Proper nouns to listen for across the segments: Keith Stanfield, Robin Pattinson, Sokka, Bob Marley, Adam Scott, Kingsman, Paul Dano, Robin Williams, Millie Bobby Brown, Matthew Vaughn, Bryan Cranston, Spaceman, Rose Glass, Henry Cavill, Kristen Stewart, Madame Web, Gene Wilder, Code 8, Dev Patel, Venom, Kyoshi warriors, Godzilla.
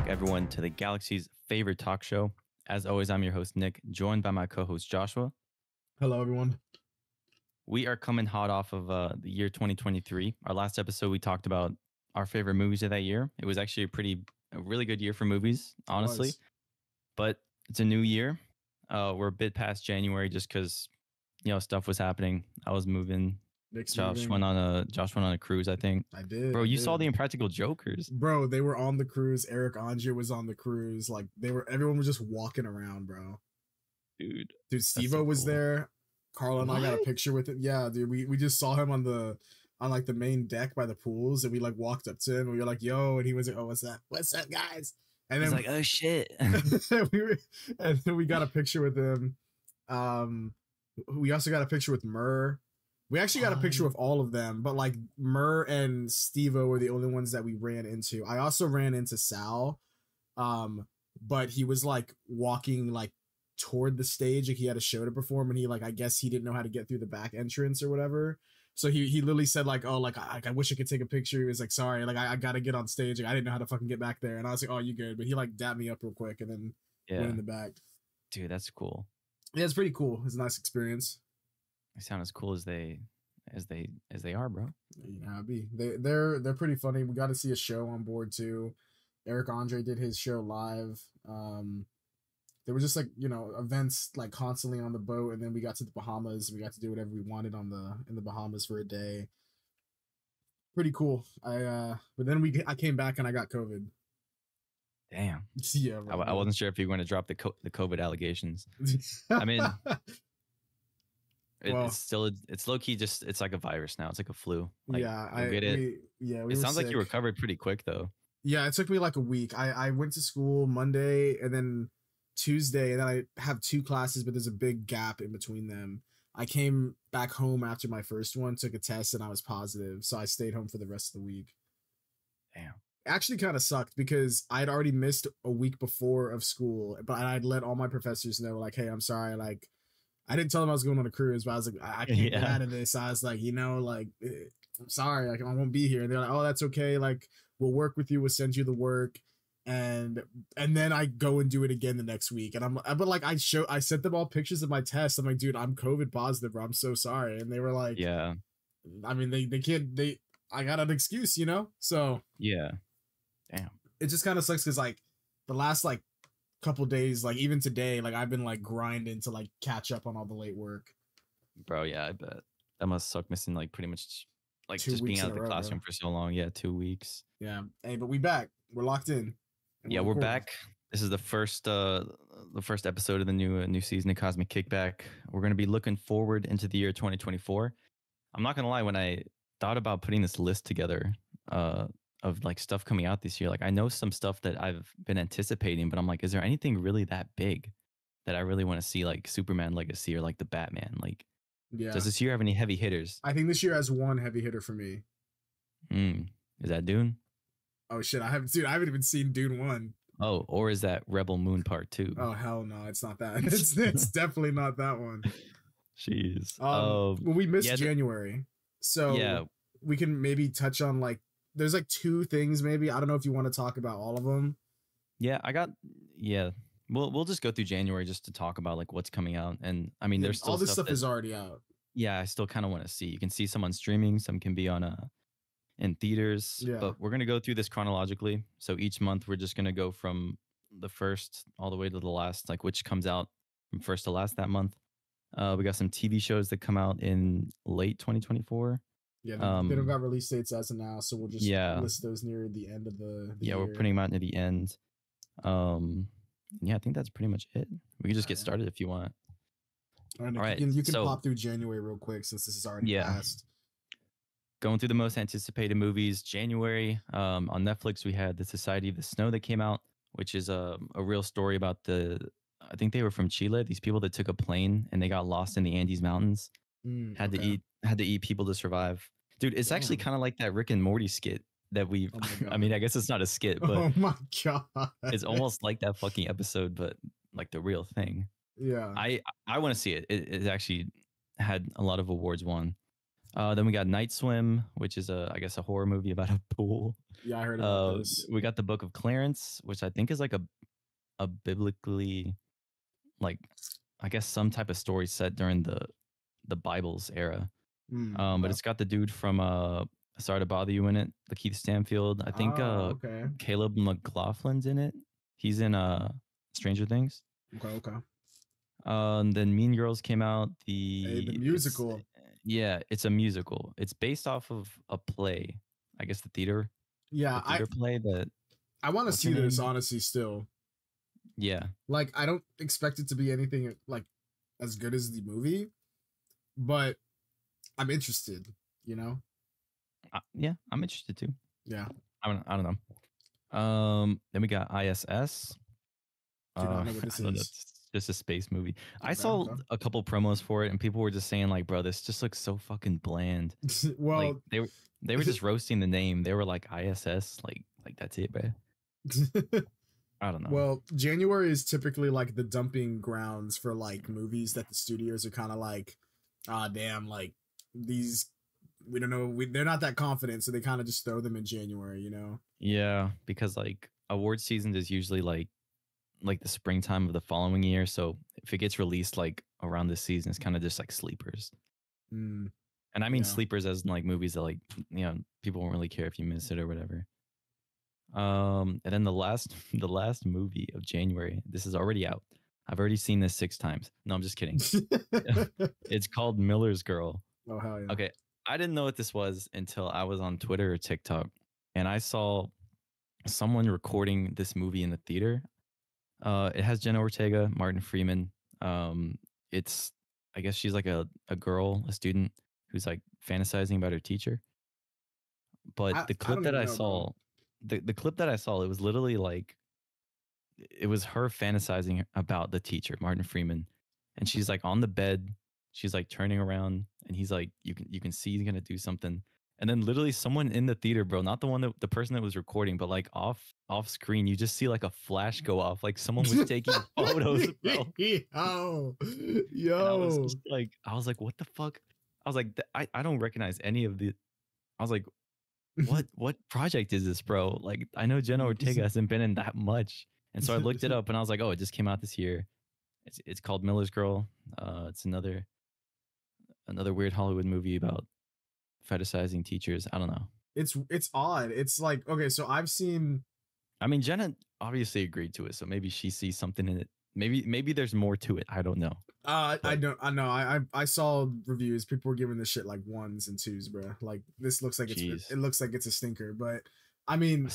back, everyone, to the Galaxy's favorite talk show. As always, I'm your host, Nick, joined by my co-host, Joshua. Hello, everyone. We are coming hot off of the year 2023. Our last episode, we talked about our favorite movies of that year. It was actually a really good year for movies, honestly. But it's a new year. We're a bit past January just because, you know, stuff was happening. I was moving. Josh went on a cruise, I think. I did. Bro, you saw the Impractical Jokers. Bro, they were on the cruise. Eric Andre was on the cruise. Like, everyone was just walking around, bro. Dude, Stevo was there. Carl and I got a picture with him. Yeah, dude, we just saw him on the main deck by the pools, and we like walked up to him and we were like, yo, and he was like, oh, what's up? What's up, guys? And then he's like, oh shit. and then we got a picture with him. We also got a picture with Murr. We actually got a picture with all of them, but like Murr and Stevo were the only ones that we ran into. I also ran into Sal, but he was like walking like toward the stage, like he had a show to perform, and he like, I guess he didn't know how to get through the back entrance or whatever. So he literally said like, oh, like I wish I could take a picture. He was like, sorry, like I gotta get on stage. Like, I didn't know how to fucking get back there. And I was like, oh, you good? But he like dapped me up real quick and then went in the back. Dude, that's cool. Yeah, it's pretty cool. It's a nice experience. They sound as cool as they are, bro. Yeah, they're pretty funny. We got to see a show on board too. Eric Andre did his show live. There were just like, you know, events like constantly on the boat, and then we got to the Bahamas. And we got to do whatever we wanted in the Bahamas for a day. Pretty cool. But then I came back and I got COVID. Damn. Yeah. Right. I wasn't sure if you were going to drop the COVID allegations. I mean. It's low key just, it's like a virus now. It's like a flu. Like, yeah, we sounds sick. Like you recovered pretty quick though. Yeah, it took me like a week. I went to school Monday and then Tuesday, and then I have two classes, but there's a big gap in between them. I came back home after my first one, took a test, and I was positive, so I stayed home for the rest of the week. Damn. Actually kind of sucked because I'd already missed a week before of school, but I'd let all my professors know like, hey, I'm sorry, like. I didn't tell them I was going on a cruise, but I was like, I can't get out of this. I was like, you know, like, I'm sorry, like, I won't be here. And they're like, oh, that's okay. Like, we'll work with you. We'll send you the work. And then I go and do it again the next week. And I sent them all pictures of my test. I'm like, dude, I'm COVID positive, bro. I'm so sorry. And they were like, yeah, I mean, I got an excuse, you know? So yeah, damn. It just kind of sucks. Cause like the last, like, couple days, like even today, like I've been like grinding to like catch up on all the late work. Bro, yeah, I bet that must suck missing like pretty much like just being out of the classroom for so long. Yeah, 2 weeks. Yeah, hey, but we back. We're locked in. Yeah, we're back. This is the first episode of the new season of Cosmic Kickback. We're gonna be looking forward into the year 2024. I'm not gonna lie, when I thought about putting this list together, of like stuff coming out this year, like I know some stuff that I've been anticipating, but I'm like, is there anything really that big that I really want to see, like Superman Legacy or like the Batman? Like, yeah, does this year have any heavy hitters? I think this year has one heavy hitter for me. Is that Dune? Oh shit, I haven't even seen Dune 1. Oh, or is that Rebel Moon Part 2? Oh hell no, it's not that. It's definitely not that one. Jeez. Well, we missed January, so yeah, we can maybe touch on like. There's like two things maybe. I don't know if you want to talk about all of them. Yeah, We'll just go through January just to talk about like what's coming out. And I mean, there's still all this stuff is already out. Yeah, I still kind of want to see. You can see some on streaming, some can be on in theaters. Yeah. But we're gonna go through this chronologically. So each month we're just gonna go from the first all the way to the last, like which comes out from first to last that month. We got some TV shows that come out in late 2024. Yeah, they don't got release dates as of now, so we'll just list those near the end of the year. We're putting them out near the end. I think that's pretty much it. We can just get started if you want. All right. You can pop through January real quick since this is already past. Going through the most anticipated movies, January. On Netflix, we had The Society of the Snow that came out, which is a real story about I think they were from Chile, these people that took a plane and they got lost in the Andes Mountains, had to eat people to survive. Dude, it's actually kind of like that Rick and Morty skit that we've... Oh I mean, I guess it's not a skit, but... Oh my God. It's almost like that fucking episode, but like the real thing. Yeah. I want to see it. It actually had a lot of awards won. Then we got Night Swim, which is I guess a horror movie about a pool. Yeah, I heard about this. We got the Book of Clarence, which I think is like a biblically, like I guess some type of story set during the Bible's era. But it's got the dude from Sorry to Bother You in it, the Keith Stanfield. I think Caleb McLaughlin's in it. He's in Stranger Things. Okay. Then Mean Girls came out. The musical. It's a musical. It's based off of a play. I guess the theater. Yeah, the play that I want to see this honestly still. Yeah. Like I don't expect it to be anything like as good as the movie, but I'm interested, you know? Yeah, I'm interested too. Yeah. I don't know. Then we got ISS. I know what this is. Just a space movie. I saw a couple promos for it and people were just saying like, bro, this just looks so fucking bland. Well, like, they were just roasting the name. They were like ISS, like that's it, bro. I don't know. Well, January is typically like the dumping grounds for like movies that the studios are kind of like, ah, damn, like these, we don't know. They're not that confident. So they kind of just throw them in January, you know? Yeah. Because like award season is usually like the springtime of the following year. So if it gets released like around this season, it's kind of just like sleepers. And I mean sleepers as in like movies that like, you know, people won't really care if you miss it or whatever. And then the last movie of January, this is already out. I've already seen this 6 times. No, I'm just kidding. It's called Miller's Girl. Oh, hell yeah. Okay. I didn't know what this was until I was on Twitter or TikTok and I saw someone recording this movie in the theater. It has Jenna Ortega, Martin Freeman. It's, I guess she's like a girl, a student who's like fantasizing about her teacher. But the clip that I saw, it was literally like, it was her fantasizing about the teacher, Martin Freeman. And she's like on the bed. She's like turning around and he's like, you can see he's going to do something. And then literally someone in the theater, bro, not the person that was recording, but like off screen, you just see like a flash go off. Like someone was taking photos, bro. Yo. I was like, what the fuck? I was like, I don't recognize any of the, I was like, what project is this, bro? Like, I know Jenna Ortega hasn't been in that much. And so I looked it up and I was like, oh, it just came out this year. It's called Miller's Girl. It's another weird Hollywood movie about fetishizing teachers. I don't know. It's odd. It's like, okay, so I've seen, I mean, Jenna obviously agreed to it, so maybe she sees something in it. Maybe there's more to it. I don't know. I saw reviews. People were giving this shit like 1s and 2s, bro. Like this looks like it looks like it's a stinker, but I mean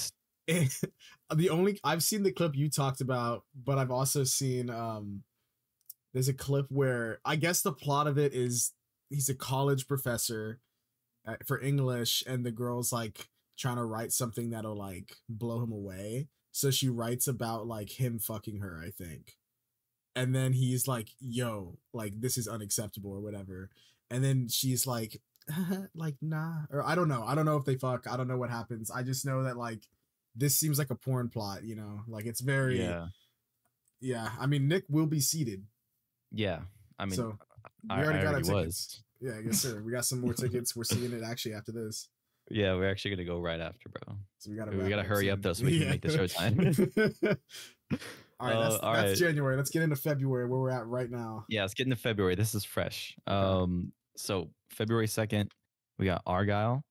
I've seen the clip you talked about, but I've also seen there's a clip where I guess the plot of it is he's a college professor for English and the girl's like trying to write something that'll like blow him away. So she writes about like him fucking her, I think. And then he's like, yo, like this is unacceptable or whatever. And then she's like, like, nah, or I don't know. I don't know if they fuck. I don't know what happens. I just know that like, this seems like a porn plot, you know, like it's very, yeah. I mean, Nick will be seated. Yeah. I mean, so we already got our tickets. Yeah, yes, sir. We got some more tickets. We're seeing it actually after this. Yeah. We're actually going to go right after, bro. So we got to hurry up though, so we can make this show time. All right. That's January. Let's get into February where we're at right now. Yeah. Let's get into February. This is fresh. So February 2nd, we got Argylle.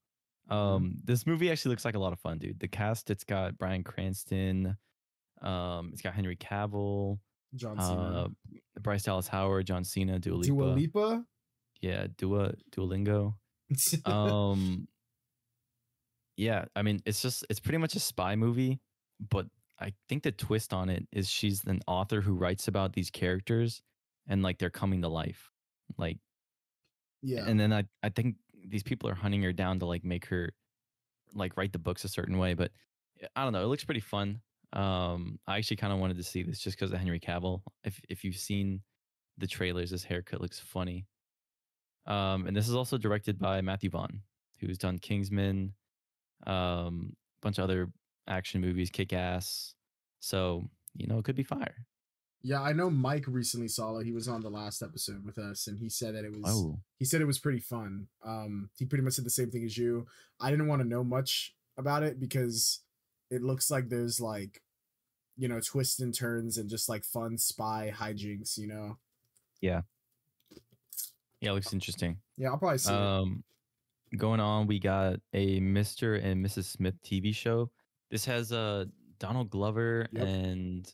This movie actually looks like a lot of fun, dude. The cast, it's got Bryan Cranston, it's got Henry Cavill, John Cena, Bryce Dallas Howard, John Cena, Dua Lipa. Yeah, Duolingo. Yeah, I mean, it's pretty much a spy movie, but I think the twist on it is she's an author who writes about these characters and like they're coming to life. Like, yeah. And then I think these people are hunting her down to like make her like write the books a certain way, but I don't know. It looks pretty fun. I actually kind of wanted to see this just because of Henry Cavill. If you've seen the trailers, his haircut looks funny. And this is also directed by Matthew Vaughn, who's done Kingsman, a bunch of other action movies, Kick Ass. So, you know, it could be fire. Yeah, I know Mike recently saw it. He was on the last episode with us, and he said that it was. Oh. He said it was pretty fun. He pretty much said the same thing as you. I didn't want to know much about it because it looks like there's like, you know, twists and turns and just like fun spy hijinks, you know. Yeah. Yeah, it looks interesting. Yeah, I'll probably see it. Going on, we got a Mr. and Mrs. Smith TV show. This has Donald Glover and.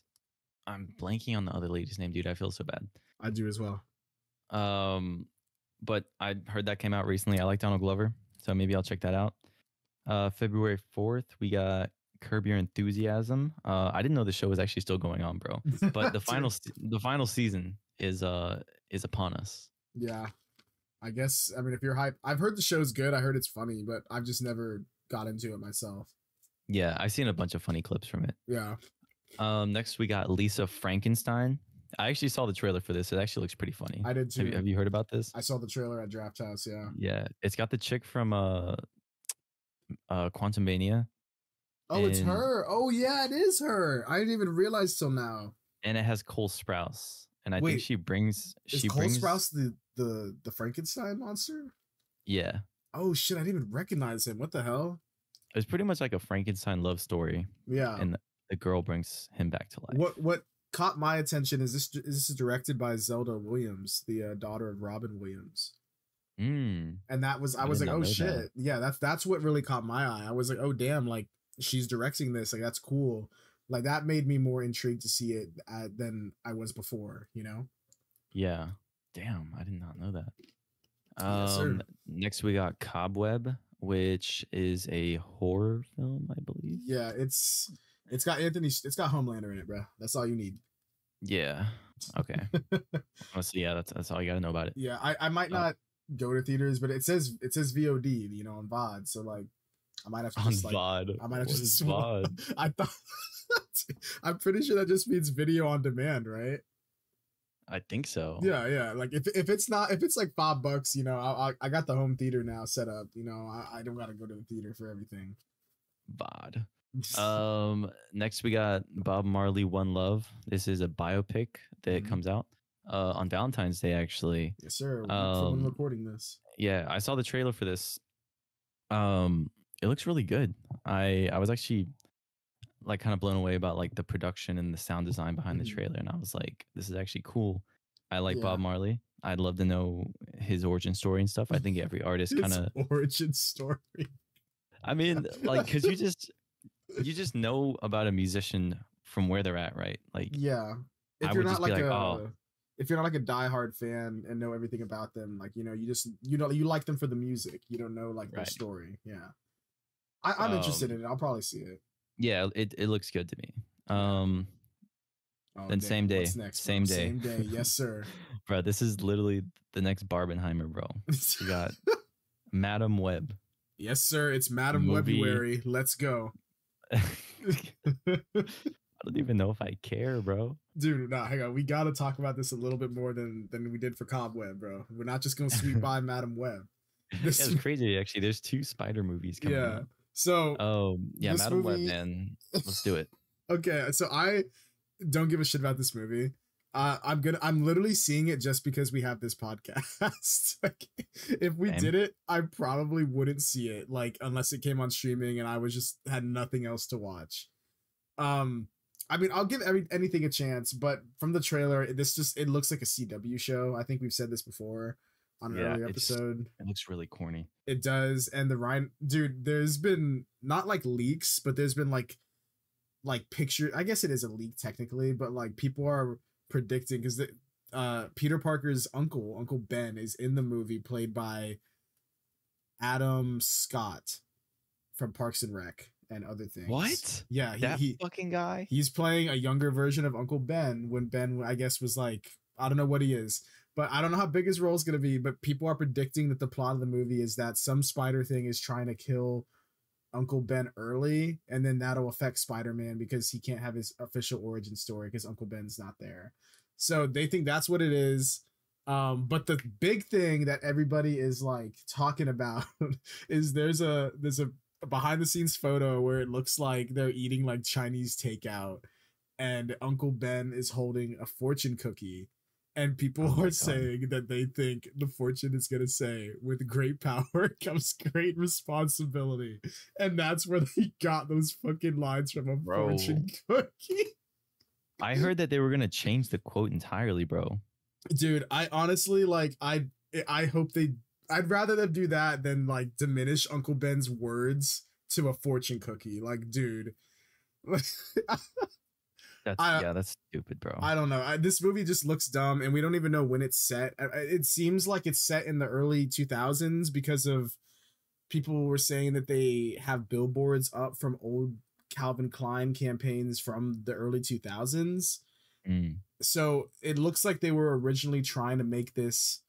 I'm blanking on the other lady's name, dude. I feel so bad. I do as well. But I heard that came out recently. I like Donald Glover, so maybe I'll check that out. February 4th, we got Curb Your Enthusiasm. I didn't know the show was actually still going on, bro. But the final season is upon us. Yeah, I guess. I mean, if you're hype, I've heard the show's good. I heard it's funny, but I've just never got into it myself. Yeah, I've seen a bunch of funny clips from it. Yeah. Next we got Lisa Frankenstein. I actually saw the trailer for this. It actually looks pretty funny. I did too. Have you heard about this? I saw the trailer at Draft House. Yeah. Yeah. It's got the chick from Quantumania. Oh, and it's her. Oh yeah, it is her. I didn't even realize till now. And it has Cole Sprouse. And I think Cole Sprouse the Frankenstein monster? Yeah. Oh shit, I didn't even recognize him. What the hell? It's pretty much like a Frankenstein love story. Yeah. And the girl brings him back to life. What caught my attention is this is directed by Zelda Williams, the daughter of Robin Williams. Mm. And that was, I was like, oh shit. That. Yeah. That's what really caught my eye. I was like, oh damn. Like she's directing this. Like, that's cool. Like that made me more intrigued to see it than I was before, you know? Yeah. Damn. I did not know that. Next we got Cobweb, which is a horror film, I believe. Yeah. It's got Homelander in it, bro. That's all you need. Yeah. Okay. Honestly, yeah, that's all you gotta know about it. Yeah, I might not go to theaters, but it says VOD, you know, on VOD. So like, I might have to just like, VOD. I might have to just VOD. I thought I'm pretty sure that just means video on demand, right? I think so. Yeah, yeah. Like if it's like $5, you know, I got the home theater now set up. You know, I don't gotta go to the theater for everything. VOD. Next we got Bob Marley, One Love. This is a biopic that comes out on Valentine's Day, actually. Yes, sir. Someone recording this. Yeah, I saw the trailer for this. It looks really good. I was actually like kind of blown away about like the production and the sound design behind the trailer, and I was like, this is actually cool. I like Bob Marley. I'd love to know his origin story and stuff. I think every artist kind of origin story. I mean, like, cause you just know about a musician from where they're at, right? Like, yeah. If you're not like a diehard fan and know everything about them, like, you know, you like them for the music. You don't know like their story. Yeah. I'm interested in it. I'll probably see it. Yeah, it looks good to me. Then same day. What's next, same day. Same day, yes, sir. Bro, this is literally the next Barbenheimer, bro. You got Madame Web. Yes, sir. It's Madame Webuary. Let's go. I don't even know if I care, bro. Dude, nah, hang on. We gotta talk about this a little bit more than we did for Cobweb, bro. We're not just gonna sweep by Madame Web. This yeah, it's crazy, actually. There's two spider movies coming out. So yeah, Madame Web, man. Let's do it. Okay, so I don't give a shit about this movie. I'm literally seeing it just because we have this podcast. Like, if we did it, I probably wouldn't see it, like, unless it came on streaming and I was just had nothing else to watch. I mean, I'll give anything a chance, but from the trailer, it looks like a CW show. I think we've said this before on an earlier episode. It looks really corny. It does. And the Ryan dude, there's been not like leaks, but there's been like picture. I guess it is a leak technically, but like people are predicting because the Peter Parker's Uncle Ben is in the movie, played by Adam Scott from Parks and Rec and other things. What? Yeah, that fucking guy. He's playing a younger version of Uncle Ben when Ben, I guess, was like, I don't know what he is, but I don't know how big his role is gonna be. But people are predicting that the plot of the movie is that some spider thing is trying to kill Uncle Ben early, and then that'll affect Spider-Man because he can't have his official origin story because Uncle Ben's not there. So they think that's what it is. But the big thing that everybody is like talking about is there's a behind the scenes photo where it looks like they're eating like Chinese takeout, and Uncle Ben is holding a fortune cookie, and people are saying that they think the fortune is going to say, with great power comes great responsibility. And that's where they got those fucking lines from, a fortune cookie. I heard that they were going to change the quote entirely, bro. Dude, I honestly, like, I hope they... I'd rather them do that than, like, diminish Uncle Ben's words to a fortune cookie. Like, dude. That's stupid, bro. I don't know. This movie just looks dumb, and we don't even know when it's set. It seems like it's set in the early 2000s because of people were saying that they have billboards up from old Calvin Klein campaigns from the early 2000s. Mm. So it looks like they were originally trying to make this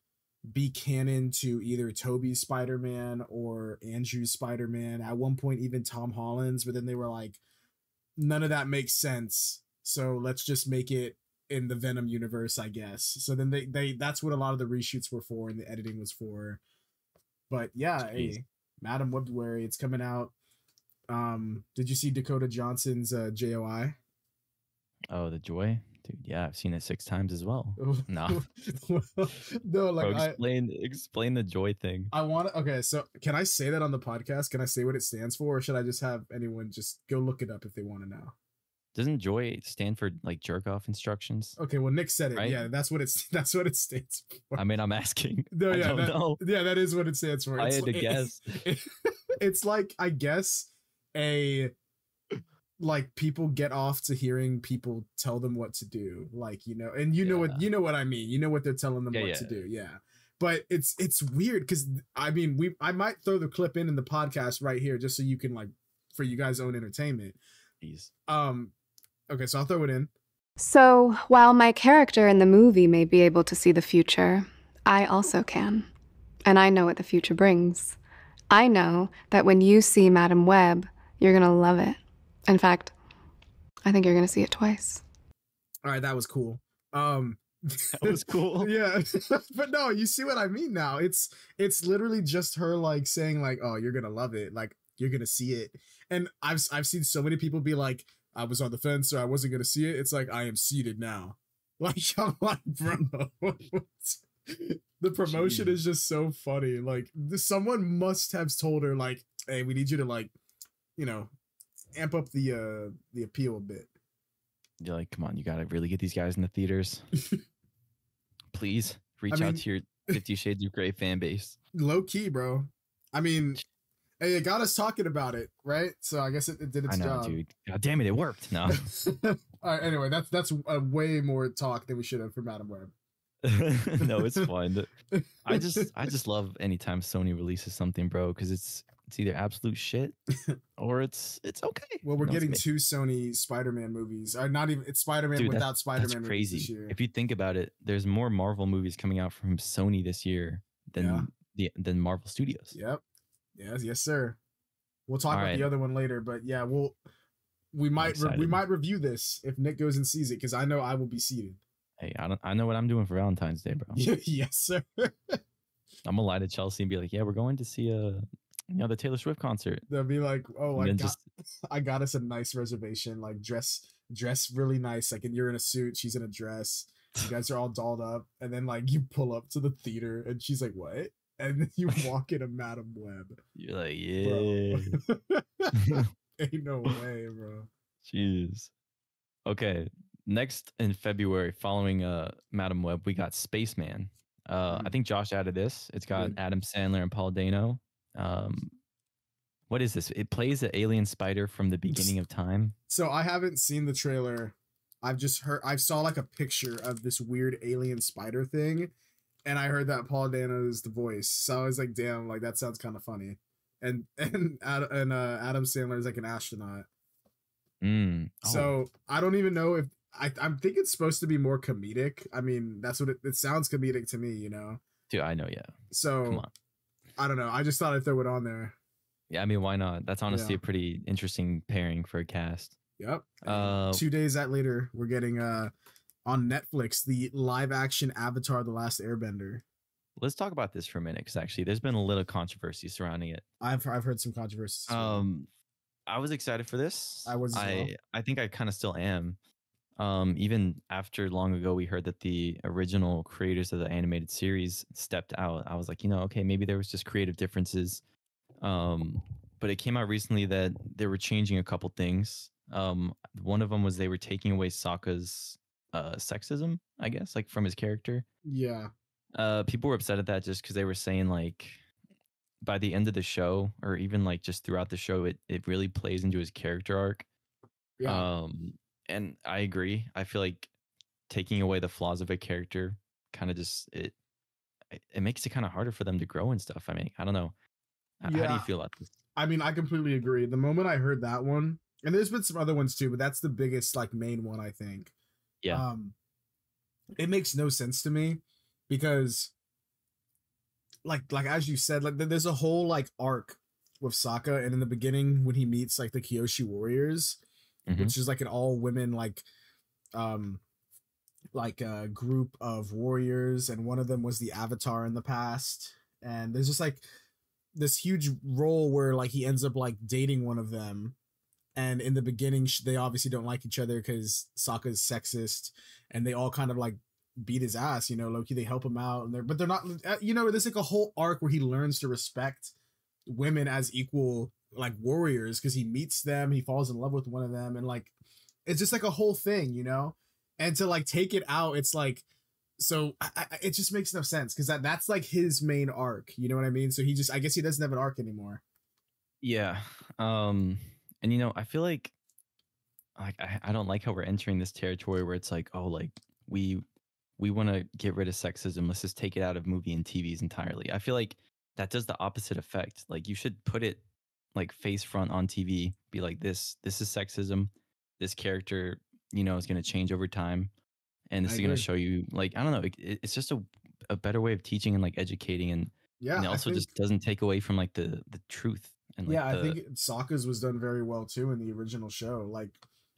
be canon to either Toby's Spider-Man or Andrew's Spider-Man. At one point, even Tom Holland's, but then they were like, none of that makes sense. So let's just make it in the Venom universe, I guess. So then they that's what a lot of the reshoots were for and the editing was for. But yeah, hey, Madame Web, it's coming out. Did you see Dakota Johnson's JOI? Oh, The Joy? Dude, yeah, I've seen it 6 times as well. No, no, like, bro, explain the joy thing. I want to. Okay, so can I say that on the podcast? Can I say what it stands for, or should I just have anyone just go look it up if they want to know? Doesn't joy stand for like jerk off instructions? Okay, well, Nick said it. Right? Yeah, that's what it stands for. I mean, I'm asking. No, yeah, that is what it stands for. I had to guess. It's like, I guess like people get off to hearing people tell them what to do, like, you know, and you know what I mean, you know what they're telling them to do. Yeah. But it's weird. Cause I mean, I might throw the clip in the podcast right here, just so you can, like, for you guys' own entertainment. Please. Okay. So I'll throw it in. So while my character in the movie may be able to see the future, I also can. And I know what the future brings. I know that when you see Madame Web, you're going to love it. In fact, I think you're going to see it twice. All right, that was cool. That was cool. Yeah. But no, you see what I mean now. It's literally just her, like, saying, like, oh, you're going to love it. Like, you're going to see it. And I've seen so many people be like, I was on the fence, so I wasn't going to see it. It's like, I am seated now. Like, I'm like, bro. The promotion is just so funny. Like, someone must have told her, like, hey, we need you to, like, you know, amp up the appeal a bit. You're like, come on, you gotta really get these guys in the theaters. Please reach out to your 50 Shades of Grey fan base. Low key, bro. I mean, hey, it got us talking about it, right? So I guess it did its job. Dude. God damn it, it worked. No. All right. Anyway, that's a way more talk than we should have for Madame Web. No, it's fun. I just love anytime Sony releases something, bro, because it's either absolute shit or it's okay. Well, we're getting 2 Sony Spider-Man movies. Not even, it's Spider-Man without Spider-Man movies this year. If you think about it, there's more Marvel movies coming out from Sony this year than Marvel Studios. Yep. Yes, sir. We'll talk about the other one later, but yeah, we might review this if Nick goes and sees it, because I know I will be seated. Hey, I know what I'm doing for Valentine's Day, bro. Yes, sir. I'm gonna lie to Chelsea and be like, yeah, we're going to see a. You know, the Taylor Swift concert. They'll be like, oh, I got us a nice reservation, like dress really nice. Like, and you're in a suit, she's in a dress. You guys are all dolled up. And then, like, you pull up to the theater and she's like, what? And then you walk into Madame Web. You're like, yeah. Ain't no way, bro. Jeez. Okay. Next in February, following Madame Web, we got Spaceman. I think Josh added this. It's got Adam Sandler and Paul Dano. What is this? It plays an alien spider from the beginning of time. So I haven't seen the trailer. I've just heard, I saw like a picture of this weird alien spider thing, and I heard that Paul Dano is the voice. So I was like, damn, like that sounds kind of funny. And Adam Sandler is like an astronaut. So I don't even know if I'm think it's supposed to be more comedic. I mean, that's what it sounds comedic to me, you know? Dude, I know. Yeah. So come on. I don't know. I just thought I'd throw it on there. Yeah, I mean, why not? That's honestly a pretty interesting pairing for a cast. Yep. 2 days later, we're getting on Netflix the live-action Avatar: The Last Airbender. Let's talk about this for a minute, because actually, there's been a little controversy surrounding it. I've heard some controversies. I was excited for this. I was. I think I kind of still am. Even after long ago, we heard that the original creators of the animated series stepped out. I was like, you know, okay, maybe there was just creative differences. But it came out recently that they were changing a couple things. One of them was they were taking away Sokka's sexism, I guess, like from his character. Yeah. People were upset at that just because they were saying like by the end of the show, or even like just throughout the show, it really plays into his character arc. Yeah. And I agree. I feel like taking away the flaws of a character kind of just it makes it kind of harder for them to grow and stuff. I mean, I don't know. Yeah. How do you feel about this? I mean, I completely agree. The moment I heard that one, and there's been some other ones too, but that's the biggest like main one, I think. Yeah. It makes no sense to me because like as you said, like there's a whole like arc with Sokka, and in the beginning when he meets like the Kyoshi warriors, mm-hmm. which is like an all women like a group of warriors, and one of them was the Avatar in the past, and there's just like this huge role where like he ends up like dating one of them. And in the beginning, they obviously don't like each other because Sokka's sexist, and they all kind of like beat his ass, you know, low-key. They help him out, and but they're not, you know, there's like a whole arc where he learns to respect women as equal like warriors because he meets them, he falls in love with one of them, and like it's just like a whole thing, you know. And to like take it out, it's like, so it just makes no sense because that's like his main arc, you know what I mean? So he just, I guess he doesn't have an arc anymore. Yeah. And, you know, I feel like I don't like how we're entering this territory where it's like, oh, like we want to get rid of sexism. Let's just take it out of movie and TVs entirely. I feel like that does the opposite effect. Like you should put it like face front on TV, be like, this is sexism. This character, you know, is going to change over time. And this is going to show you, like, I don't know. It's just a better way of teaching and like educating. And, yeah, and it also just doesn't take away from like the truth. And like I think Sokka's was done very well too in the original show. Like,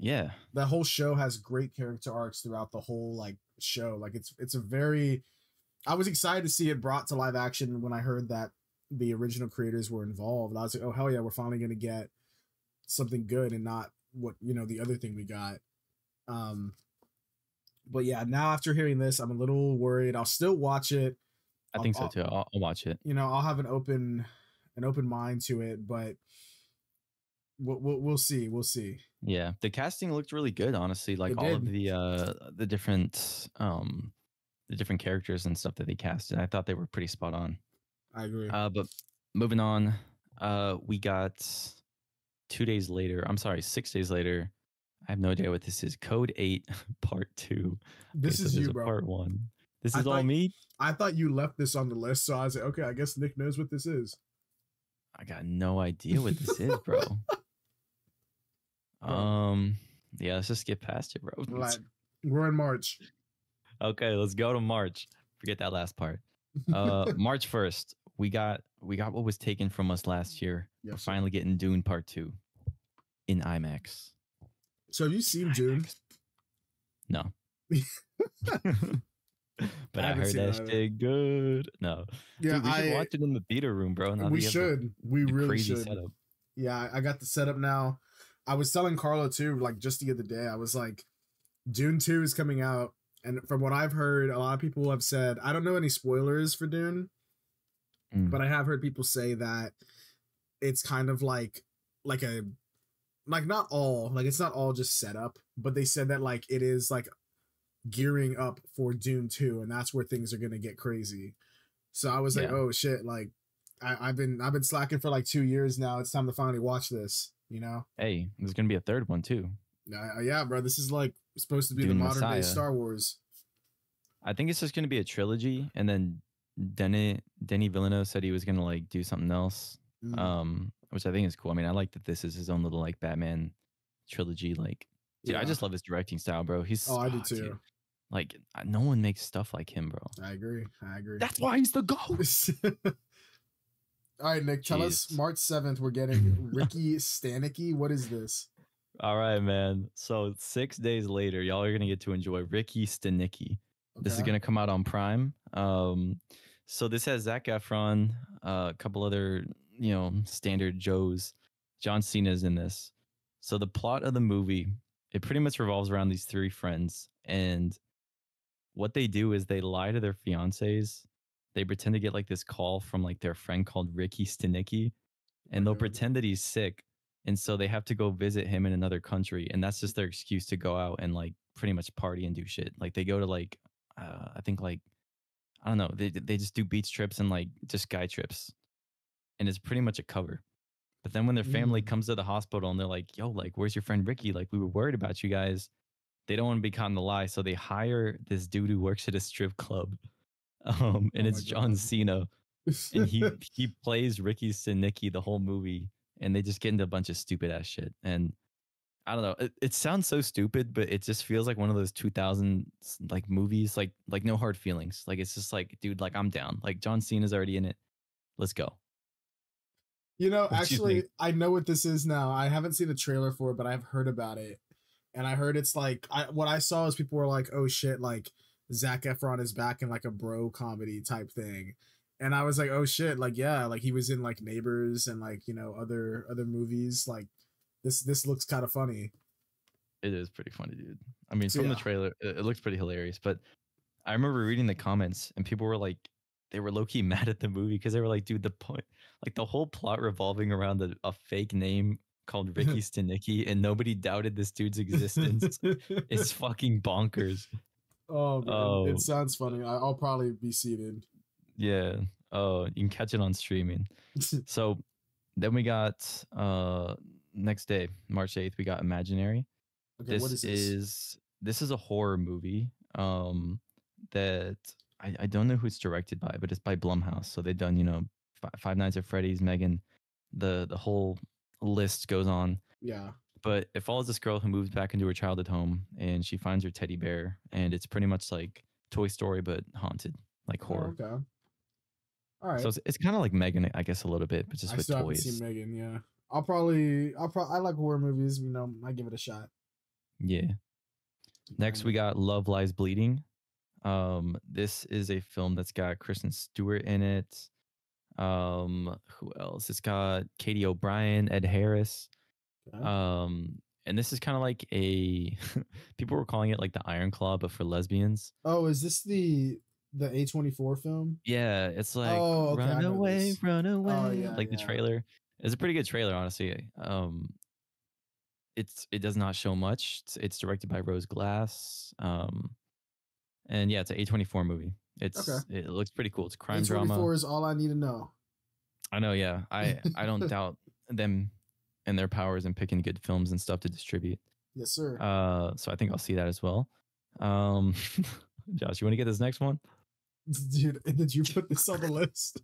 yeah, the whole show has great character arcs throughout the whole like show. Like it's a very, I was excited to see it brought to live action when I heard that the original creators were involved. I was like, oh hell yeah, we're finally gonna get something good and not what, you know, the other thing we got. But yeah, now after hearing this, I'm a little worried. I'll still watch it. I think so too. I'll watch it. You know, I'll have an open mind to it, but we'll see. We'll see. Yeah. The casting looked really good, honestly. Like all of the different characters and stuff that they casted. I thought they were pretty spot on. I agree. But moving on, we got 6 days later. I have no idea what this is. Code 8 part 2. This is you, bro. Part 1. This is all me. I thought you left this on the list. So I was like, okay, I guess Nick knows what this is. I got no idea what this is, bro. Yeah, let's just get past it, bro. Right. We're in March. Okay, let's go to March. Forget that last part. March 1st, we got what was taken from us last year. Yes. We're finally getting Dune Part 2 in IMAX. So have you seen Dune? No. But I heard that shit good. No, yeah, dude, we should watch it in the theater room, bro. We should. We really should. Setup. Yeah, I got the setup now. I was telling Carlo too, like just the other day. I was like, Dune 2 is coming out, and from what I've heard, a lot of people have said, I don't know any spoilers for Dune, but I have heard people say that it's kind of it's not all just set up, but they said that like it is like gearing up for Dune 2, and that's where things are gonna get crazy. So I was like, oh shit, like I've been slacking for like 2 years now. It's time to finally watch this, you know. Hey, there's gonna be a third one too. Yeah, bro, this is like supposed to be Dune, the modern Messiah. Day Star Wars. I think it's just gonna be a trilogy, and then Denis Villeneuve said he was gonna like do something else, which I think is cool. I mean, I like that this is his own little like Batman trilogy, like. Dude, yeah. I just love his directing style, bro. He's I do too. Dude. Like no one makes stuff like him, bro. I agree. That's why he's the GOAT. All right, Nick, tell us. March 7th, we're getting Ricky Stanicky. What is this? All right, man. So 6 days later, y'all are gonna get to enjoy Ricky Stanicky. Okay. This is gonna come out on Prime. So this has Zac Efron, a couple other, you know, standard Joes. John Cena's in this. So the plot of the movie it pretty much revolves around these three friends. And what they do is they lie to their fiancés. They pretend to get like this call from like their friend called Ricky Stenicki, and they'll pretend that he's sick. And so they have to go visit him in another country. And that's just their excuse to go out and like pretty much party and do shit. Like they go to like, I think like, I don't know. They just do beach trips and like just guy trips. And it's pretty much a cover. But then when their family comes to the hospital and they're like, yo, like, where's your friend Ricky? Like, we were worried about you guys. They don't want to be caught in the lie. So they hire this dude who works at a strip club. And it's John Cena. And he plays Ricky Stenicki the whole movie. And they just get into a bunch of stupid ass shit. And I don't know. It sounds so stupid, but it just feels like one of those 2000 like movies, like no hard feelings. Like it's just like, dude, like I'm down. Like John Cena's already in it. Let's go. You know, actually, I know what this is now. I haven't seen a trailer for it, but I've heard about it. And I heard it's like, what I saw is people were like, oh shit, like Zac Efron is back in like a bro comedy type thing. And I was like, oh shit, like, yeah, like he was in like Neighbors and like, you know, other movies. Like this looks kind of funny. It is pretty funny, dude. I mean, from the trailer, it looks pretty hilarious. But I remember reading the comments and people were like, they were low-key mad at the movie because they were like, dude, the point, like the whole plot revolving around a fake name called Ricky Stenicki and nobody doubted this dude's existence is fucking bonkers. Oh, man. Oh, it sounds funny. I'll probably be seated. Yeah. Oh, you can catch it on streaming. So then we got next day, March 8th, we got Imaginary. Okay, what is this? This is a horror movie that I don't know who it's directed by, but it's by Blumhouse. So they've done, you know, Five Nights at Freddy's, Megan, the whole list goes on. Yeah. But it follows this girl who moves back into her childhood home and she finds her teddy bear and it's pretty much like Toy Story, but haunted, like horror. Oh, okay. All right. So it's kind of like Megan, I guess, a little bit, but just with toys. I still haven't seen Megan, yeah. I like horror movies, you know, I give it a shot. Yeah. Next, we got Love Lies Bleeding. This is a film that's got Kristen Stewart in it. Who else? It's got Katie O'Brien, Ed Harris. And this is kind of like a people were calling it like the Iron Claw, but for lesbians. Oh, is this the A24 film? Yeah, it's like Run Away. Oh, yeah, like the trailer. It's a pretty good trailer, honestly. It does not show much. It's directed by Rose Glass. And yeah, it's an A24 movie. It looks pretty cool. It's crime drama. A24 is all I need to know. I know, yeah. I don't doubt them and their powers in picking good films and stuff to distribute. Yes, sir. So I think I'll see that as well. Josh, you want to get this next one? Dude, did you put this on the list?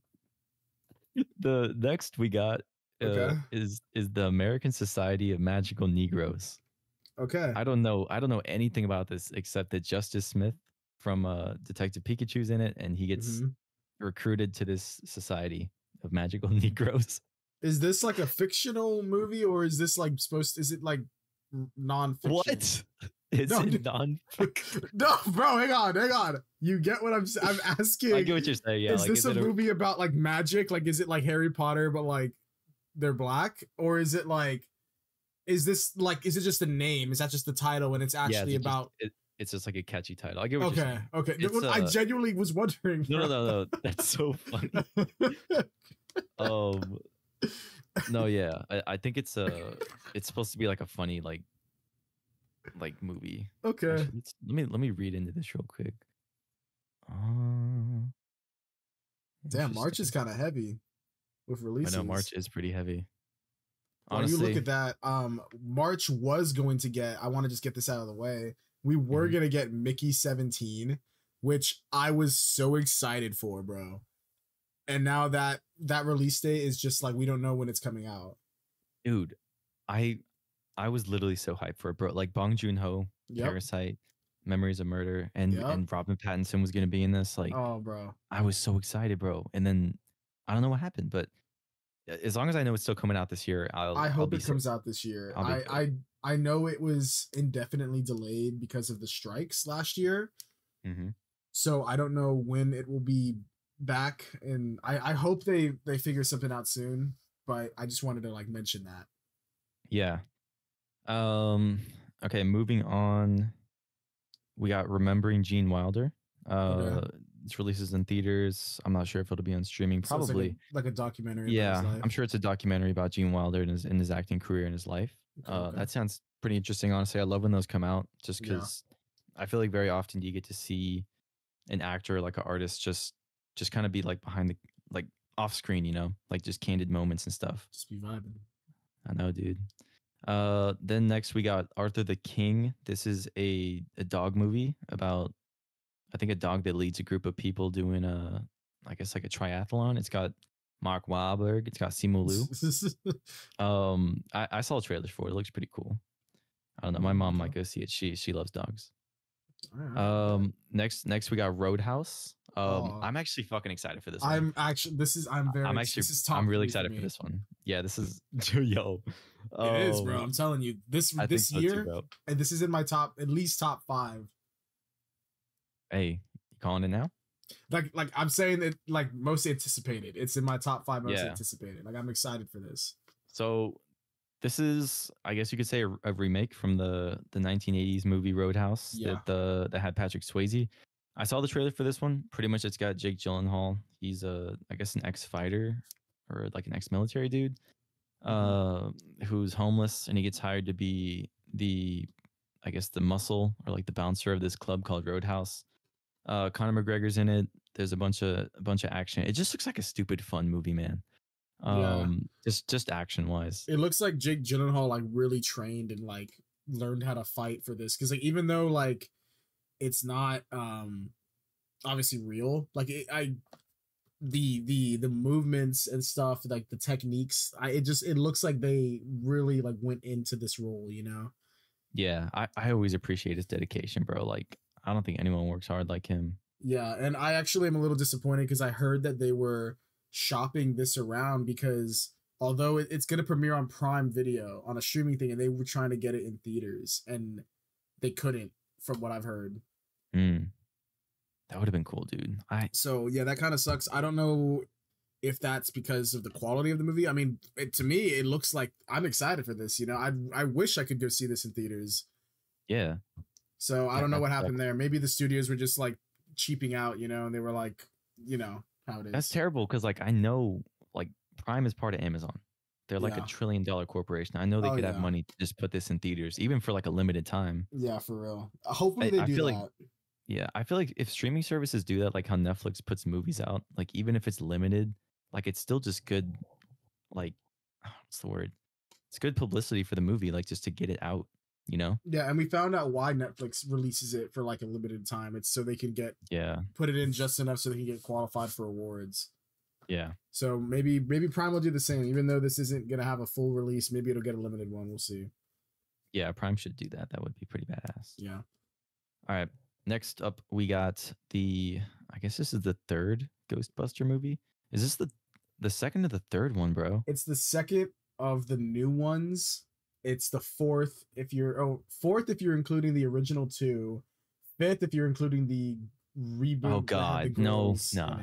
The next we got is the American Society of Magical Negroes. Okay. I don't know anything about this except that Justice Smith from Detective Pikachu's in it, and he gets recruited to this society of magical Negroes. Is this like a fictional movie, or is this like is it like non-fiction? What? No, bro, hang on. You get what I'm asking. I get what you're saying, yeah. Is this a movie about like magic? Like, is it like Harry Potter, but like they're black? Or is it like, is it just a name? Is that just the title and it's actually about... It's just like a catchy title. I get what you're saying. Okay. I genuinely was wondering. No. That's so funny. No, yeah. I think it's supposed to be like a funny like movie. Okay. Actually, let me read into this real quick. Damn, March is kind of heavy with releases. I know March is pretty heavy. Honestly, when you look at that, March was going to get. I want to just get this out of the way. We were going to get Mickey 17, which I was so excited for, bro. And now that release date is just like, we don't know when it's coming out. Dude, I was literally so hyped for it, bro. Like Bong Joon-ho, Parasite, Memories of Murder, and Robin Pattinson was going to be in this. Like, oh, bro. I was so excited, bro. And then I don't know what happened, but as long as I know it's still coming out this year, I hope it comes out this year. I know it was indefinitely delayed because of the strikes last year. So I don't know when it will be back. And I hope they figure something out soon. But I just wanted to like mention that. Yeah. Okay, moving on. We got Remembering Gene Wilder. Okay. This releases in theaters. I'm not sure if it'll be on streaming. Probably. So it's like a documentary. Yeah, about his life. I'm sure it's a documentary about Gene Wilder and his acting career and his life. Okay. That sounds pretty interesting, honestly. I love when those come out just because I feel like very often you get to see an actor, like an artist, just kind of be like behind the, like off screen, you know, like just candid moments and stuff. Just be vibing. I know, dude. Then next we got Arthur the King. This is a dog movie about, I think, a dog that leads a group of people doing a, I guess, like a triathlon. It's got Mark Wahlberg. It's got Simu Liu. I saw trailers for it. It looks pretty cool. I don't know. My mom might go see it. She loves dogs. Right. Next we got Roadhouse. I'm actually fucking excited for this one. I'm really excited for this one. Yeah, this is it is, bro. I'm telling you, this year, too, and this is in my top 5. Hey, you calling it now? Like I'm saying it, like, most anticipated. It's in my top 5 most anticipated. Like, I'm excited for this. So this is, I guess you could say, a remake from the 1980s movie Roadhouse that had Patrick Swayze. I saw the trailer for this one. Pretty much it's got Jake Gyllenhaal. He's an ex-fighter or like an ex-military dude who's homeless, and he gets hired to be the muscle or like the bouncer of this club called Roadhouse. Conor McGregor's in it. There's a bunch of action. It just looks like a stupid fun movie, man. Just action wise, it looks like Jake Gyllenhaal like really trained and like learned how to fight for this, because like even though like it's not obviously real, like the movements and stuff, like the techniques, it looks like they really like went into this role, you know? Yeah, I always appreciate his dedication, bro. Like, I don't think anyone works hard like him. Yeah, and I actually am a little disappointed because I heard that they were shopping this around, because although it's going to premiere on Prime Video on a streaming thing, and they were trying to get it in theaters and they couldn't, from what I've heard. That would have been cool, dude. So yeah, that kind of sucks. I don't know if that's because of the quality of the movie. I mean, to me, it looks like, I'm excited for this, you know? I wish I could go see this in theaters. Yeah. So I don't know what happened there. Maybe the studios were just like cheaping out, you know, and they were like, you know how it is. That's terrible, because like I know like Prime is part of Amazon. They're like a $1 trillion corporation. I know they could have money to just put this in theaters, even for like a limited time. Yeah, for real. Hopefully they do that. Like, yeah, I feel like if streaming services do that, like how Netflix puts movies out, like even if it's limited, like it's still just good, like, what's the word? It's good publicity for the movie, like just to get it out, you know? Yeah, and we found out why Netflix releases it for like a limited time. It's so they can put it in just enough so they can get qualified for awards. Yeah. So maybe Prime will do the same. Even though this isn't going to have a full release, maybe it'll get a limited one. We'll see. Yeah, Prime should do that. That would be pretty badass. Yeah. All right. Next up, we got I guess this is the third Ghostbuster movie. Is this the second of the third one, bro? It's the second of the new ones. It's the fourth if you're fourth if you're including the original two. Fifth if you're including the reboot. Oh God, no, nah.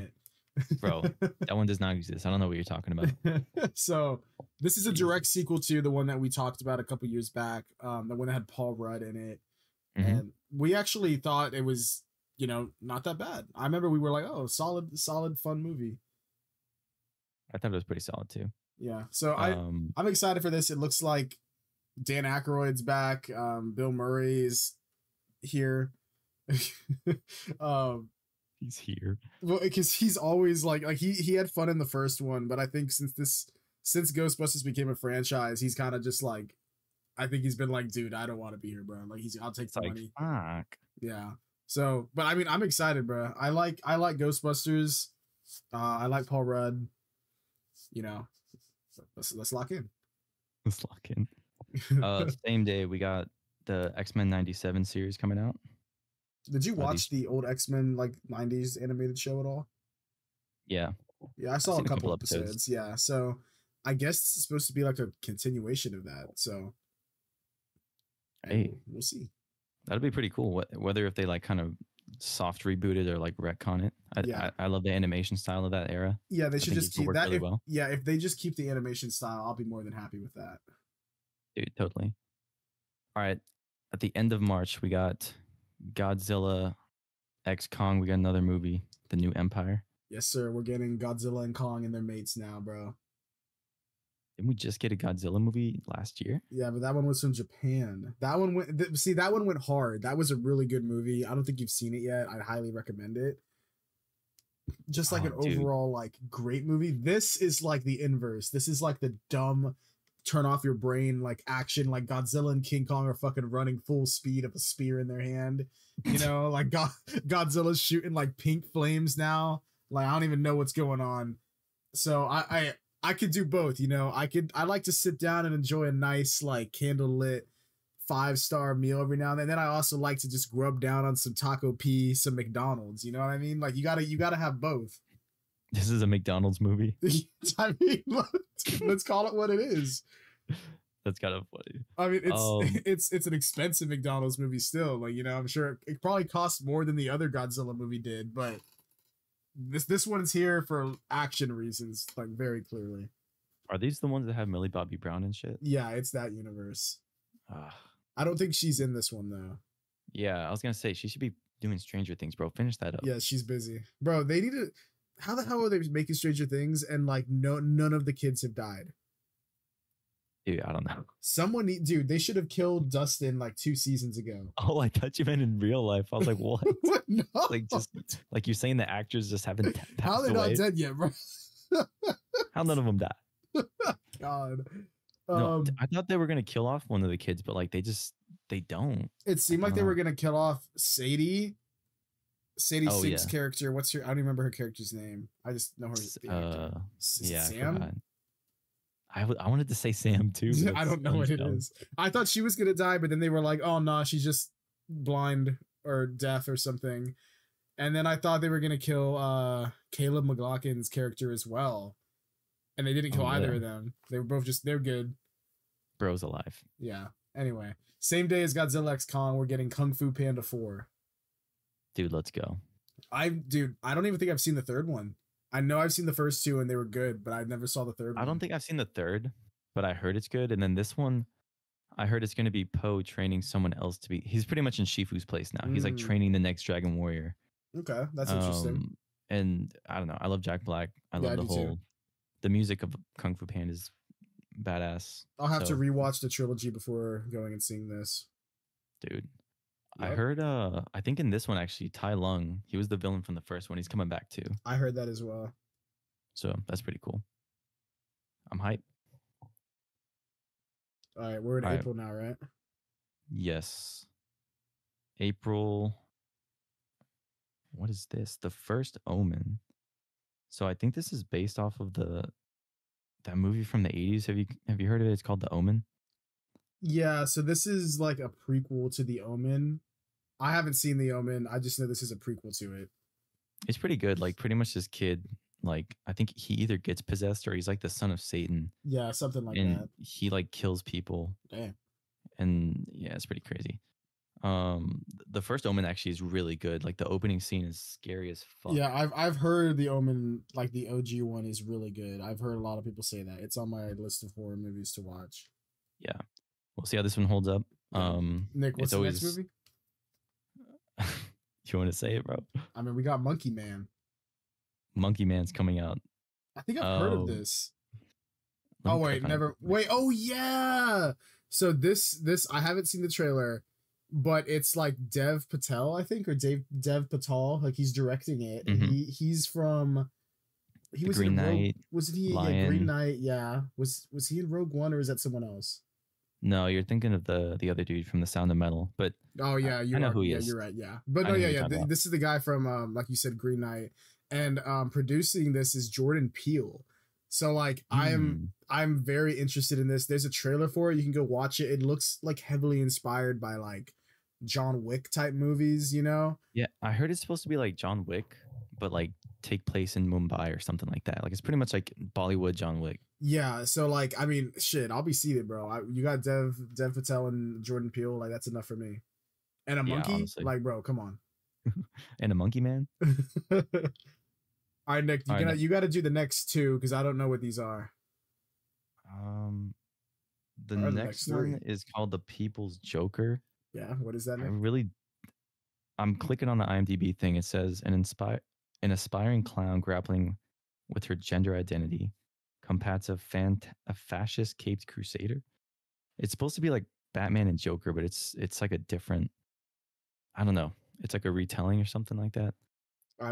Bro, that one does not exist. I don't know what you're talking about. So this is a direct sequel to the one that we talked about a couple years back, the one that had Paul Rudd in it. And we actually thought it was, you know, not that bad. I remember we were like, oh, solid fun movie. I thought it was pretty solid too. Yeah, so I'm excited for this. It looks like Dan Aykroyd's back, Bill Murray's here. He's here. Well, because he's always like he had fun in the first one, but I think since Ghostbusters became a franchise, he's kind of just like, I think he's been like, dude, I don't want to be here, bro. Like I'll take the money. Fuck. Yeah. So, but I mean, I'm excited, bro. I like Ghostbusters. I like Paul Rudd. You know, let's lock in. Let's lock in. Same day we got the X-Men 97 series coming out. Did you watch the old X-Men like 90s animated show at all? Yeah. Yeah, I saw a couple episodes. Yeah. So I guess it's supposed to be like a continuation of that. So hey, we'll see. That'd be pretty cool. Whether if they like kind of soft reboot it or like retcon it. I love the animation style of that era. Yeah, they should just keep that. Yeah, if they just keep the animation style, I'll be more than happy with that. Dude, totally. All right. at the end of March, we got Godzilla X Kong. We got another movie, The New Empire. Yes, sir. We're getting Godzilla and Kong and their mates now, bro. Didn't we just get a Godzilla movie last year? Yeah, but that one was from Japan. That one went. See, that one went hard. That was a really good movie. I don't think you've seen it yet. I'd highly recommend it. Just like overall like great movie. This is like the inverse. This is like the dumb, turn off your brain like action. Like Godzilla and King Kong are fucking running full speed of a spear in their hand. You know, like Godzilla's shooting like pink flames now. Like I don't even know what's going on. So I could do both, you know. I like to sit down and enjoy a nice like candlelit 5-star meal every now and then. And then I also like to just grub down on some taco pea, some McDonald's. You know what I mean? Like you gotta have both. This is a McDonald's movie. I mean, let's call it what it is. That's kind of funny. I mean, it's an expensive McDonald's movie still. Like, you know, I'm sure it probably costs more than the other Godzilla movie did, but this one's here for action reasons, like very clearly. Are these the ones that have Millie Bobby Brown and shit? Yeah, it's that universe. I don't think she's in this one though. Yeah, I was gonna say she should be doing Stranger Things, bro. Finish that up. Yeah, she's busy, bro. They need to. How the hell are they making Stranger Things and like none of the kids have died? Dude, I don't know. Dude, they should have killed Dustin like 2 seasons ago. Oh, I thought you meant in real life. I was like, what? No. Like just like you're saying the actors just haven't passed How are they away? Not dead yet, bro? How none of them die? God. No, I thought they were gonna kill off one of the kids, but like they don't. It seemed like they were gonna kill off Sadie. Sadie Sink's character. What's her? I don't remember her character's name. I just know her. Sam. I wanted to say Sam too. I don't know what it is. I thought she was gonna die, but then they were like, "Oh no, she's just blind or deaf or something." And then I thought they were gonna kill Caleb McLaughlin's character as well. And they didn't kill either of them. They were both just, they're good. Bro's alive. Yeah. Anyway, same day as Godzilla X Kong, we're getting Kung Fu Panda 4. Dude, let's go. Dude, I don't even think I've seen the third one. I know I've seen the first two and they were good, but I never saw the third one. I don't think I've seen the third, but I heard it's good. And then this one, I heard it's going to be Poe training someone else to be, he's pretty much in Shifu's place now. He's like training the next Dragon Warrior. Okay. That's interesting. And I don't know. I love Jack Black. I love the whole The music of Kung Fu Panda is badass. I'll have to rewatch the trilogy before going and seeing this. Dude, yep. I heard, I think in this one, actually, Tai Lung, he was the villain from the first one. He's coming back too. I heard that as well. So that's pretty cool. I'm hyped. All right, we're in April now, right? Yes. April. What is this? The First Omen. So I think this is based off of that movie from the 80s. Have you heard of it? It's called The Omen. Yeah, so this is like a prequel to The Omen. I haven't seen The Omen. I just know this is a prequel to it. It's pretty good. Like pretty much this kid, like I think he either gets possessed or he's like the son of Satan. Yeah, something like that. He like kills people. Damn. And yeah, it's pretty crazy. The First Omen actually is really good. Like the opening scene is scary as fuck. Yeah, I've heard The Omen, like the OG one, is really good. I've heard a lot of people say that. It's on my list of horror movies to watch. Yeah, we'll see how this one holds up. Nick, what's the next movie? You want to say it, bro? I mean, we got Monkey Man. Monkey Man's coming out. I think I've heard of this. Oh wait, never. Wait, oh yeah. So this I haven't seen the trailer. But it's like Dev Patel, I think, or Dev Patel. Like he's directing it. Mm-hmm. He's from. He was Green Knight. Was he Green Knight? Yeah. Was he in Rogue One or is that someone else? No, you're thinking of the other dude from The Sound of Metal. But oh yeah, you know who he is. You're right. Yeah, but no, yeah. This is the guy from like you said, Green Knight, and producing this is Jordan Peele. So like I'm very interested in this. There's a trailer for it. You can go watch it. It looks like heavily inspired by like John Wick type movies, you know? Yeah, I heard it's supposed to be like John Wick, but like take place in Mumbai or something like that. Like it's pretty much like Bollywood John Wick. Yeah, so like I mean, shit, I'll be seated, bro. You got Dev Patel and Jordan Peele, like that's enough for me. And a monkey, honestly. Like bro, come on. And a monkey man. All right, Nick, you got to do the next two because I don't know what these are. The next one is called The People's Joker. Yeah, what is that? I'm clicking on the IMDb thing. It says an aspiring clown grappling with her gender identity, combats a fascist caped crusader. It's supposed to be like Batman and Joker, but it's like a different. I don't know. It's like a retelling or something like that.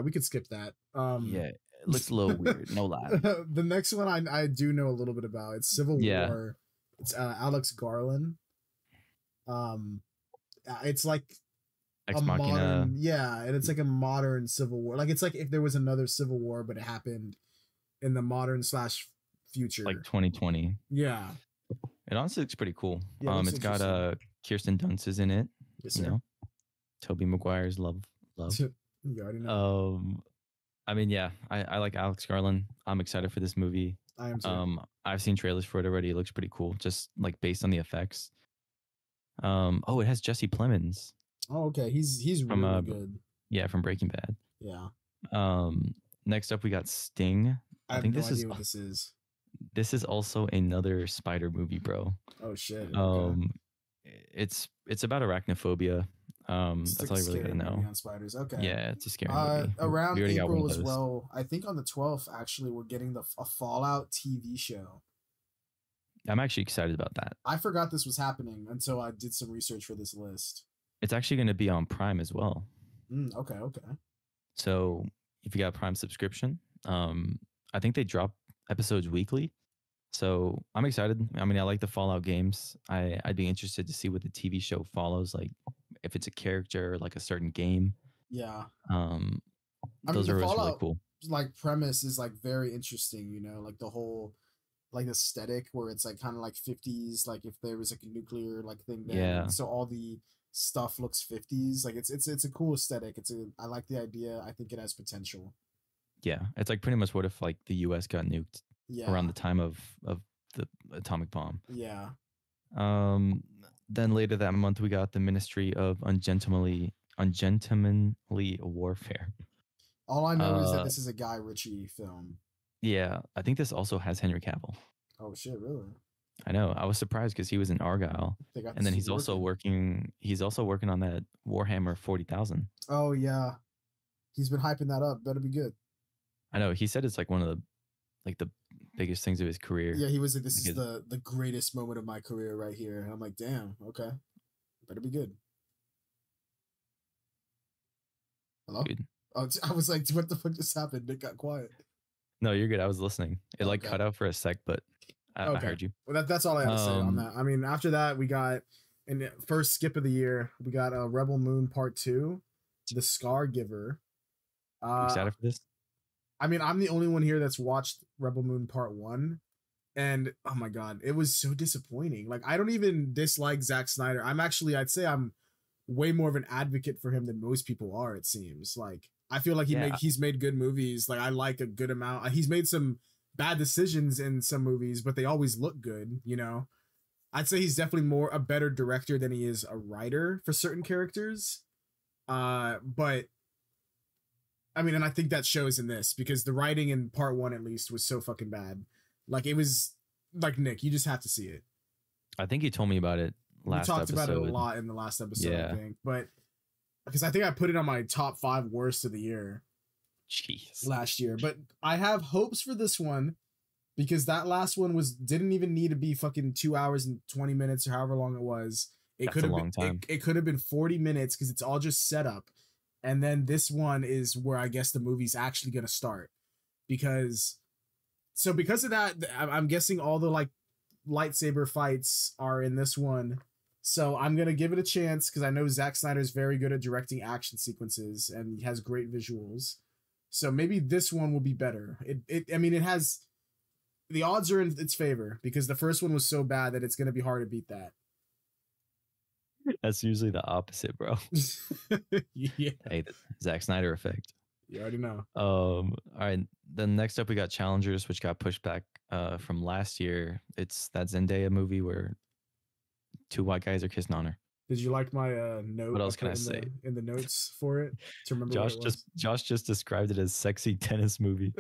We could skip that. Yeah, it looks a little weird. No lie. The next one I do know a little bit about. It's Civil War. It's Alex Garland. It's like Ex Machina. And it's like a modern Civil War. Like it's like if there was another Civil War, but it happened in the modern / future, like 2020. Yeah, it honestly looks pretty cool. Yeah, it's got Kirsten Dunst is in it. Yes, you know, Tobey Maguire's love. You already know. I mean, yeah, I like Alex Garland. I'm excited for this movie. I am too. I've seen trailers for it already. It looks pretty cool, just like based on the effects. It has Jesse Plemons. Oh, okay. He's really good. Yeah, from Breaking Bad. Yeah. Next up we got Sting. I think no idea what this is. This is also another spider movie, bro. Oh shit. Okay. It's about arachnophobia. That's all I really gotta know. On spiders. Okay. Yeah, it's a scary movie. Around April as well. I think on the 12th, actually, we're getting a Fallout TV show. I'm actually excited about that. I forgot this was happening until I did some research for this list. It's actually going to be on Prime as well. Okay. So if you got a Prime subscription, I think they drop episodes weekly. So I'm excited. I mean, I like the Fallout games. I'd be interested to see what the TV show follows, like if it's a character, like a certain game. Yeah. Those are Fallout, really cool. Like premise is like very interesting, you know, like the whole like aesthetic where it's like kind of like 50s, like if there was like a nuclear like thing there. Yeah. So all the stuff looks 50s. Like it's a cool aesthetic. I like the idea. I think it has potential. Yeah. It's like pretty much what if like the US got nuked around the time of the atomic bomb. Yeah. Then later that month we got the Ministry of Ungentlemanly Warfare. All I know is that this is a Guy Ritchie film. Yeah, I think this also has Henry Cavill. Oh shit, really? I know. I was surprised because he was in Argylle, and then he's also working on that Warhammer 40,000. Oh yeah, he's been hyping that up. Better be good. I know. He said it's like one of the biggest things of his career. Yeah, he was like, "This is the greatest moment of my career right here," and I'm like, "Damn, okay, better be good." Hello. Dude. Oh, I was like, "What the fuck just happened?" Nick got quiet. No, you're good. I was listening. It like cut out for a sec, but I heard you. Well, that's all I have to say on that. I mean, after that, we got in the first skip of the year, we got Rebel Moon Part 2, The Scar Giver. You excited for this? I mean, I'm the only one here that's watched Rebel Moon Part 1. And oh my God, it was so disappointing. Like, I don't even dislike Zack Snyder. I'd say I'm way more of an advocate for him than most people are, it seems. Like, I feel like he's made good movies. Like, I like a good amount. He's made some bad decisions in some movies, but they always look good, you know? I'd say he's definitely a better director than he is a writer for certain characters. But, I mean, and I think that shows in this, because the writing in Part 1, at least, was so fucking bad. Like, it was, like, Nick, you just have to see it. I think you told me about it last episode. We talked about it a lot in the last episode, yeah. I think. But... because I think I put it on my top 5 worst of the year. Jeez. Last year. But I have hopes for this one, because that last one didn't even need to be fucking 2 hours and 20 minutes or however long it was. It could have been 40 minutes because it's all just set up. And then this one is where I guess the movie's actually going to start. Because of that, I'm guessing all the like lightsaber fights are in this one. So I'm going to give it a chance because I know Zack Snyder's very good at directing action sequences and he has great visuals. So maybe this one will be better. It has the odds are in its favor because the first one was so bad that it's going to be hard to beat that. That's usually the opposite, bro. Yeah. Hey, the Zack Snyder effect. You already know. All right. Then next up, we got Challengers, which got pushed back from last year. It's that Zendaya movie where 2 white guys are kissing on her. Did you like my note? What else can I say in the notes for it? To remember, Josh just described it as sexy tennis movie,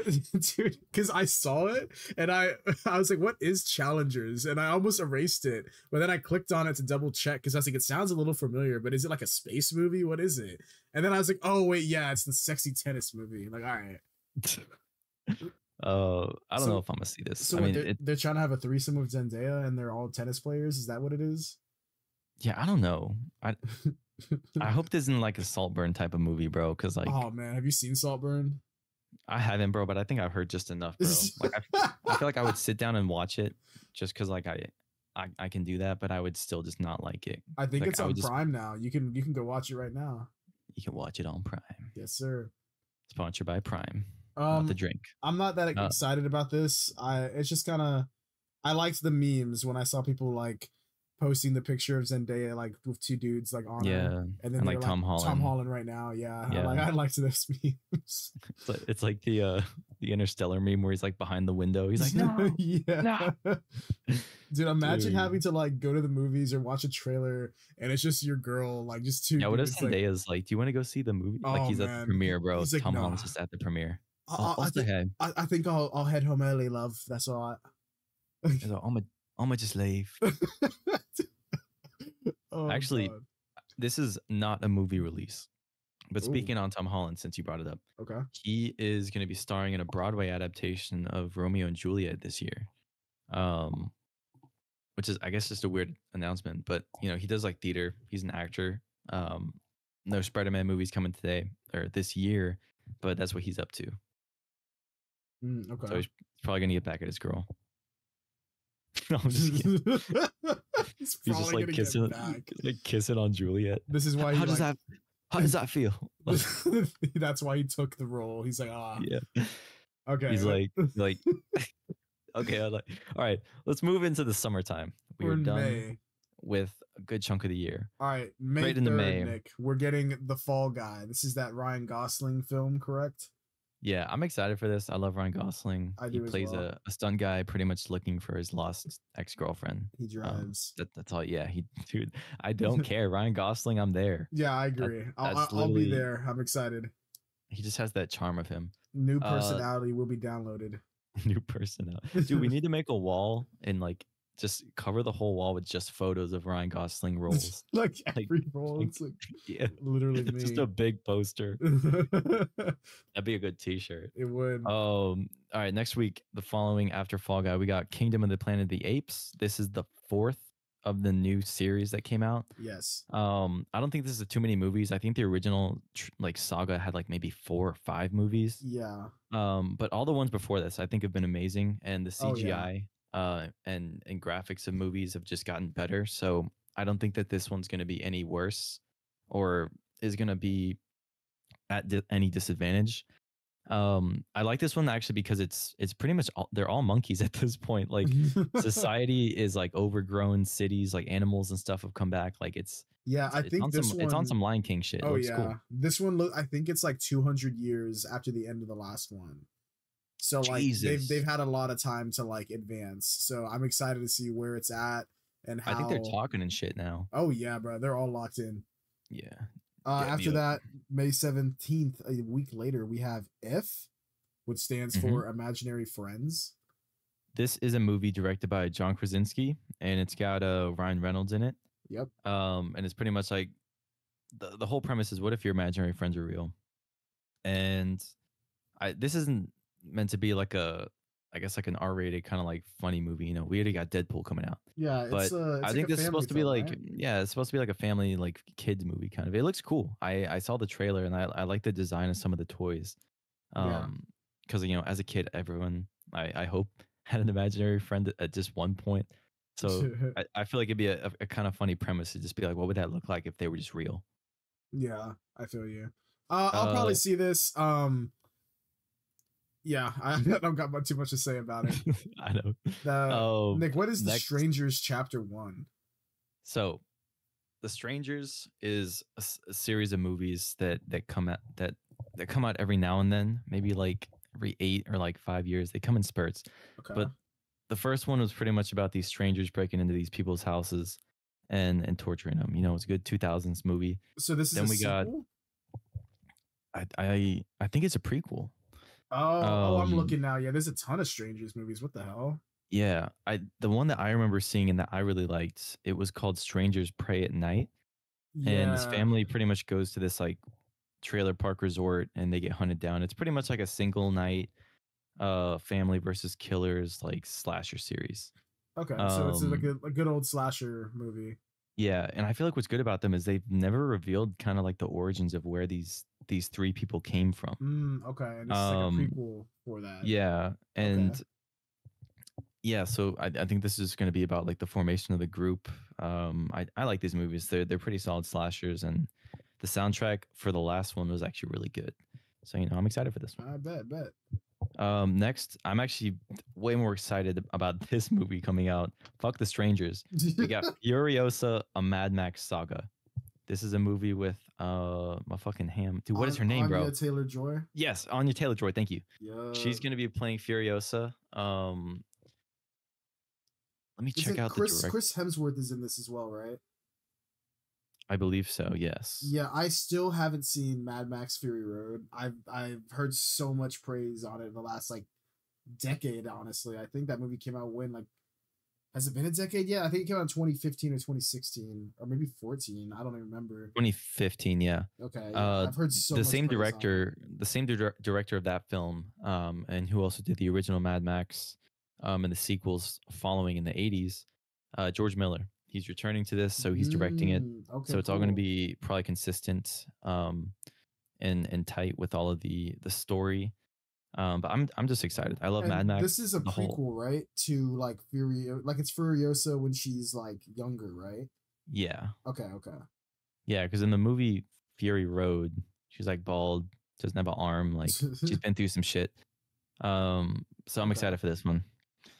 dude. Because I saw it and I was like, "What is Challengers?" And I almost erased it, but then I clicked on it to double check because I was like, "It sounds a little familiar, but is it like a space movie? What is it?" And then I was like, "Oh wait, yeah, it's the sexy tennis movie." Like, all right. I don't know if I'm gonna see this. So I mean, they're trying to have a threesome with Zendaya, and they're all tennis players. Is that what it is? Yeah, I don't know. I hope this isn't like a Saltburn type of movie, bro. Because like, oh man, have you seen Saltburn? I haven't, bro, but I think I've heard just enough, bro. Like, I feel like I would sit down and watch it just because like I can do that, but I would still just not like it. I think like, it's on Prime now. You can go watch it right now. You can watch it on Prime. Yes, sir. Sponsored by Prime. Not the drink. I'm not that excited about this. It's just kind of, I liked the memes when I saw people like posting the picture of Zendaya like with two dudes like on her, and then like Tom Holland right now. Yeah. Like, I liked those memes. It's like the Interstellar meme where he's like behind the window. He's like, no, no. Dude, imagine having to like go to the movies or watch a trailer and it's just your girl, like just two. Yeah, what if Zendaya's like, do you want to go see the movie? Oh, like he's at the premiere, bro. He's like, Tom Holland's just at the premiere. I think I'll head home early, love. That's all right. Like, I'm gonna just leave. Oh, actually, God. This is not a movie release. But speaking on Tom Holland, since you brought it up, okay, he is going to be starring in a Broadway adaptation of Romeo and Juliet this year, which is, I guess, just a weird announcement. But you know, he does like theater. He's an actor. There's Spider-Man movies coming today or this year, but that's what he's up to. Okay, so he's probably going to get back at his girl. No, I'm just kidding. He's just like kissing on Juliet. This is why. How does that feel? That's why he took the role. He's like, yeah. Okay. He's like, okay. I'm like, all right. Let's move into the summertime. We're done with a good chunk of the year. All right, May right 3rd, into May. Nick, we're getting The Fall Guy. This is that Ryan Gosling film, correct? Yeah, I'm excited for this. I love Ryan Gosling. He plays a stunt guy pretty much looking for his lost ex-girlfriend. He drives. That's all. Yeah, dude, I don't care. Ryan Gosling, I'm there. Yeah, I agree. I'll be there. I'm excited. He just has that charm of him. New personality will be downloaded. New personality. Dude, we need to make a wall and like just cover the whole wall with just photos of Ryan Gosling roles. Like every role. It's like, yeah, literally me. Just a big poster. That'd be a good t-shirt. It would. All right. Next week, the following after Fall Guy, we got Kingdom of the Planet of the Apes. This is the fourth of the new series that came out. Yes. I don't think this is too many movies. I think the original like saga had like maybe 4 or 5 movies. Yeah. But all the ones before this, I think, have been amazing, and the CGI. Oh, yeah. And graphics of movies have just gotten better. So I don't think that this one's going to be any worse or is going to be at any disadvantage. I like this one actually because it's pretty much they're all monkeys at this point. Like society is like overgrown cities, like animals and stuff have come back. Like I think it's on some Lion King shit. Oh yeah. Cool. This one, I think it's like 200 years after the end of the last one. So like they've had a lot of time to like advance. So I'm excited to see where it's at and how. I think they're talking and shit now. Oh yeah, bro, they're all locked in. Yeah. After that, May 17th, a week later, we have If, which stands for Imaginary Friends. This is a movie directed by John Krasinski, and it's got Ryan Reynolds in it. Yep. And it's pretty much like the whole premise is, what if your imaginary friends are real? And this isn't meant to be like a, I guess like an R-rated kind of like funny movie, you know. We already got Deadpool coming out. Yeah, but I think this is supposed to be like, yeah, it's supposed to be like a family, like kids movie kind of. It looks cool. I saw the trailer and I like the design of some of the toys, because you know, as a kid, everyone I hope had an imaginary friend at just one point. So I feel like it'd be a kind of funny premise to just be like, what would that look like if they were just real? Yeah, I feel you. I'll probably see this. Yeah, I don't got too much to say about it. I know. Nick, what is The Strangers Chapter 1? So, The Strangers is a series of movies that come out every now and then, maybe like every 8 or like 5 years. They come in spurts. Okay. But the first one was pretty much about these strangers breaking into these people's houses and torturing him. You know, it's a good 2000s movie. So this is then a we sequel? Got. I think it's a prequel. Oh, I'm looking now. Yeah, there's a ton of Strangers movies. What the hell? Yeah, the one that I remember seeing and that I really liked, it was called Strangers Pray at Night. Yeah. And his family pretty much goes to this like trailer park resort and they get hunted down. It's pretty much like a single night family versus killers like slasher series. Okay, so it's like a good old slasher movie. Yeah, and I feel like what's good about them is they've never revealed kind of like the origins of where these three people came from. Okay, and it's like a prequel for that. Yeah, and yeah, so I think this is going to be about like the formation of the group. I like these movies. They're pretty solid slashers, and the soundtrack for the last one was actually really good. So, you know, I'm excited for this one. I bet. Next, I'm actually way more excited about this movie coming out. Fuck the Strangers. We got Furiosa, a Mad Max Saga. This is a movie with my fucking ham. Dude, what is her name, bro? Anya Taylor-Joy? Yes, Anya Taylor-Joy. Thank you. Yeah. She's going to be playing Furiosa. Let me check out the director. Chris Hemsworth is in this as well, right? I believe so, yes. Yeah, I still haven't seen Mad Max Fury Road. I've heard so much praise on it in the last like decade, honestly. I think that movie came out when, like, has it been a decade yet? I think it came out in 2015 or 2016 or maybe 14. I don't even remember. 2015, yeah. Okay. Yeah, I've heard so much. The same director of that film, and who also did the original Mad Max and the sequels following in the 80s, George Miller. He's returning to this, so he's directing it. Okay, so it's all going to be probably consistent and tight with all of the story. But I'm just excited. I love Mad Max. This is a prequel, right? To like it's Furiosa when she's like younger, right? Yeah. Okay. Yeah, because in the movie Fury Road, she's like bald, doesn't have an arm, like she's been through some shit. So I'm excited for this one.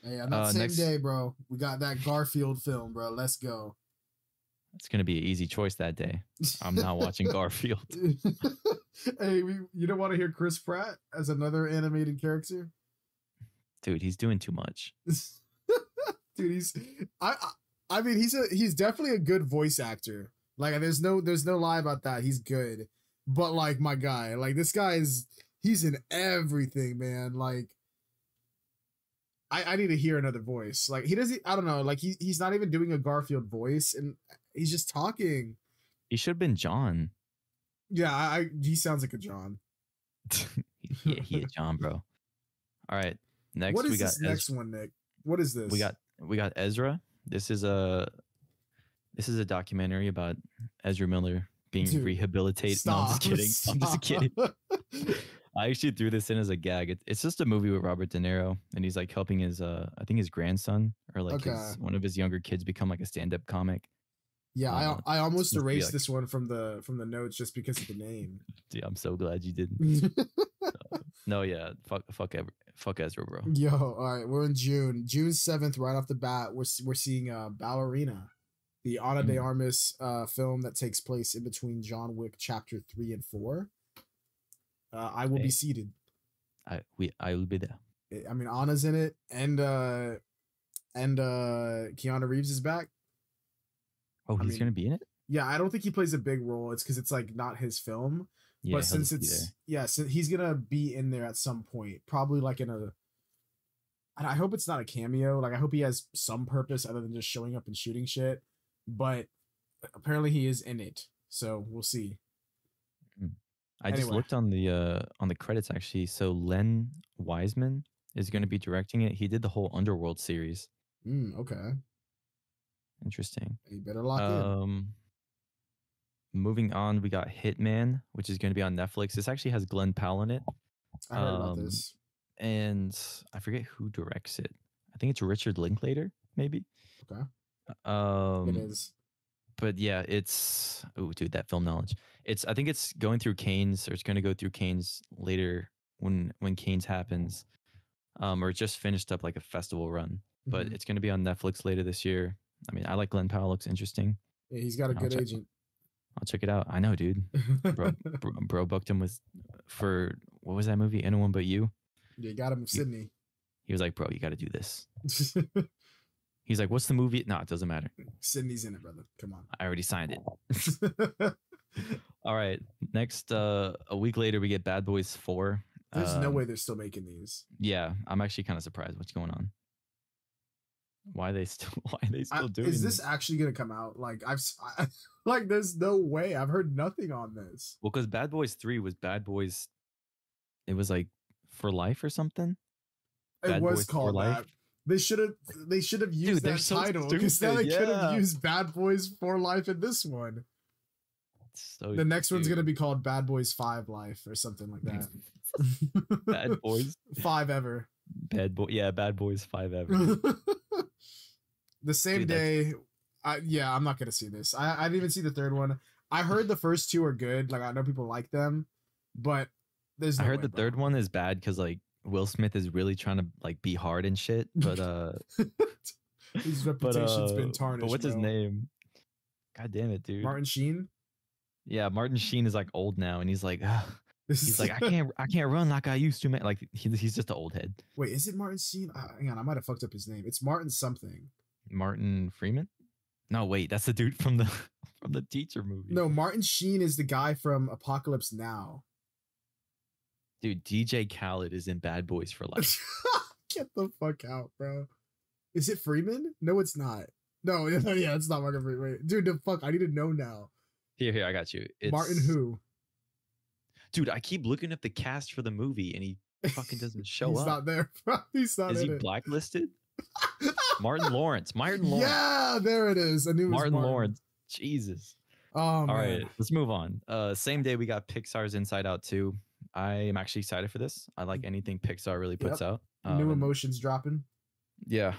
Hey, on that same day, bro, we got that Garfield film, bro. Let's go. It's going to be an easy choice that day. I'm not watching Garfield. Hey, you don't want to hear Chris Pratt as another animated character? Dude, he's doing too much. Dude, I mean, he's definitely a good voice actor. Like, there's no lie about that. He's good. But, like, my guy, like, this guy he's in everything, man. Like, I need to hear another voice. Like, he doesn't, I don't know. Like, he's not even doing a Garfield voice, and he's just talking. He should have been John. Yeah, he sounds like a John. Yeah, he a John, bro. All right, next. What is this next one, Nick? What is this? We got Ezra. This is a documentary about Ezra Miller being rehabilitated. Stop. No, I'm just kidding. I actually threw this in as a gag. It's just a movie with Robert De Niro, and he's like helping his, I think his grandson or like one of his younger kids become like a stand-up comic. Yeah, I almost erased this one from the notes just because of the name. Dude, I'm so glad you didn't. No, yeah, fuck Ezra, bro. Yo, all right, we're in June 7th, right off the bat. We're seeing Ballerina, the Ana de Armas film that takes place in between John Wick Chapter 3 and 4. I will be seated. I will be there. I mean, Anna's in it, and Keanu Reeves is back. Oh, he's gonna be in it. Yeah, I don't think he plays a big role. It's because it's like not his film. Yeah, but since it's so he's gonna be in there at some point, probably like in a. And I hope it's not a cameo. Like, I hope he has some purpose other than just showing up and shooting shit. But apparently, he is in it, so we'll see. I just looked on the credits actually. So Len Wiseman is going to be directing it. He did the whole Underworld series. Okay. Interesting. You better lock in. Moving on, we got Hitman, which is going to be on Netflix. This actually has Glenn Powell in it. I heard about this. And I forget who directs it. I think it's Richard Linklater, maybe. Okay. It is. But yeah, it's that film knowledge. I think it's going through Canes, or it's going to go through Canes later when Canes happens, or it just finished up like a festival run. But it's going to be on Netflix later this year. I mean, I like Glenn Powell. Looks interesting. Yeah, he's got a good agent. I'll check it out. I know, dude. Bro booked him for what was that movie? Anyone But You. Yeah, got him in Sydney. He was like, bro, you got to do this. He's like, what's the movie? No, it doesn't matter. Sydney's in it, brother. Come on. I already signed it. All right. Next, a week later, we get Bad Boys 4. There's no way they're still making these. Yeah. I'm actually kind of surprised what's going on. Why are they still doing this? Is this actually going to come out? Like, like there's no way. I've heard nothing on this. Well, because Bad Boys 3 was Bad Boys. It was like For Life or something. It was called that. They should have used that title, because now they could have used Bad Boys for Life in this one. So the next one's gonna be called Bad Boys 5 Life or something like that. Bad Boys 5 Ever. Bad Boys 5 Ever. The same day, I'm not gonna see this. I didn't even see the third one. I heard the first two are good. Like, I know people like them, but there's. No I heard way, the bro. Third one is bad because like. Will Smith is really trying to like be hard and shit, but his reputation's been tarnished. But what's his name? God damn it, dude! Martin Sheen. Yeah, Martin Sheen is like old now, and he's like, he's like, I can't run like I used to, man. Like he's just an old head. Wait, is it Martin Sheen? Hang on, I might have fucked up his name. It's Martin something. Martin Freeman? No, wait, that's the dude from the teacher movie. No, Martin Sheen is the guy from Apocalypse Now. Dude, DJ Khaled is in Bad Boys for Life. Get the fuck out, bro. Is it Freeman? No, it's not. No, yeah, it's not Martin Freeman. Wait, dude, the fuck, I need to know now. Here, I got you. It's Martin who? Dude, I keep looking up the cast for the movie, and he fucking doesn't show He's up. He's not there, bro. He's not. Is he blacklisted? Martin Lawrence. Martin Lawrence. Yeah, there it is. I knew it was Martin Lawrence. Jesus. Oh, all man. Right, let's move on. Same day, we got Pixar's Inside Out 2. I am actually excited for this. I like anything Pixar really puts out. New emotions dropping. Yeah.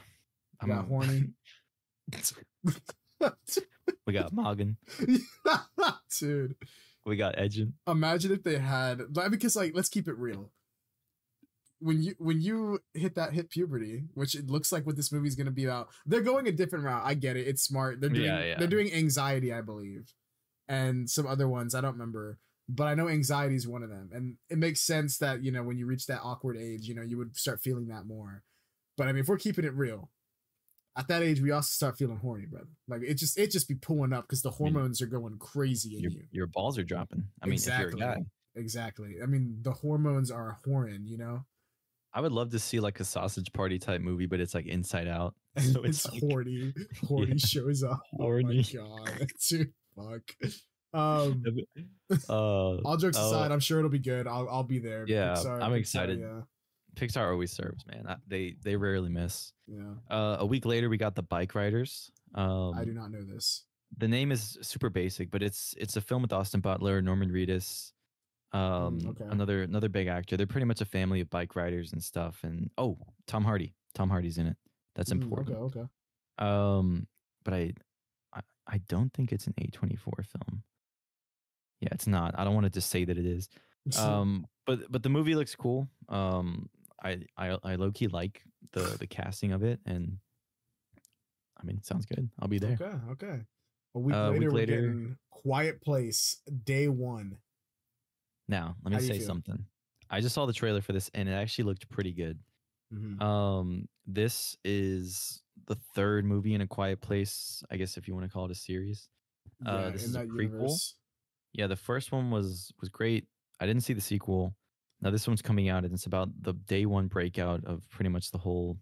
I'm not horny. We got Morgan. Dude. We got Edgin. Imagine if they had, because like, let's keep it real. When you hit puberty, which it looks like what this movie is going to be about, they're going a different route. I get it. It's smart. They're doing, They're doing Anxiety, I believe. And some other ones. I don't remember. But I know Anxiety is one of them. And it makes sense that, you know, when you reach that awkward age, you know, you would start feeling that more. But I mean, if we're keeping it real, at that age, we also start feeling horny, brother. Like it just be pulling up because the hormones are going crazy in you. Your balls are dropping. I mean, exactly. If you're a guy. Exactly. I mean, the hormones are horrid, you know? I would love to see like a sausage party type movie, but it's like Inside Out. So it's like, horny. Horny shows up. Horny. Oh my God. Dude, fuck. All jokes aside, I'm sure it'll be good. I'll be there. Yeah, Pixar, I'm excited. Pixar always serves, man. They rarely miss. Yeah. A week later, we got the Bike Riders. I do not know this. The name is super basic, but it's a film with Austin Butler, Norman Reedus, another big actor. They're pretty much a family of bike riders and stuff. And Tom Hardy. Tom Hardy's in it. That's important. Okay. But I don't think it's an A24 film. Yeah, it's not. I don't want to just say that it is. But the movie looks cool. I low key like the casting of it, and I mean, it sounds good. I'll be there. Okay. A week later, we're getting Quiet Place Day One. Now, let me say something. I just saw the trailer for this, and it actually looked pretty good. Mm-hmm. This is the third movie in A Quiet Place, I guess if you want to call it a series. This is a prequel. Universe. Yeah, the first one was great. I didn't see the sequel. Now this one's coming out, and it's about the day one breakout of pretty much the whole,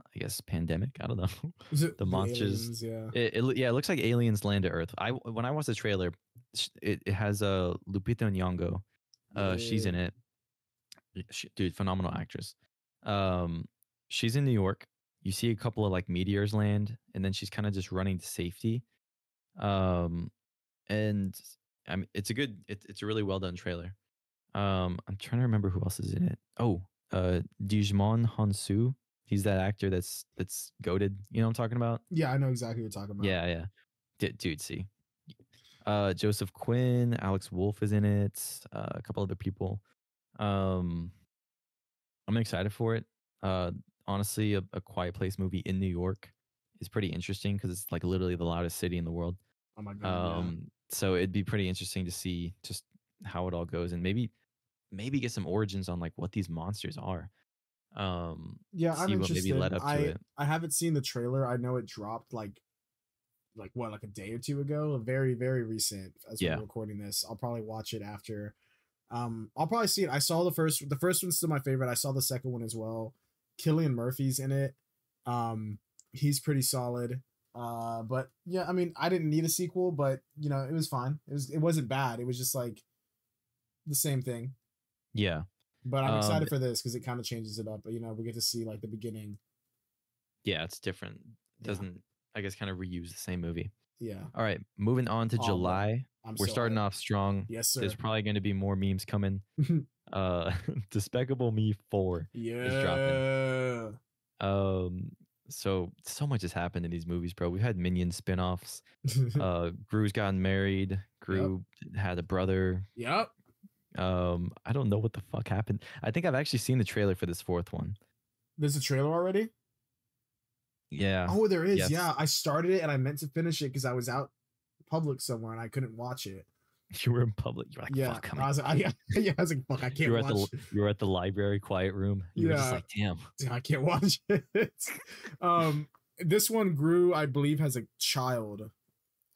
I guess, pandemic. I don't know. The monsters. Aliens, yeah. It looks like aliens land to Earth. When I watched the trailer, it has Lupita Nyong'o. She's in it. Dude, phenomenal actress. She's in New York. You see a couple of like meteors land, and then she's kind of just running to safety. And I mean, it's a really well done trailer. I'm trying to remember who else is in it. Digimon Hansu. He's that actor that's goated. You know what I'm talking about? Yeah, I know exactly what you're talking about. Yeah. Dude, see. Joseph Quinn, Alex Wolff is in it. A couple other people. I'm excited for it. Honestly, a Quiet Place movie in New York is pretty interesting because it's like literally the loudest city in the world. Oh my God. So it'd be pretty interesting to see just how it all goes, and maybe get some origins on like what these monsters are. I'm interested. Maybe led up to it. I haven't seen the trailer. I know it dropped like a day or two ago, very, very recent as we're recording this. I'll probably watch it after. I'll probably see it. I saw the first one's still my favorite. I saw the second one as well. Cillian Murphy's in it. He's pretty solid. But yeah, I mean, I didn't need a sequel, but you know, it was fine. It wasn't bad. It was just like the same thing. Yeah. But I'm excited for this because it kind of changes it up. But you know, we get to see like the beginning. Yeah, it's different. I guess kind of reuse the same movie. Yeah. All right, moving on to July. We're starting off strong. Yes, sir. There's probably going to be more memes coming. Despicable Me 4 is dropping. So much has happened in these movies, bro. We've had Minion spinoffs. Gru's gotten married. Gru had a brother. Yep. I don't know what the fuck happened. I think I've actually seen the trailer for this fourth one. There's a trailer already? Yeah. Oh, there is. Yes. Yeah, I started it and I meant to finish it because I was out public somewhere and I couldn't watch it. You were in public. You were like, fuck. I was like, fuck, I can't watch. You were at the library quiet room. You were just like, damn, I can't watch it. This one, Gru, I believe, has a child.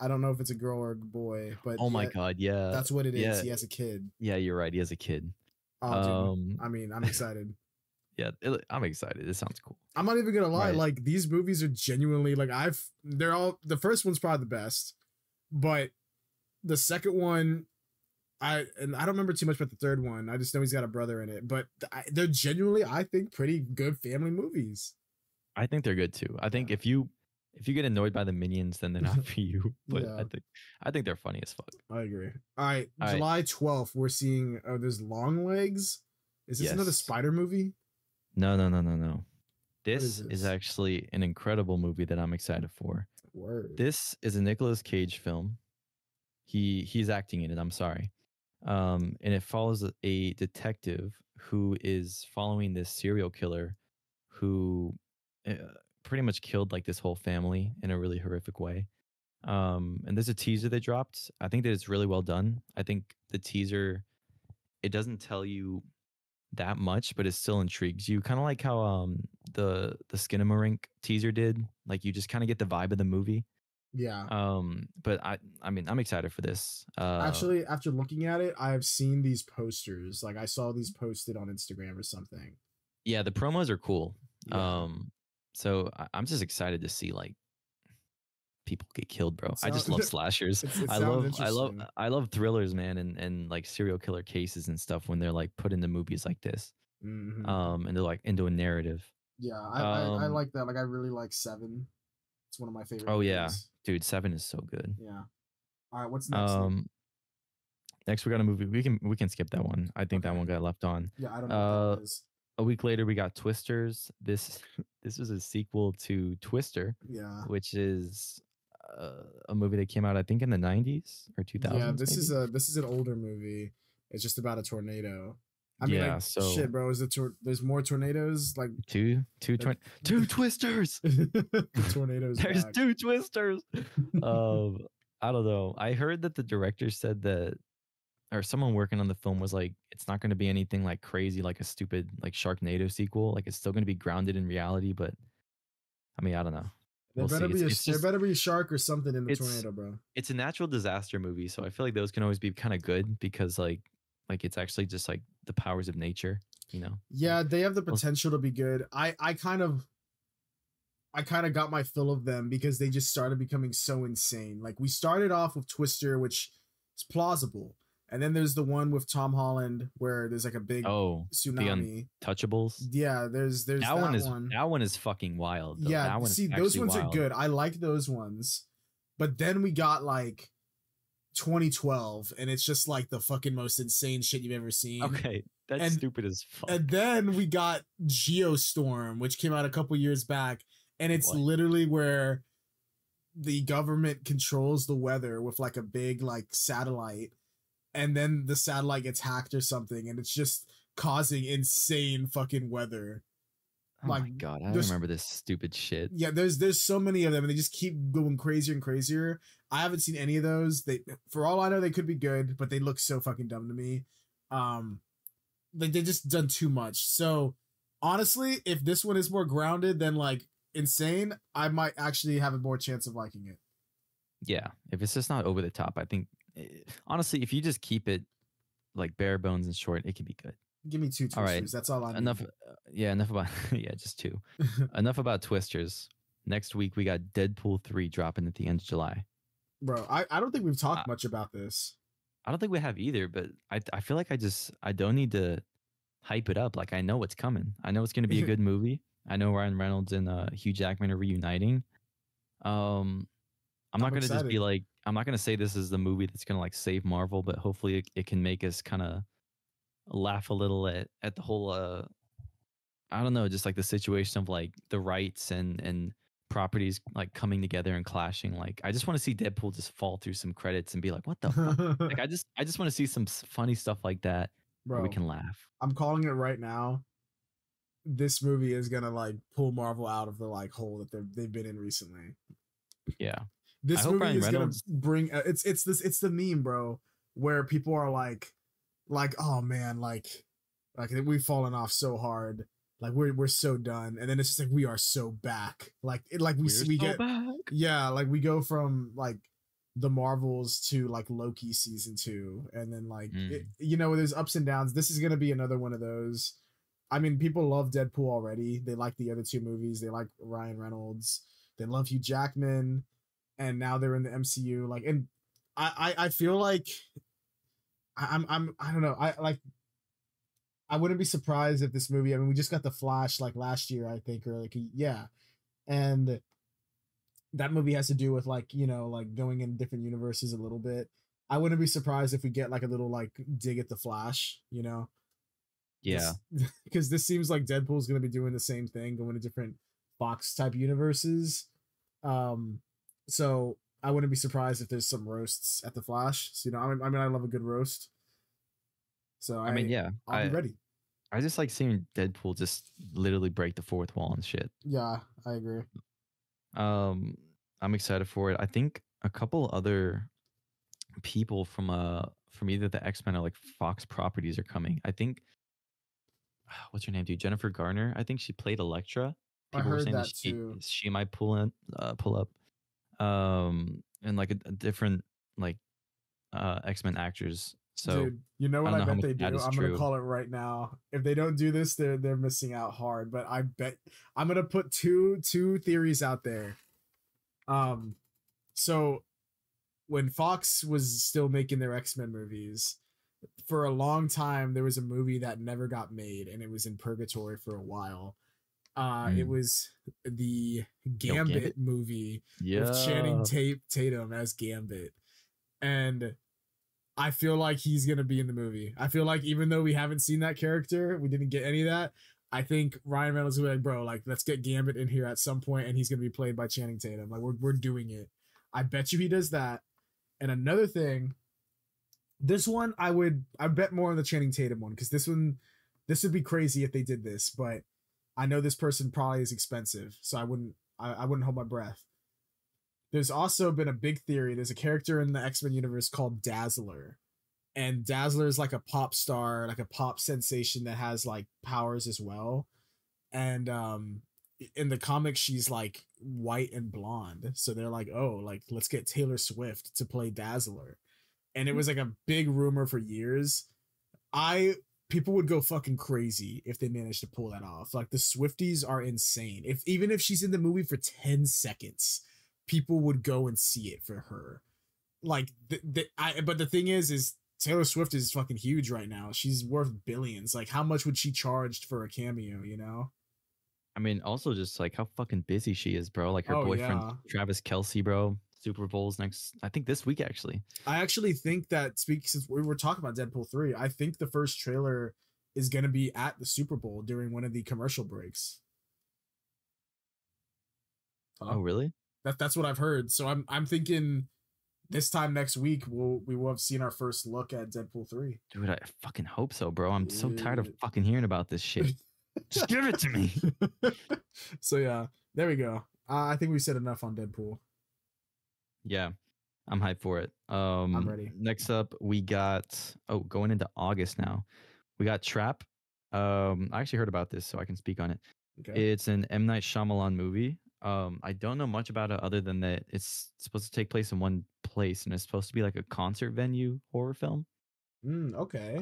I don't know if it's a girl or a boy, but oh my god, yeah, that's what it is. Yeah. He has a kid. Yeah, you're right. He has a kid. Oh, dude, I mean, I'm excited. Yeah, I'm excited. It sounds cool. I'm not even gonna lie. Right. Like these movies are genuinely like they're all, the first one's probably the best, but the second one, I don't remember too much about the third one. I just know he's got a brother in it, but they're genuinely, I think, pretty good family movies. I think they're good too. I think if you get annoyed by the Minions, then they're not for you. But I think they're funny as fuck. I agree. All right, July 12th, we're seeing. Oh, there's Long Legs. Is this another spider movie? No. This is actually an incredible movie that I'm excited for. Word. This is a Nicolas Cage film. He's acting in it. I'm sorry. And it follows a detective who is following this serial killer who. Pretty much killed like this whole family in a really horrific way. And there's a teaser they dropped. I think that it's really well done. I think the teaser, it doesn't tell you that much, but it still intrigues you. Kind of like how the Skinamarink teaser did. Like you just kind of get the vibe of the movie. Yeah. But I mean, I'm excited for this. Actually, after looking at it, I have seen these posters. Like I saw these posted on Instagram or something. Yeah, the promos are cool. Yeah. So I'm just excited to see like people get killed, bro. I just love slashers. I love thrillers, man, and like serial killer cases and stuff when they're like put into movies like this, and they're like into a narrative. Yeah, I like that. Like I really like Seven. It's one of my favorite. Oh yeah, dude, Seven is so good. Yeah. All right, what's next? Next we got a movie. We can skip that one. I think that one got left on. Yeah, I don't know what that is. A week later, we got Twisters. This was a sequel to Twister, which is a movie that came out, I think, in the 90s or 2000s. Yeah, this is an older movie. It's just about a tornado. I mean, like, shit, bro. There's more tornadoes? Like two Twisters. Tornadoes. There's back. Two Twisters. I don't know. I heard that the director said that. Or someone working on the film was like, it's not going to be anything like crazy, like a stupid like Sharknado sequel. Like it's still going to be grounded in reality, but I mean, I don't know. There better be a shark or something in the tornado, bro. It's a natural disaster movie, so I feel like those can always be kind of good because like it's actually just like the powers of nature, you know? Yeah, they have the potential to be good. I kind of got my fill of them because they just started becoming so insane. Like we started off with Twister, which is plausible. And then there's the one with Tom Holland where there's like a big tsunami. The Untouchables. Yeah, there's that one. That one is fucking wild, though. Yeah, that one those ones wild. Are good. I like those ones. But then we got like 2012, and it's just like the fucking most insane shit you've ever seen. Okay, that's stupid as fuck. And then we got Geostorm, which came out a couple years back, and it's literally where the government controls the weather with like a big like satellite. And then the satellite gets hacked or something, and it's just causing insane fucking weather. Oh like, my god, I remember this stupid shit. Yeah, there's so many of them, and they just keep going crazier and crazier. I haven't seen any of those. They, for all I know, they could be good, but they look so fucking dumb to me. Like they just done too much. So honestly, if this one is more grounded than like insane, I might actually have a more chance of liking it. Yeah, if it's just not over the top, I think honestly, if you just keep it like bare bones and short, it can be good. Give me two twisters. All right. That's all I need. Enough. Yeah, enough about yeah, just two. Enough about twisters. Next week we got Deadpool 3 dropping at the end of July. Bro, I don't think we've talked much about this. I don't think we have either, but I feel like I don't need to hype it up. Like I know what's coming. I know it's going to be a good movie. I know Ryan Reynolds and Hugh Jackman are reuniting. I'm not going to just be like, I'm not going to say this is the movie that's going to like save Marvel, but hopefully it can make us kind of laugh a little at the whole, I don't know, just like the situation of like the rights and properties like coming together and clashing. Like, I just want to see Deadpool just fall through some credits and be like, what the fuck? Like, I just want to see some funny stuff like that. Bro, where we can laugh. I'm calling it right now. This movie is going to like pull Marvel out of the like hole that they've been in recently. Yeah. This movie is going to bring it's the meme, bro, where people are like, oh man, like we've fallen off so hard. Like we're so done. And then it's just like, we are so back. Like it, like we so get back. Yeah. Like we go from like the Marvels to like Loki season 2. And then like, it, you know, there's ups and downs. This is going to be another one of those. I mean, people love Deadpool already. They like the other two movies. They like Ryan Reynolds. They love Hugh Jackman. And now they're in the MCU. Like, and I feel like I don't know. I wouldn't be surprised if this movie, I mean, we just got The Flash like last year, I think, or like, yeah. And that movie has to do with like, you know, like going in different universes a little bit. I wouldn't be surprised if we get like a little like dig at The Flash, you know? Yeah. Because this seems like Deadpool's going to be doing the same thing, going to different Fox type universes. So I wouldn't be surprised if there's some roasts at The Flash. So, you know, I mean, I love a good roast. So I mean, yeah, I'll be ready. I just like seeing Deadpool just literally break the fourth wall and shit. Yeah, I agree. I'm excited for it. I think a couple other people from either the X-Men or like Fox properties are coming. I think what's her name, dude? Jennifer Garner. I think she played Elektra. People were saying that too. She might pull up, and like a different like X-Men actors. So, dude, you know what I bet they do? I'm going to call it right now. If they don't do this, they're missing out hard. But I bet I'm going to put two theories out there. So when Fox was still making their X-Men movies, for a long time, there was a movie that never got made, and it was in purgatory for a while. It was the Gambit movie with Channing Tatum as Gambit. And I feel like he's going to be in the movie. I feel like even though we haven't seen that character, we didn't get any of that. I think Ryan Reynolds will be like, bro, like, let's get Gambit in here at some point, and he's going to be played by Channing Tatum. Like, we're doing it. I bet you he does that. And another thing, this one, I bet more on the Channing Tatum one, because this would be crazy if they did this, but I know this person probably is expensive, so I wouldn't hold my breath. There's also been a big theory. There's a character in the X-Men universe called Dazzler. And Dazzler is like a pop star, like a pop sensation that has like powers as well. And in the comics, she's like white and blonde. So they're like, oh, like let's get Taylor Swift to play Dazzler. And it was like a big rumor for years. People would go fucking crazy if they managed to pull that off. Like the Swifties are insane. Even if she's in the movie for 10 seconds, people would go and see it for her. Like, but the thing is Taylor Swift is fucking huge right now. She's worth billions. Like, how much would she charge for a cameo, you know? I mean, also just like how fucking busy she is, bro. Like her boyfriend, Travis Kelce, bro. Super Bowl's next, I think this week, actually. I actually think that, since we were talking about Deadpool 3, I think the first trailer is going to be at the Super Bowl during one of the commercial breaks. Hello? Oh, really? That's what I've heard. So I'm thinking this time next week we will have seen our first look at Deadpool 3. Dude, I fucking hope so, bro. I'm so tired of fucking hearing about this shit. Just give it to me. So yeah, there we go. I think we said enough on Deadpool. Yeah, I'm hyped for it. I'm ready. Next up, we got going into August now. We got Trap I actually heard about this, so I can speak on it. Okay. It's an M. Night Shyamalan movie. I don't know much about it other than that it's supposed to take place in one place, and it's supposed to be like a concert venue horror film. Okay.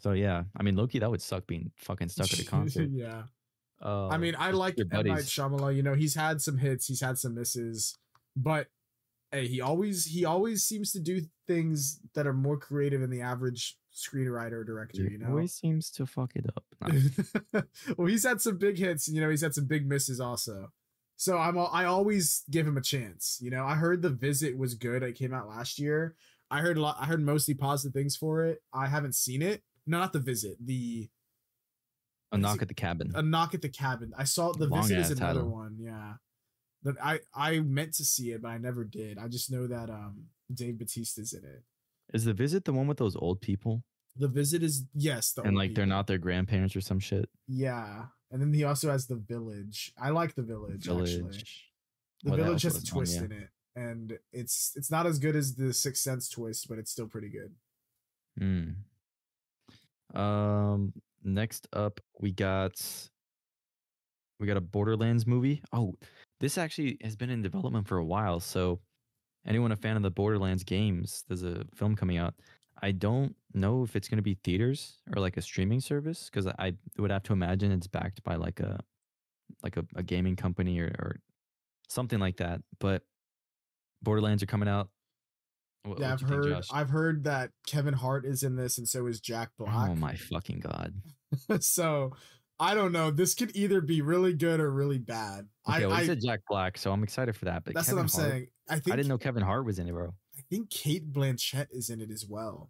So yeah, I mean, low-key, that would suck being fucking stuck at a concert. Yeah. I mean, I like M. Night Shyamalan. You know, he's had some hits, he's had some misses, but hey, he always seems to do things that are more creative than the average screenwriter or director. You know, he always seems to fuck it up. Well, he's had some big hits, and, you know, he's had some big misses also. So I always give him a chance. You know, I heard The Visit was good. It came out last year. I heard mostly positive things for it. I haven't seen it. Not The Visit. A Knock at the Cabin. A Knock at the Cabin. I saw The Visit is another one. Yeah, but I meant to see it, but I never did. I just know that Dave Bautista's in it. Is The Visit the one with those old people? The Visit is, yes. And like they're not their grandparents or some shit. Yeah. And then he also has The Village. I like The Village, actually. The Village has a twist in it. And it's not as good as The Sixth Sense twist, but it's still pretty good. Next up, we got a Borderlands movie. Oh, this actually has been in development for a while. So anyone a fan of the Borderlands games, there's a film coming out. I don't know if it's going to be theaters or like a streaming service, because I would have to imagine it's backed by like a gaming company or something like that. But Borderlands are coming out. Yeah, I've heard that Kevin Hart is in this, and so is Jack Black. Oh my fucking god! So I don't know. This could either be really good or really bad. Okay, I said Jack Black, so I'm excited for that. But that's Kevin what I'm Hart, saying. I didn't know Kevin Hart was in it, bro. I think Cate Blanchett is in it as well.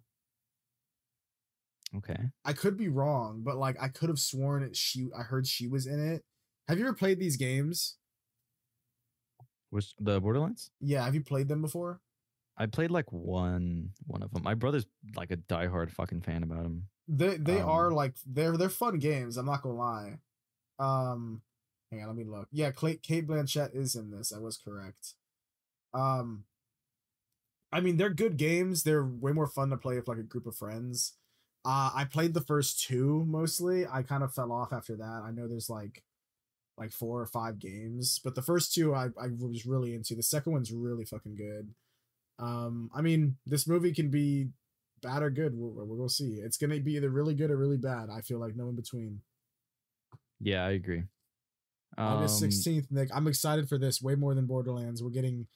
Okay, I could be wrong, but like I could have sworn I heard she was in it. Have you ever played these games? Which the Borderlands? Yeah, have you played them before? I played like one of them. My brother's like a diehard fucking fan about them. They are like they're fun games. I'm not gonna lie. Hang on, let me look. Yeah, Cate Blanchett is in this. I was correct. I mean, they're good games. They're way more fun to play with like a group of friends. I played the first two mostly. I kind of fell off after that. I know there's like 4 or 5 games, but the first two I was really into. The second one's really fucking good. I mean, this movie can be bad or good. We'll see. It's going to be either really good or really bad. I feel like no in between. Yeah, I agree. August 16th, Nick. I'm excited for this way more than Borderlands. We're getting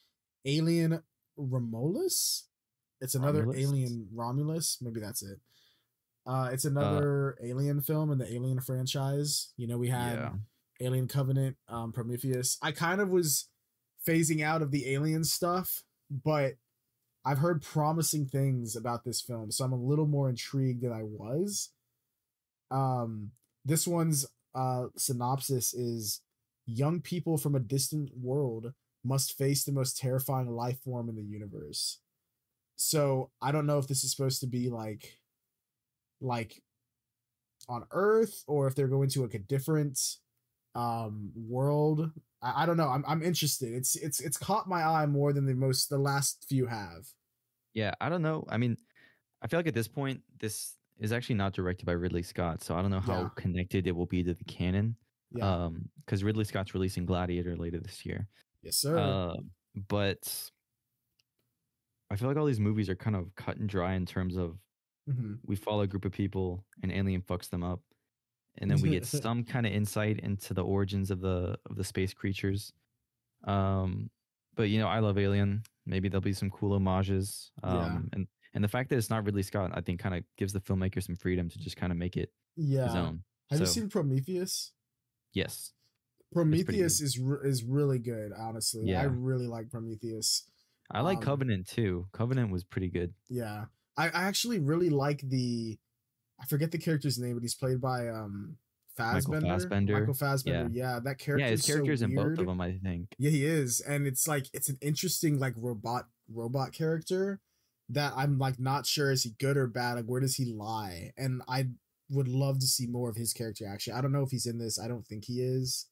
Alien Romulus. It's another Romulus? Alien Romulus. Maybe that's it. It's another Alien film in the Alien franchise. You know, we had Alien Covenant, Prometheus. I kind of was phasing out of the Alien stuff, but I've heard promising things about this film, so I'm a little more intrigued than I was. This one's synopsis is: young people from a distant world must face the most terrifying life form in the universe. So I don't know if this is supposed to be like on Earth, or if they're going to like a different world. I don't know. I'm interested. It's caught my eye more than the last few have. Yeah, I don't know. I mean, I feel like at this point, this is actually not directed by Ridley Scott, so I don't know how connected it will be to the canon. Yeah. Because Ridley Scott's releasing Gladiator later this year. Yes, sir. But I feel like all these movies are kind of cut and dry in terms of we follow a group of people, an alien fucks them up, and then we get some kind of insight into the origins of the space creatures. But, you know, I love Alien. Maybe there'll be some cool homages. And the fact that it's not Ridley Scott, I think, kind of gives the filmmaker some freedom to just kind of make it his own. Have you seen Prometheus? Yes. Prometheus is really good, honestly. Yeah. I really like Prometheus. I like Covenant, too. Covenant was pretty good. Yeah. I actually really like I forget the character's name, but he's played by Fassbender. Michael Fassbender. Yeah, that character. Yeah, his character's so in both of them, I think. Yeah, he is, and it's like it's an interesting like robot character that I'm like not sure, is he good or bad? Like, where does he lie? And I would love to see more of his character. Actually, I don't know if he's in this. I don't think he is,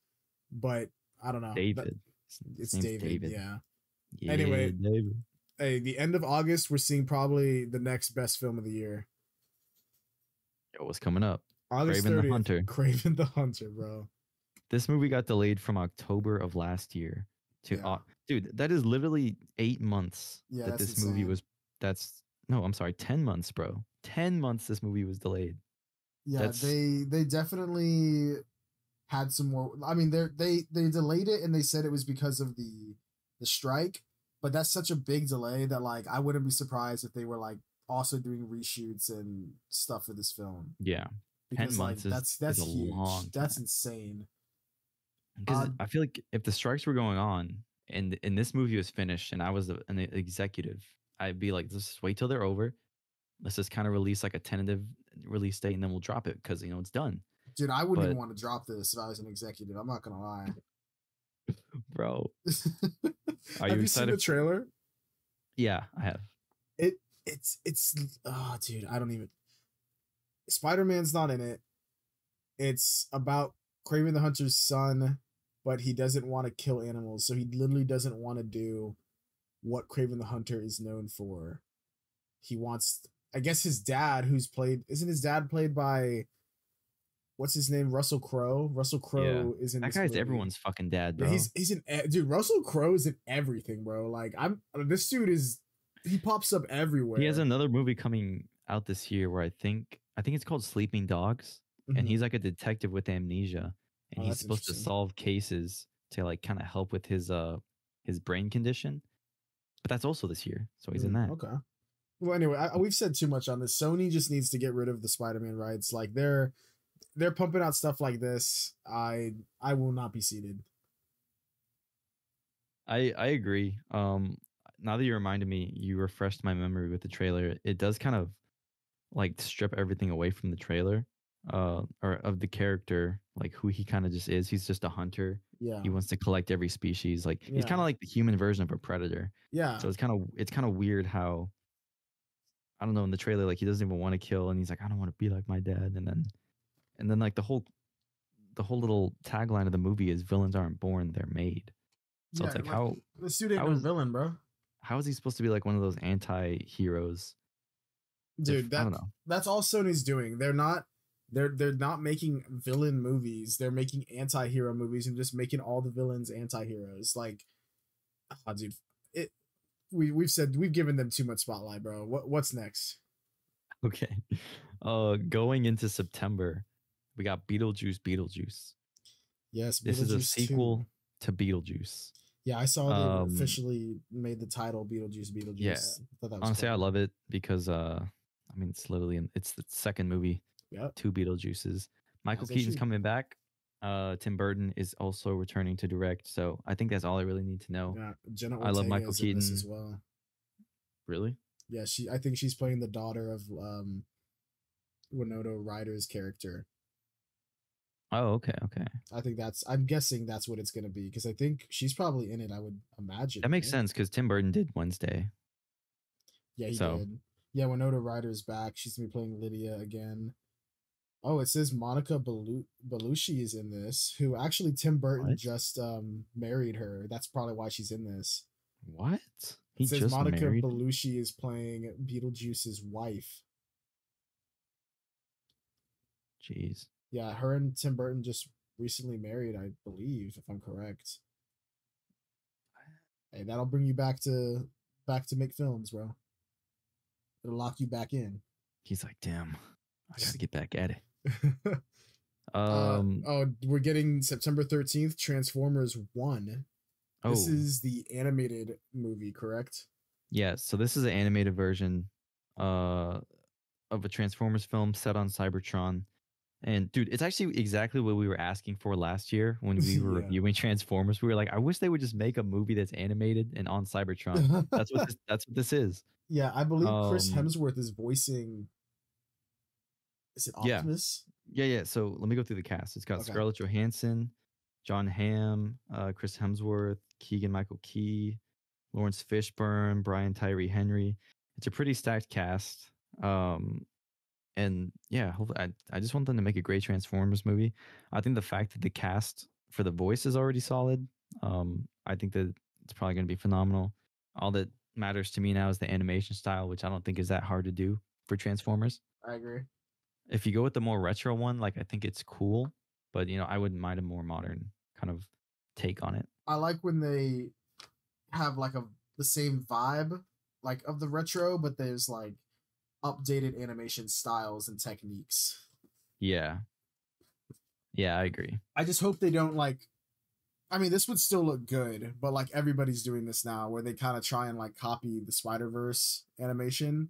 but I don't know. David. It's David. Yeah. Anyway, David. Hey, the end of August, we're seeing probably the next best film of the year. Yo, what's coming up? August 30th, Kraven the Hunter. Kraven the Hunter, bro. This movie got delayed from October of last year to dude, that is literally 8 months that this insane. Movie was. That's no, I'm sorry, 10 months, bro. 10 months this movie was delayed. Yeah, that's, they definitely had some more. I mean, they delayed it and they said it was because of the strike, but that's such a big delay that like I wouldn't be surprised if they were like also doing reshoots and stuff for this film. Yeah, because 10 months like that's huge. That's insane. Because I feel like if the strikes were going on and this movie was finished and I was an executive, I'd be like, let's just wait till they're over. Let's just kind of release like a tentative release date and then we'll drop it because, you know, it's done. Dude, I wouldn't even want to drop this if I was an executive. I'm not going to lie. Bro. Have you seen the trailer? Yeah, I have. It's oh, dude, I don't even. Spider-Man's not in it. It's about Kraven the Hunter's son, but he doesn't want to kill animals, so he literally doesn't want to do what Kraven the Hunter is known for. He wants, I guess, his dad, who's played, isn't his dad played by, what's his name, Russell Crowe? Russell Crowe is in that guy's movie. Everyone's fucking dad, bro. Yeah, he's in, dude. Russell Crowe is in everything, bro. Like this dude is, he pops up everywhere. He has another movie coming out this year where I think it's called Sleeping Dogs. And he's like a detective with amnesia, and he's supposed to solve cases to like kind of help with his brain condition. But that's also this year, so he's in that. Okay. Well, anyway, we've said too much on this. Sony just needs to get rid of the Spider-Man rights. Like they're pumping out stuff like this. I will not be seated. I agree. Now that you reminded me, you refreshed my memory with the trailer. It does kind of like strip everything away from the trailer. Or of the character, like who he kind of just is. He's just a hunter. Yeah, he wants to collect every species. Like he's kind of like the human version of a predator. Yeah. So it's kind of weird how, I don't know, in the trailer, like he doesn't even want to kill, and he's like, I don't want to be like my dad. And then like the whole little tagline of the movie is villains aren't born, they're made. So it's like how the suit ain't no villain, bro. How is he supposed to be like one of those anti-heroes? Dude, I don't know. That's all Sony's doing. They're not making villain movies. They're making anti-hero movies and just making all the villains anti-heroes. Like, oh, dude, we've given them too much spotlight, bro. What's next? Okay, going into September, we got Beetlejuice. Yes, this is a sequel to Beetlejuice. Yeah, I saw they officially made the title Beetlejuice. Yeah, I love it because I mean it's the second movie. Yep. 2 Beetlejuices. Michael Keaton's coming back. Tim Burton is also returning to direct. So I think that's all I really need to know. Yeah, Jenna Ortega, I love Michael Keaton as well. Really? Yeah, I think she's playing the daughter of Winona Ryder's character. Oh, okay. I'm guessing that's what it's gonna be because I think she's probably in it. I would imagine that makes sense because Tim Burton did Wednesday. Yeah, he did. Yeah, Winona Ryder's back. She's gonna be playing Lydia again. Oh, it says Monica Bellucci is in this, who actually Tim Burton just married her. That's probably why she's in this. What? He says just Monica Bellucci is playing Beetlejuice's wife. Jeez. Yeah, her and Tim Burton just recently married, I believe, if I'm correct. Hey, that'll bring you back to make films, bro. It'll lock you back in. He's like, damn. I gotta get back at it. We're getting September 13th, Transformers 1. Oh. This is the animated movie, correct? Yeah, so this is an animated version of a Transformers film set on Cybertron. And dude, it's actually exactly what we were asking for last year when we were reviewing Transformers. We were like, I wish they would just make a movie that's animated and on Cybertron. That's what this is. Yeah, I believe Chris Hemsworth is voicing... Is it Optimus? Yeah. So let me go through the cast. It's got Scarlett Johansson, John Hamm, Chris Hemsworth, Keegan-Michael Key, Lawrence Fishburne, Brian Tyree Henry. It's a pretty stacked cast. And yeah, hopefully, I just want them to make a great Transformers movie. I think the fact that the cast for the voice is already solid, I think that it's probably going to be phenomenal. All that matters to me now is the animation style, which I don't think is that hard to do for Transformers. I agree. If you go with the more retro one, like, I think it's cool, but, you know, I wouldn't mind a more modern kind of take on it. I like when they have like the same vibe, like, of the retro, but there's like updated animation styles and techniques. Yeah. Yeah, I agree. I just hope they don't, like, I mean, this would still look good, but like everybody's doing this now where they kind of try and like copy the Spider-Verse animation.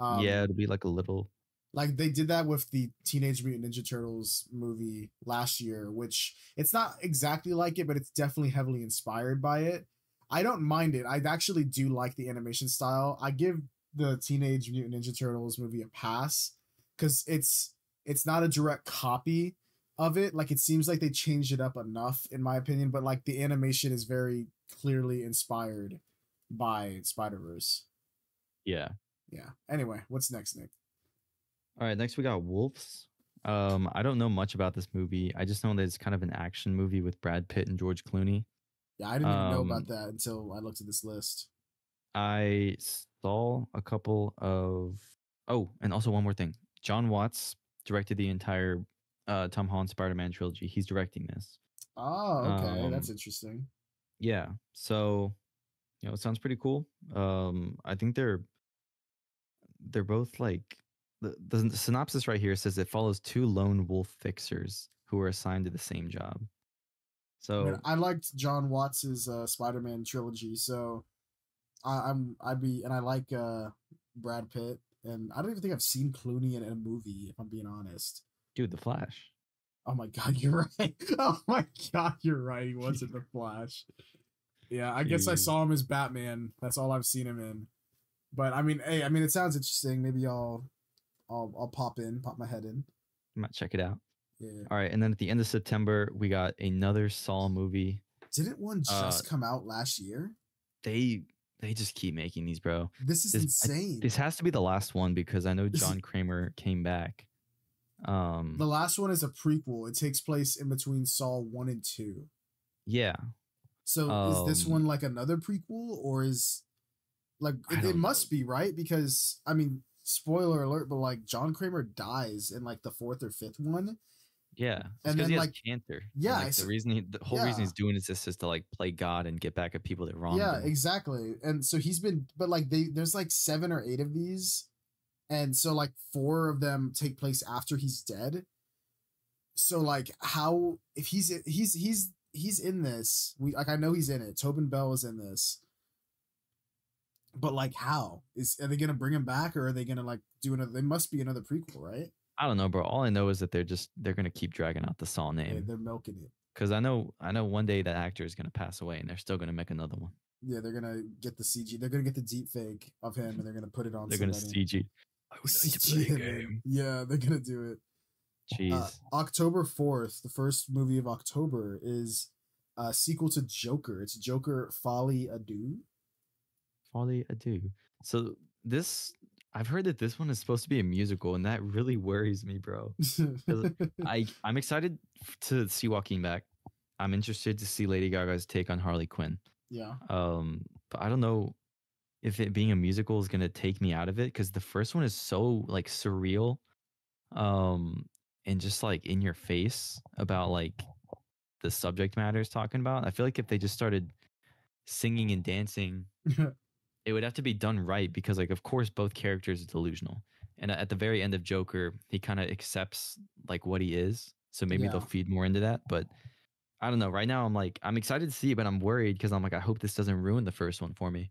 Yeah, it'll be like a little. Like, they did that with the Teenage Mutant Ninja Turtles movie last year, which it's not exactly like it, but it's definitely heavily inspired by it. I don't mind it. I actually do like the animation style. I give the Teenage Mutant Ninja Turtles movie a pass because it's not a direct copy of it. Like, it seems like they changed it up enough, in my opinion, but like the animation is very clearly inspired by Spider-Verse. Yeah. Yeah. Anyway, what's next, Nick? All right, next we got Wolves. I don't know much about this movie. I just know that it's kind of an action movie with Brad Pitt and George Clooney. Yeah, I didn't even know about that until I looked at this list. I saw a couple of... Oh, and also one more thing. John Watts directed the entire Tom Holland Spider-Man trilogy. He's directing this. Oh, okay. That's interesting. Yeah, so, you know, it sounds pretty cool. I think they're both like... The synopsis right here says it follows two lone wolf fixers who are assigned to the same job. So, man, I liked John Watts' Spider-Man trilogy. So I like Brad Pitt, and I don't even think I've seen Clooney in a movie, if I'm being honest. Dude, The Flash. Oh my God, you're right. Oh my God, you're right. He was in The Flash. Yeah, I guess I saw him as Batman. That's all I've seen him in. But I mean, hey, I mean, it sounds interesting. Maybe I'll pop my head in. I might check it out. Yeah. All right. And then at the end of September, we got another Saw movie. Didn't one just come out last year? They just keep making these, bro. This is insane. This has to be the last one because I know John Kramer came back. The last one is a prequel. It takes place in between Saw 1 and 2. Yeah. So is this one like another prequel, or is like it must be, right? Because I mean, spoiler alert, but like John Kramer dies in like the fourth or fifth one. Yeah, and then he has like cancer. Yeah, and, like, the whole reason he's doing is this is to like play God and get back at people that wronged him. Yeah, exactly. And so he's been, but like there's like 7 or 8 of these, and so like 4 of them take place after he's dead. So like, how if he's in this? I know he's in it. Tobin Bell is in this. But like, how are they gonna bring him back, or are they gonna like do another? They must be another prequel, right? I don't know, bro. All I know is that they're gonna keep dragging out the Saw name. Yeah, they're milking it. Because I know one day that actor is gonna pass away, and they're still gonna make another one. Yeah, they're gonna get the CG. They're gonna get the deep fake of him, and they're gonna put it on. They're gonna CG. I would like to play a game. Yeah, they're gonna do it. Jeez. October 4th, the first movie of October, is a sequel to Joker. It's Joker: Folie à Deux. So this, I've heard that this one is supposed to be a musical, and that really worries me, bro. I'm excited to see Joaquin back. I'm interested to see Lady Gaga's take on Harley Quinn. Yeah. But I don't know if it being a musical is gonna take me out of it, because the first one is so like surreal, and just like in your face about like the subject matter is talking about. I feel like if they just started singing and dancing. It would have to be done right, because, like, of course, both characters are delusional. And at the very end of Joker, he kind of accepts, like, what he is. So maybe they'll feed more into that. But I don't know. Right now, I'm, like, I'm excited to see it, but I'm worried because I'm, like, I hope this doesn't ruin the first one for me.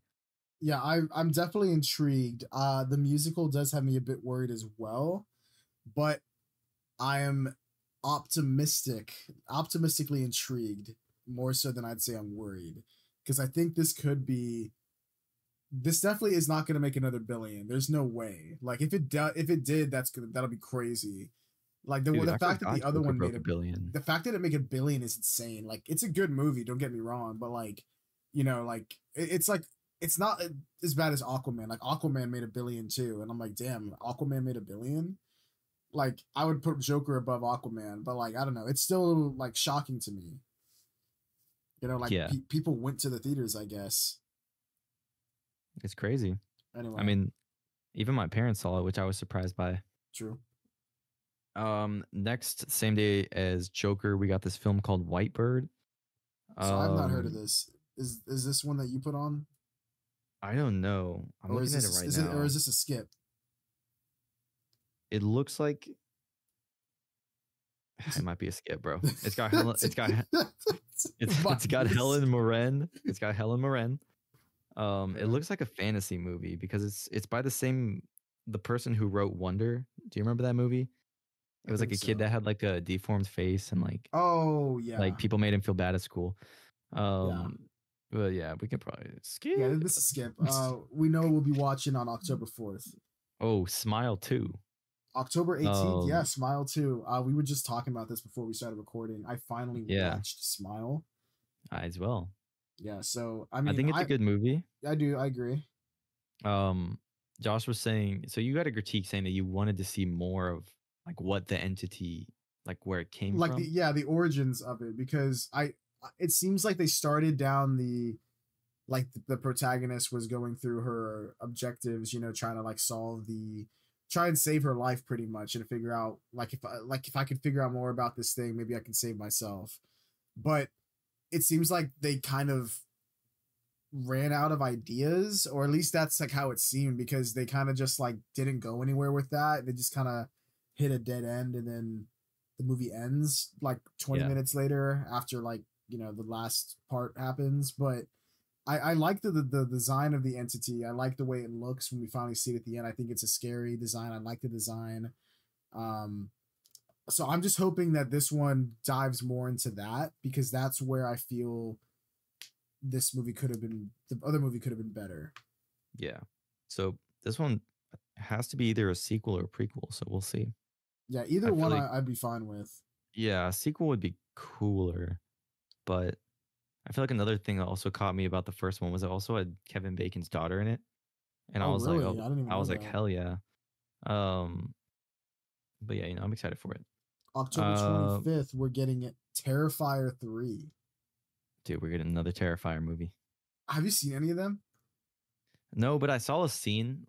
Yeah, I'm definitely intrigued. The musical does have me a bit worried as well. But I am optimistically intrigued, more so than I'd say I'm worried. Because I think this could be... This definitely is not going to make another billion. There's no way. Like, if it did, that'll be crazy. Like, the fact that the other one made a billion. The fact that it made $1 billion is insane. Like, it's a good movie, don't get me wrong, but like, you know, like it's not as bad as Aquaman. Like, Aquaman made $1 billion too, and I'm like, damn, Aquaman made $1 billion. Like, I would put Joker above Aquaman, but like, I don't know. It's still like shocking to me. You know, like people went to the theaters, I guess. It's crazy. Anyway. I mean, even my parents saw it, which I was surprised by. True. Next, same day as Joker, we got this film called White Bird. So I've not heard of this. Is this one that you put on? I don't know. I'm looking at it right now. Or is this a skip? It looks like it might be a skip, bro. It's got it's got Helen Mirren. It's got Helen Mirren. It looks like a fantasy movie because it's by the person who wrote Wonder. Do you remember that movie? It was like a kid that had like a deformed face and like like people made him feel bad at school. Well, yeah, we can probably skip. Yeah, this is skip. We know we'll be watching on October 4th. Oh, Smile 2. October 18th. Yeah, Smile 2. We were just talking about this before we started recording. I finally watched Smile. I as well. Yeah, so I mean, I think it's a good movie. I do. I agree. Josh was saying, so you got a critique saying that you wanted to see more of like what the entity, like where it came from. The origins of it, because it seems like they started down the protagonist was going through her objectives, you know, trying to like try and save her life pretty much and figure out like if I could figure out more about this thing, maybe I can save myself. But it seems like they kind of ran out of ideas, or at least that's like how it seemed, because they kind of just like didn't go anywhere with that. They just kind of hit a dead end, and then the movie ends like 20 minutes later after like, you know, the last part happens. But I like the design of the entity. I like the way it looks when we finally see it at the end. I think it's a scary design. I like the design. So I'm just hoping that this one dives more into that, because that's where I feel this movie could have been, the other movie could have been better. Yeah. So this one has to be either a sequel or a prequel. So we'll see. Yeah. Either one I'd be fine with. Yeah. A sequel would be cooler, but I feel like another thing that also caught me about the first one was it also had Kevin Bacon's daughter in it. And I was like, hell yeah. But yeah, you know, I'm excited for it. October 25th, we're getting Terrifier 3. Dude, we're getting another Terrifier movie. Have you seen any of them? No, but I saw a scene.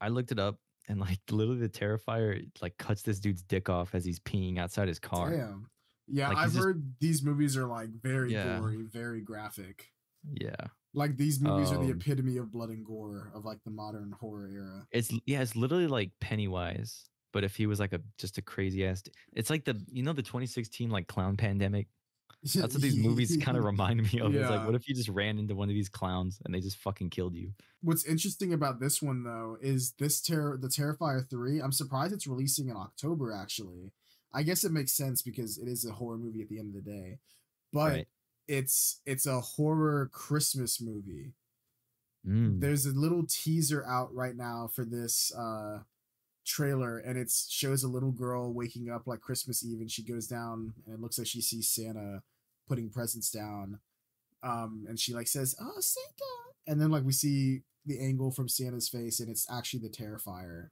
I looked it up, and like literally the Terrifier like cuts this dude's dick off as he's peeing outside his car. Damn. Yeah, like, I've heard these movies are like very gory, very graphic. Yeah. Like these movies are the epitome of blood and gore of like the modern horror era. It's literally like Pennywise, but if he was like a crazy ass, it's like the 2016 like clown pandemic. That's what these movies kind of remind me of. Yeah. It's like, what if you just ran into one of these clowns and they just fucking killed you? What's interesting about this one though is the Terrifier 3. I'm surprised it's releasing in October actually. I guess it makes sense because it is a horror movie at the end of the day, but it's a horror Christmas movie. Mm. There's a little teaser out right now for this trailer, and it shows a little girl waking up like Christmas Eve, and she goes down and it looks like she sees Santa putting presents down. And she like says, "Oh, Santa." And then like we see the angle from Santa's face, and it's actually the Terrifier.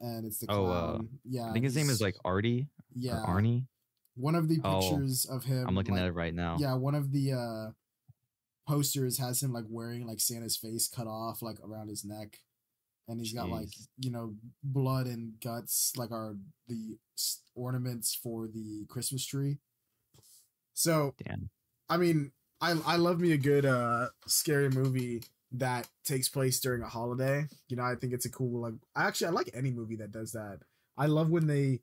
And it's the clown. I think his name is like Artie. Yeah, Arnie. One of the pictures of him. I'm looking like, at it right now. Yeah, one of the posters has him like wearing like Santa's face cut off like around his neck, and he's got like, you know, blood and guts like are the ornaments for the Christmas tree. So, damn. I mean, I love me a good scary movie that takes place during a holiday. You know, I think it's a cool, like, I like any movie that does that. I love when they,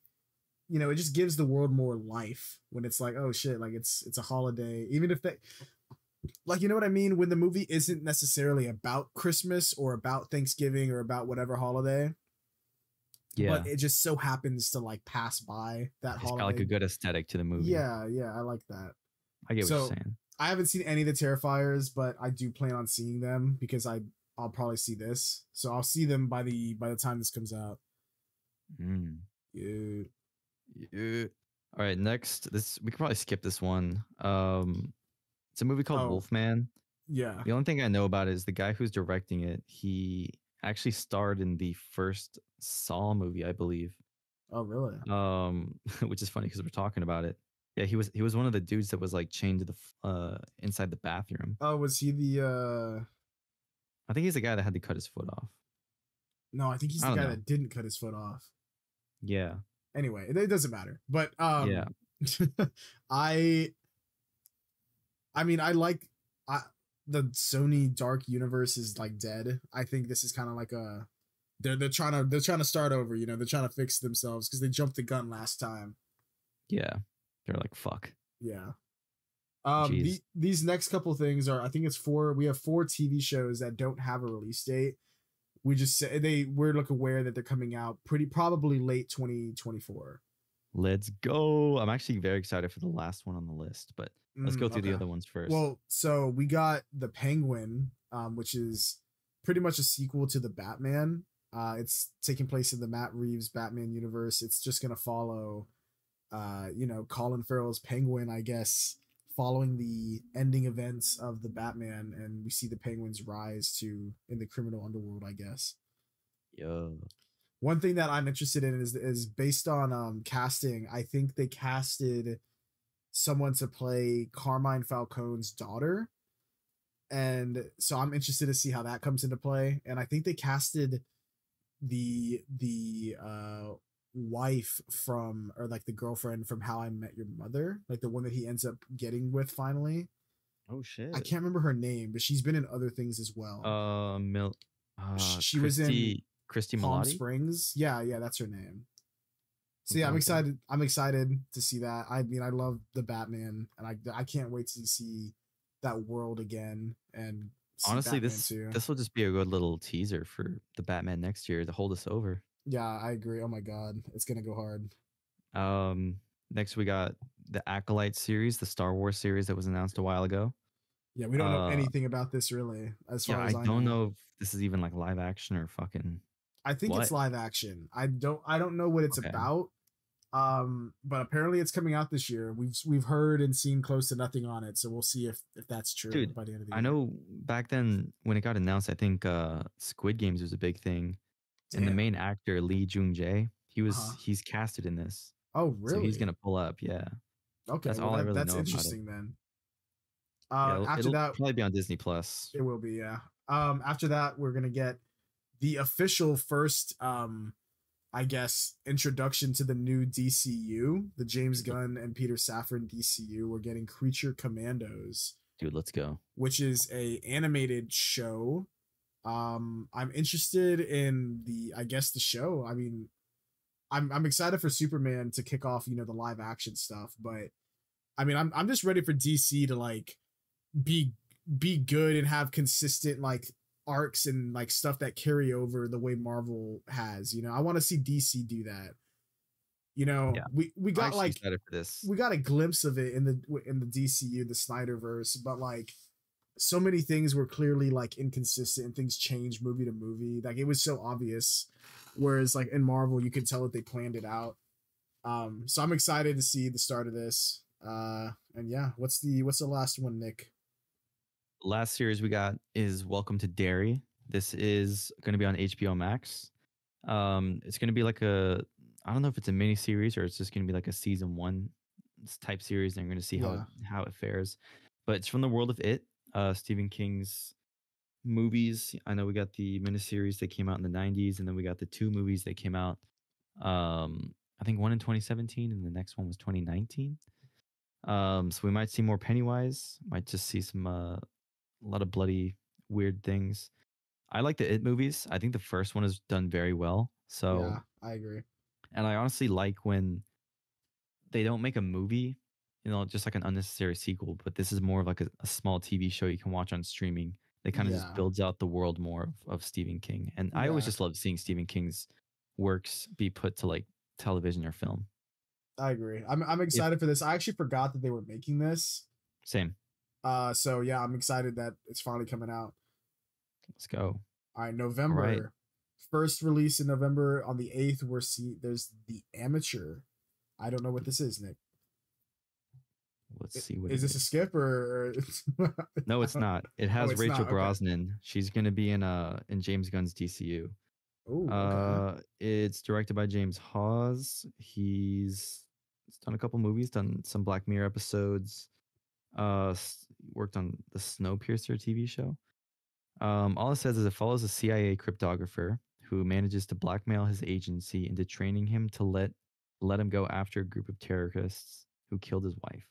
you know, it just gives the world more life when it's like, oh shit, like it's a holiday. Even if they, like, you know what I mean? When the movie isn't necessarily about Christmas or about Thanksgiving or about whatever holiday. Yeah. But it just so happens to like pass by that holiday. It's got like a good aesthetic to the movie. Yeah. Yeah. I like that. I get what you're saying. I haven't seen any of the Terrifiers, but I do plan on seeing them because I'll probably see this. So I'll see them by the time this comes out. Mm. Yeah. All right, next we could probably skip this one. It's a movie called Wolfman. Yeah. The only thing I know about it is the guy who's directing it. He actually starred in the first Saw movie, I believe. Oh, really? Which is funny because we're talking about it. Yeah, he was one of the dudes that was like chained to the inside the bathroom. Oh, was he the? I think he's the guy that had to cut his foot off. No, I think he's the guy that didn't cut his foot off. Yeah, Anyway, it doesn't matter. But yeah. I mean, the Sony Dark Universe is like dead. I think this is kind of like a they're trying to start over. You know, they're trying to fix themselves because they jumped the gun last time. Yeah, they're like fuck. Yeah. These next couple things are, I think it's four. We have four TV shows that don't have a release date. We just say we're like aware that they're coming out probably late 2024. Let's go. I'm actually very excited for the last one on the list, but let's go through the other ones first. Well, so we got The Penguin, which is pretty much a sequel to The Batman. It's taking place in the Matt Reeves Batman universe. It's just going to follow, you know, Colin Farrell's Penguin, I guess, following the ending events of the Batman, and we see the Penguin's rise to in the criminal underworld, I guess. Yeah. One thing that I'm interested in is based on casting. I think they casted someone to play Carmine Falcone's daughter. And so I'm interested to see how that comes into play. And I think they casted the wife from, or like the girlfriend from How I Met Your Mother, like the one that he ends up getting with finally. Oh shit, I can't remember her name, but she's been in other things as well. She was in Christy Palm Malati? Springs. Yeah, that's her name. So yeah, I'm excited to see that. I mean, I love the Batman, and I can't wait to see that world again. And honestly, this will just be a good little teaser for the Batman next year to hold us over. Yeah, I agree. Oh my god, it's gonna go hard. Next we got the Acolyte series, the Star Wars series that was announced a while ago. Yeah, we don't know anything about this really. As far as I don't know if this is even like live action or fucking. I think it's live action. I don't know what it's about. But apparently it's coming out this year. We've heard and seen close to nothing on it, so we'll see if that's true. Dude, by the end of the year. I know back then when it got announced, I think Squid Games was a big thing. Damn. And the main actor Lee Jung Jae, he's casted in this. Oh, really? So he's gonna pull up, yeah. Okay, that's all I really know. That's interesting then. After that, it'll probably be on Disney Plus. It will be, yeah. After that, we're gonna get the official first, I guess, introduction to the new DCU, the James Gunn and Peter Safran DCU. We're getting Creature Commandos. Dude, let's go. Which is an animated show. I'm interested in the show. I mean, I'm excited for Superman to kick off, you know, the live action stuff, but I mean, I'm just ready for DC to like be good and have consistent like arcs and like stuff that carry over the way Marvel has, you know. I want to see DC do that. You know, yeah. we got like we got a glimpse of it in the DCU, the Snyderverse, but like so many things were clearly like inconsistent and things changed movie to movie. Like it was so obvious. Whereas like in Marvel, you could tell that they planned it out. So I'm excited to see the start of this. And yeah, what's the last one, Nick? Last series we got is Welcome to Derry. This is going to be on HBO Max. It's going to be like I don't know if it's a mini series or it's just going to be like a season one type series. And I'm going to see how it fares, but it's from the world of It. Stephen King's movies. I know we got the miniseries that came out in the 90s, and then we got the two movies that came out. I think one in 2017, and the next one was 2019. So we might see more Pennywise. Might just see some a lot of bloody weird things. I like the It movies. I think the first one is done very well. So yeah, I agree. And I honestly like when they don't make a movie, you know, just like an unnecessary sequel, but this is more of like a small TV show you can watch on streaming. That kind of just builds out the world more of Stephen King. And I always just love seeing Stephen King's works be put to like television or film. I agree. I'm excited for this. I actually forgot that they were making this. Same. So yeah, I'm excited that it's finally coming out. Let's go. All right, November. All right. First release in November on the 8th. There's The Amateur. I don't know what this is, Nick. Let's see what is this a skip or no, it's not. It has Rachel Brosnan. Okay. She's gonna be in James Gunn's DCU. Oh, okay. It's directed by James Hawes. He's done a couple movies, done some Black Mirror episodes, worked on the Snowpiercer TV show. All it says is it follows a CIA cryptographer who manages to blackmail his agency into training him to let let him go after a group of terrorists who killed his wife.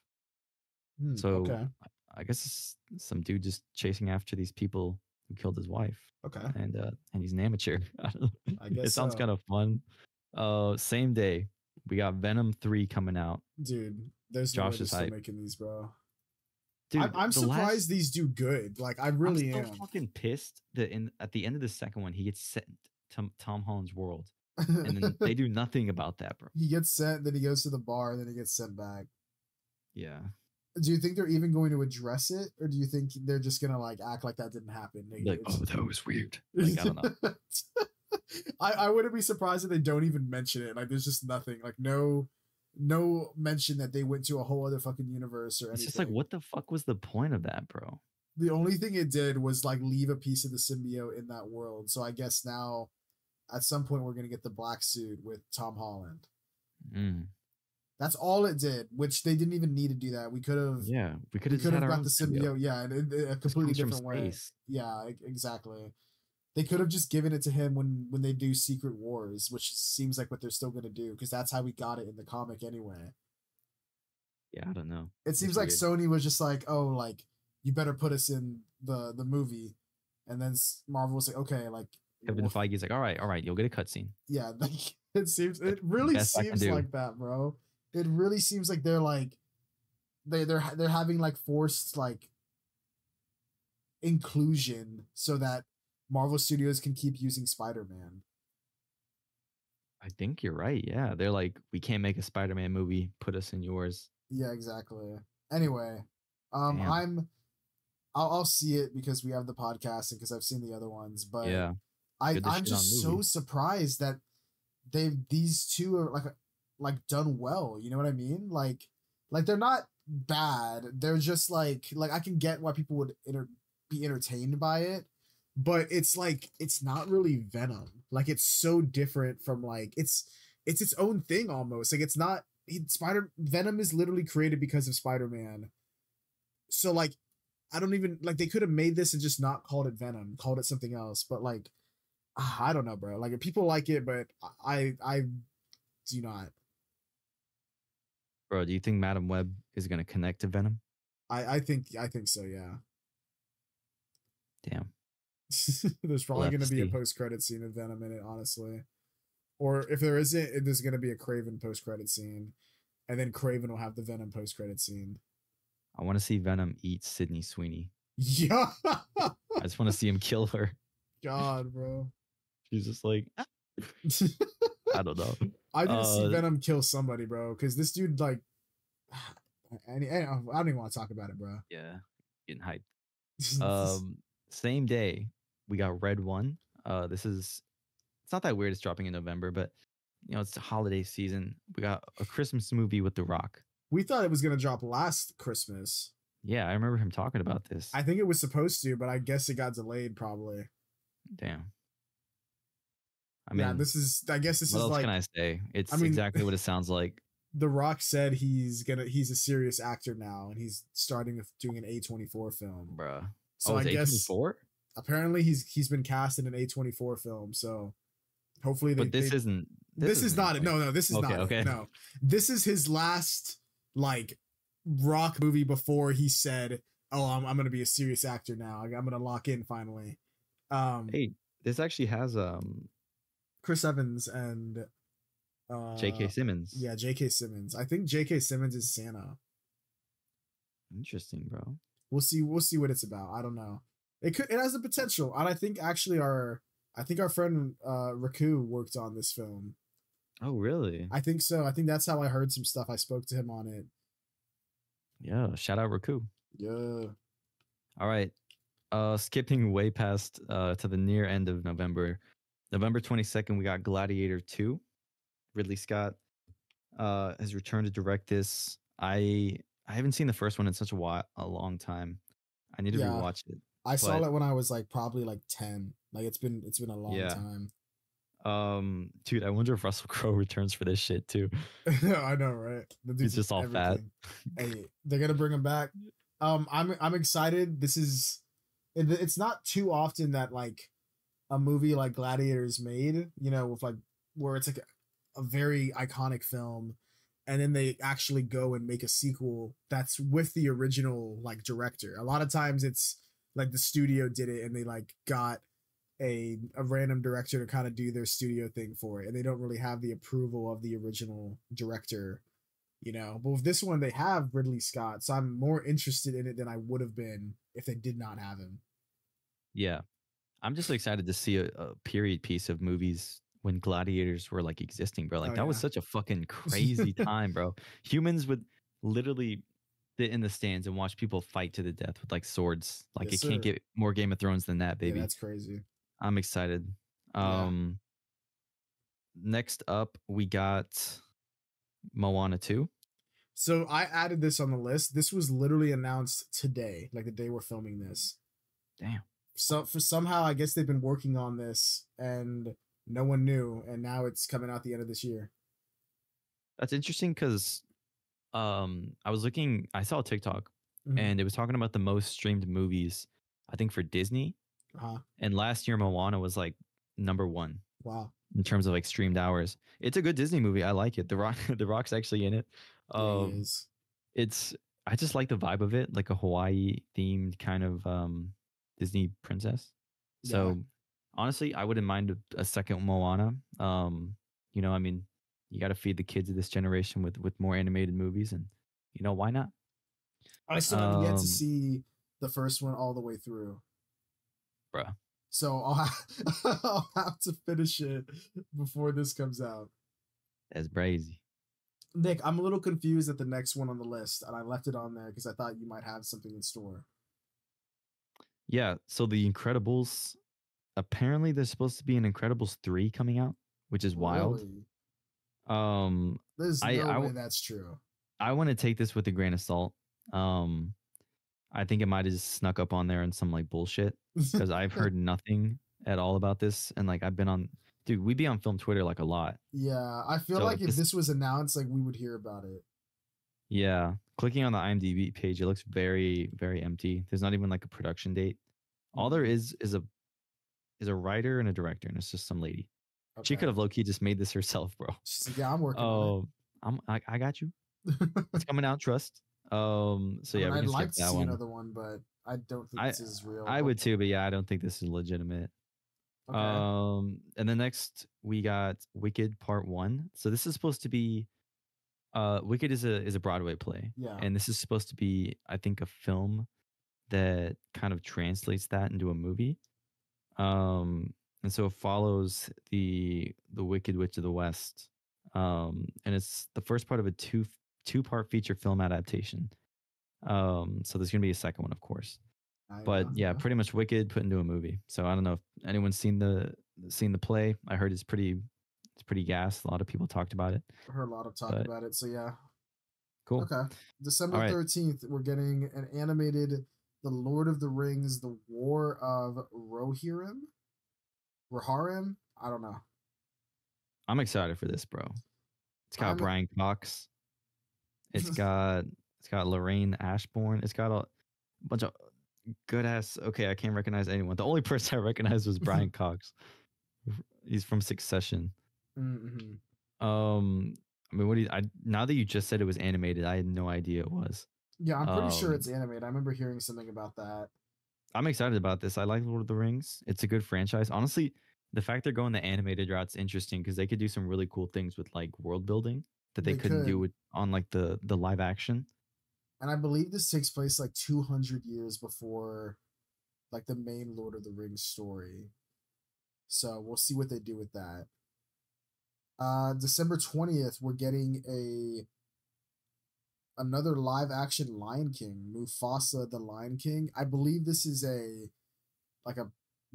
So I guess some dude just chasing after these people who killed his wife. Okay. And he's an amateur. I guess it sounds kind of fun. Same day, we got Venom 3 coming out. Dude, there's Josh no way they're making these, bro. Dude, I'm surprised these do good. Like, I really am. I'm fucking pissed that at the end of the second one, he gets sent to Tom Holland's world. And then they do nothing about that, bro. He gets sent, then he goes to the bar, and then he gets sent back. Yeah. Do you think they're even going to address it? Or do you think they're just going to like act like that didn't happen? Like, oh, that was weird. Like, I don't know. I wouldn't be surprised if they don't even mention it. Like, there's just nothing. Like, no mention that they went to a whole other fucking universe or anything. It's just like, what the fuck was the point of that, bro? The only thing it did was like leave a piece of the symbiote in that world. So I guess now at some point we're going to get the black suit with Tom Holland. Mm. That's all it did, which they didn't even need to do that. We could have, yeah, we could have got the symbiote, yeah, in a completely different way. Yeah, exactly. They could have just given it to him when they do Secret Wars, which seems like what they're still going to do because that's how we got it in the comic anyway. Yeah, I don't know. It seems like Sony was just like, oh, like you better put us in the movie, and then Marvel was like, okay, like Kevin Feige's like, all right, you'll get a cutscene. Yeah, like, it really seems like that, bro. It really seems like they're like they're having like forced like inclusion so that Marvel Studios can keep using Spider-Man. I think you're right. Yeah, they're like, we can't make a Spider-Man movie. Put us in yours. Yeah, exactly. Anyway, I'll see it because we have the podcast and because I've seen the other ones. But yeah, I'm just so surprised that these two are like done well, you know what I mean? Like they're not bad. They're just like I can get why people would be entertained by it, but it's like it's not really Venom. Like it's so different from like it's its own thing almost. Like it's not Venom is literally created because of Spider-Man. So like I don't even like they could have made this and just not called it Venom, called it something else. But like I don't know, bro. Like people like it, but I do not. Bro, do you think Madame Web is going to connect to Venom? I think so, yeah. Damn. There's probably going to be a post-credit scene of Venom in it, honestly. Or if there isn't, there's going to be a Craven post-credit scene. And then Craven will have the Venom post-credit scene. I want to see Venom eat Sydney Sweeney. Yeah! I just want to see him kill her. God, bro. She's just like... I don't know. I didn't see Venom kill somebody, bro, because this dude, like, I don't even want to talk about it, bro. Yeah, getting hyped. Same day, we got Red 1. It's not that weird. It's dropping in November, but, you know, it's the holiday season. We got a Christmas movie with The Rock. We thought it was going to drop last Christmas. Yeah, I remember him talking about this. I think it was supposed to, but I guess it got delayed probably. Damn. I mean, yeah, I guess this is like, what else can I say? I mean, exactly what it sounds like. The Rock said he's a serious actor now, and he's starting with doing an A24 film, bruh. So I guess A24? Apparently he's been cast in an A24 film. So hopefully, this is not it. No, this is not okay. No, this is his last like Rock movie before he said, "Oh, I'm gonna be a serious actor now. I'm gonna lock in finally." Hey, this actually has Chris Evans and J.K. Simmons. Yeah, J.K. Simmons. I think J.K. Simmons is Santa. Interesting, bro. We'll see what it's about. I don't know. It has the potential, and I think actually our friend Raku worked on this film. Oh, really? I think so. I think that's how I heard some stuff. I spoke to him on it. Yeah, shout out Raku. Yeah. All right. Skipping way past to the near end of November. November 22nd, we got Gladiator 2. Ridley Scott has returned to direct this. I haven't seen the first one in such a long time. I need to rewatch it. I saw it when I was like probably like 10. Like it's been a long time. Dude, I wonder if Russell Crowe returns for this shit too. I know, right? He's just all fat. Hey, they're gonna bring him back. I'm excited. It's not too often that like a movie like Gladiator is made, you know, with like where it's like a very iconic film, and then they actually go and make a sequel that's with the original like director. A lot of times it's like the studio did it and they like got a random director to kind of do their studio thing for it, and they don't really have the approval of the original director, you know. But with this one, they have Ridley Scott, so I'm more interested in it than I would have been if they did not have him. Yeah, I'm just excited to see a period piece of movies when gladiators were like existing, bro. Like that was such a fucking crazy time, bro. Humans would literally sit in the stands and watch people fight to the death with like swords. Like yes, it can't get more Game of Thrones than that, baby. Yeah, that's crazy. I'm excited. Next up, we got Moana 2. So I added this on the list. This was literally announced today, like the day we're filming this. Damn. So for somehow, I guess they've been working on this and no one knew, and now it's coming out the end of this year. That's interesting because I was looking, I saw a TikTok and it was talking about the most streamed movies, I think, for Disney. And last year, Moana was like #1. Wow. In terms of like streamed hours. It's a good Disney movie. I like it. The Rock's actually in it. He is. I just like the vibe of it, like a Hawaii themed kind of Disney princess. So honestly, I wouldn't mind a second Moana. You know, I mean, you got to feed the kids of this generation with more animated movies, and you know, why not? I still have yet to see the first one all the way through, bro. So I'll have to finish it before this comes out. That's crazy. Nick, I'm a little confused at the next one on the list, and I left it on there because I thought you might have something in store. Yeah, so The Incredibles. Apparently, there's supposed to be an Incredibles 3 coming out, which is wild. Really? There's no way that's true. I want to take this with a grain of salt. I think it might have just snuck up on there in some like bullshit, because I've heard nothing at all about this. And like I've been on, dude, we be on film Twitter like a lot. Yeah, I feel like if this was announced, like we would hear about it. Yeah, clicking on the IMDb page, it looks very, very empty. There's not even like a production date. All there is a writer and a director, and it's just some lady. Okay. She could have low-key just made this herself, bro. She's like, yeah, I'm working on it. I got you. It's coming out, trust. So yeah, I'd like to see another one, but I don't think this is real. I would too, but yeah, I don't think this is legitimate. Okay. And then next we got Wicked Part 1. So this is supposed to be Wicked is a Broadway play. Yeah. And this is supposed to be, I think, a film that kind of translates that into a movie. And so it follows the Wicked Witch of the West. And it's the first part of a two-part feature film adaptation. So there's going to be a second one, of course. But yeah, pretty much Wicked put into a movie. So I don't know if anyone's seen the play. I heard it's pretty gassed. A lot of people talked about it. I heard a lot of talk about it. So yeah. Cool. Okay. December 13th, we're getting an animated The Lord of the Rings, The War of Rohirrim. Rohirrim? I don't know. I'm excited for this, bro. It's got Brian Cox. It's got Lorraine Ashbourne. It's got a bunch of good ass. Okay, I can't recognize anyone. The only person I recognized was Brian Cox. He's from Succession. Mm-hmm. I mean, now that you just said it was animated, I had no idea it was. Yeah, I'm pretty sure it's animated. I remember hearing something about that. I'm excited about this. I like Lord of the Rings. It's a good franchise. Honestly, the fact they're going the animated route's interesting because they could do some really cool things with like world building that they couldn't do on like the live action. And I believe this takes place like 200 years before like the main Lord of the Rings story. So we'll see what they do with that. December 20th, we're getting another live action Lion King, Mufasa the Lion King. I believe this is a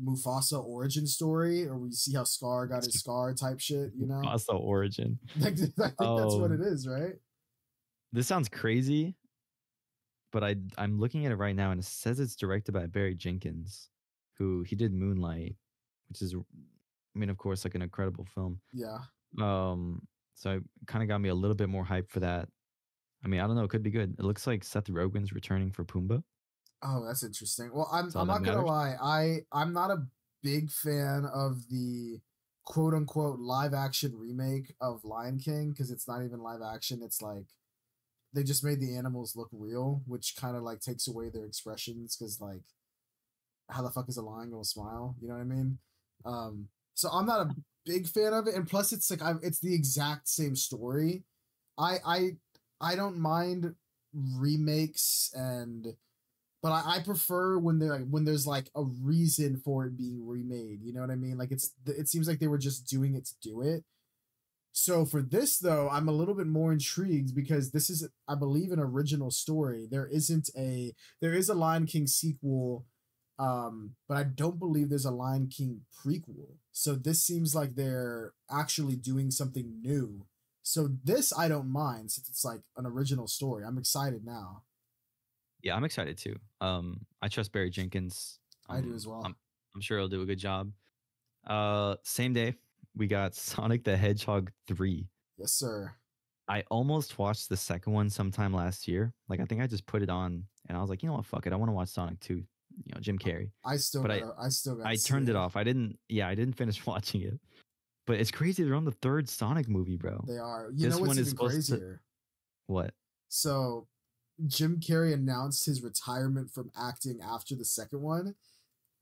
Mufasa origin story, or we see how Scar got his scar type shit, you know? Mufasa origin. I think that's what it is, right? This sounds crazy, but I'm looking at it right now and it says it's directed by Barry Jenkins, who he did Moonlight, which is, I mean, of course, like an incredible film. Yeah. So it kind of got me a little bit more hype for that. I mean, I don't know. It could be good. It looks like Seth Rogen's returning for Pumbaa. Oh, that's interesting. Well, I'm not going to lie. I'm not a big fan of the quote-unquote live-action remake of Lion King, because it's not even live-action. It's like they just made the animals look real, which kind of like takes away their expressions, because like how the fuck is a lion gonna smile? You know what I mean? So I'm not a big fan of it, and plus it's like it's the exact same story. I don't mind remakes, but I prefer when there's like a reason for it being remade. You know what I mean? Like it seems like they were just doing it to do it. So for this though, I'm a little bit more intrigued because this is, I believe, an original story. There is a Lion King sequel. But I don't believe there's a Lion King prequel. So this seems like they're actually doing something new. So this I don't mind, since it's like an original story. I'm excited now. Yeah, I'm excited too. I trust Barry Jenkins. I do as well. I'm sure he'll do a good job. Same day, we got Sonic the Hedgehog 3. Yes, sir. I almost watched the second one sometime last year. Like, I think I just put it on and I was like, you know what, fuck it. I want to watch Sonic 2. You know, Jim Carrey. I turned it off. I didn't finish watching it. But it's crazy, they're on the third Sonic movie, bro. They are. You know what's even crazier? What? So Jim Carrey announced his retirement from acting after the second one.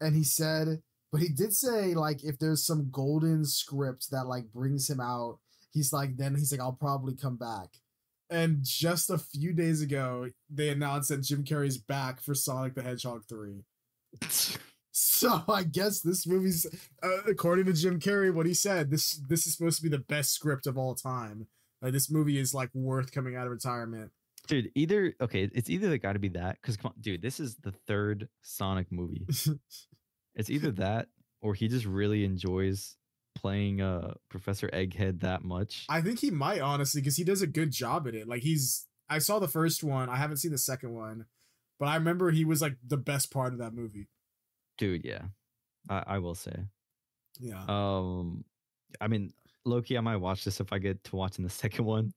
And he said, but he did say, like, if there's some golden script that like brings him out, he's like, I'll probably come back. And just a few days ago, they announced that Jim Carrey's back for Sonic the Hedgehog 3. So I guess this movie's, according to Jim Carrey, what he said, this is supposed to be the best script of all time. This movie is like worth coming out of retirement. Dude, it's either got to be that, because come on, dude, this is the third Sonic movie. It's either that or he just really enjoys playing Professor Egghead that much. I think he might, honestly, because he does a good job at it. Like, I saw the first one, I haven't seen the second one, but I remember he was like the best part of that movie. Dude, yeah, I will say, yeah. I mean, low-key, I might watch this if I get to watching the second one.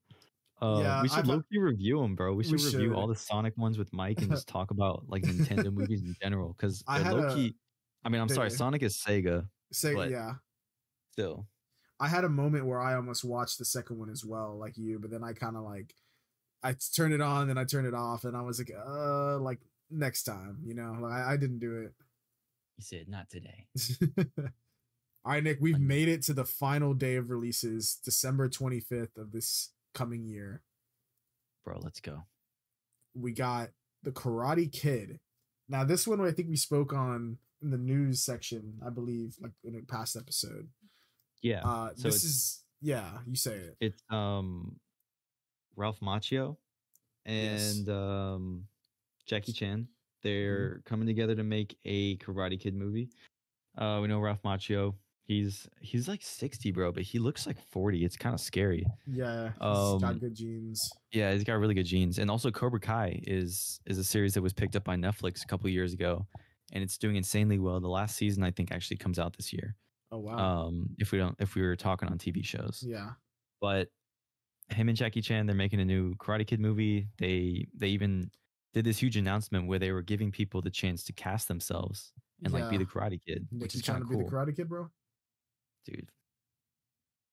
Yeah, we should low-key review them, bro. We should review all the Sonic ones with Mike and just talk about like Nintendo movies in general, because low-key, sorry, Sonic is Sega, yeah. Still, I had a moment where I almost watched the second one as well, like you, but then I kind of like, I turned it on, then I turned it off, and I was like, next time, you know, like I didn't do it. He said, not today. All right, Nick, we've made it to the final day of releases, December 25th of this coming year. Bro, let's go. We got The Karate Kid. Now, this one I think we spoke on in the news section, I believe, like in a past episode. Yeah. So this is, yeah, you say it. It's Ralph Macchio and Jackie Chan. They're coming together to make a Karate Kid movie. We know Ralph Macchio. He's like 60, bro, but he looks like 40. It's kind of scary. Yeah. He's got good genes. Yeah, he's got really good genes. And also Cobra Kai is a series that was picked up by Netflix a couple of years ago, and it's doing insanely well. The last season, I think, actually comes out this year. Oh wow! If we were talking on TV shows, yeah. But him and Jackie Chan, they're making a new Karate Kid movie. They even did this huge announcement where they were giving people the chance to cast themselves and like be the Karate Kid. Nick, you trying to be the Karate Kid, bro? Dude,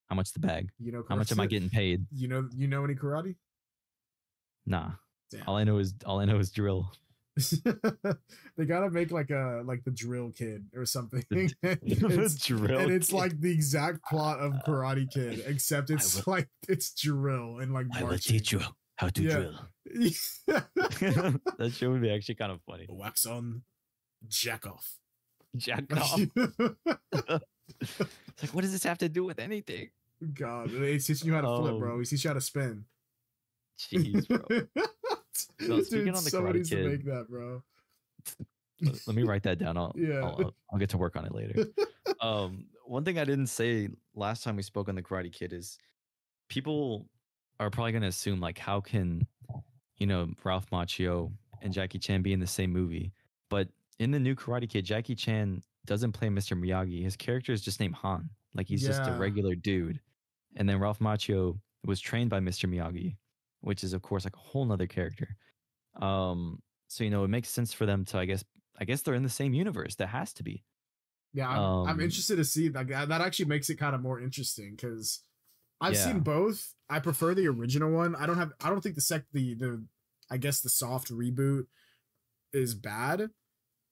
how much the bag? You know, how much am I getting paid? You know any karate? Nah. Damn. All I know is drill. They gotta make like the Drill Kid or something. It's like the exact plot of Karate Kid, except it's drill and like marching. I will teach you how to drill. That show would be actually kind of funny. Wax on, jack off, jack off. It's like, what does this have to do with anything? God, he's teaching you how to flip, bro. He's teaching you how to spin. Jeez, bro. So dude, on the somebody needs to make that, bro. Let me write that down. I'll get to work on it later. One thing I didn't say last time we spoke on the Karate Kid is people are probably going to assume, like, how can, you know, Ralph Macchio and Jackie Chan be in the same movie? But in the new Karate Kid, Jackie Chan doesn't play Mr. Miyagi. His character is just named Han. Like, he's just a regular dude. And then Ralph Macchio was trained by Mr. Miyagi, which is, of course, like a whole nother character. So, you know, it makes sense for them to, I guess they're in the same universe. That has to be. Yeah, I'm interested to see that. That actually makes it kind of more interesting because I've seen both. I prefer the original one. I don't think the soft reboot is bad.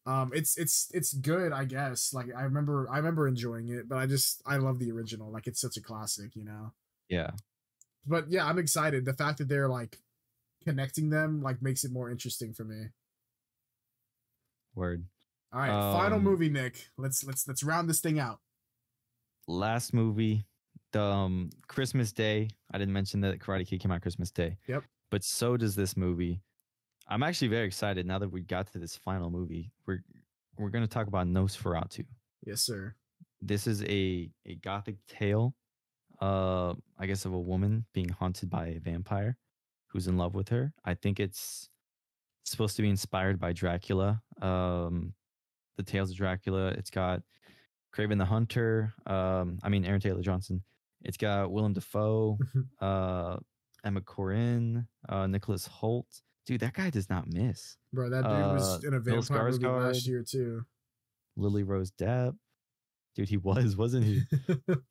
It's good, I guess. Like I remember enjoying it, but I love the original. Like it's such a classic, you know. Yeah. But yeah, I'm excited. The fact that they're like connecting them like makes it more interesting for me. Word. All right, final movie, Nick. Let's round this thing out. Last movie, the Christmas Day. I didn't mention that Karate Kid came out Christmas Day. Yep. But so does this movie. I'm actually very excited now that we got to this final movie. We're going to talk about Nosferatu. Yes, sir. This is a gothic tale, I guess, of a woman being haunted by a vampire who's in love with her. I think it's supposed to be inspired by Dracula, the Tales of Dracula. It's got Kraven the Hunter. Aaron Taylor Johnson. It's got Willem Dafoe, Emma Corrin, Nicholas Hoult. Dude, that guy does not miss. Bro, that dude was in a vampire movie last year, too. Lily Rose Depp. Dude, he was, wasn't he?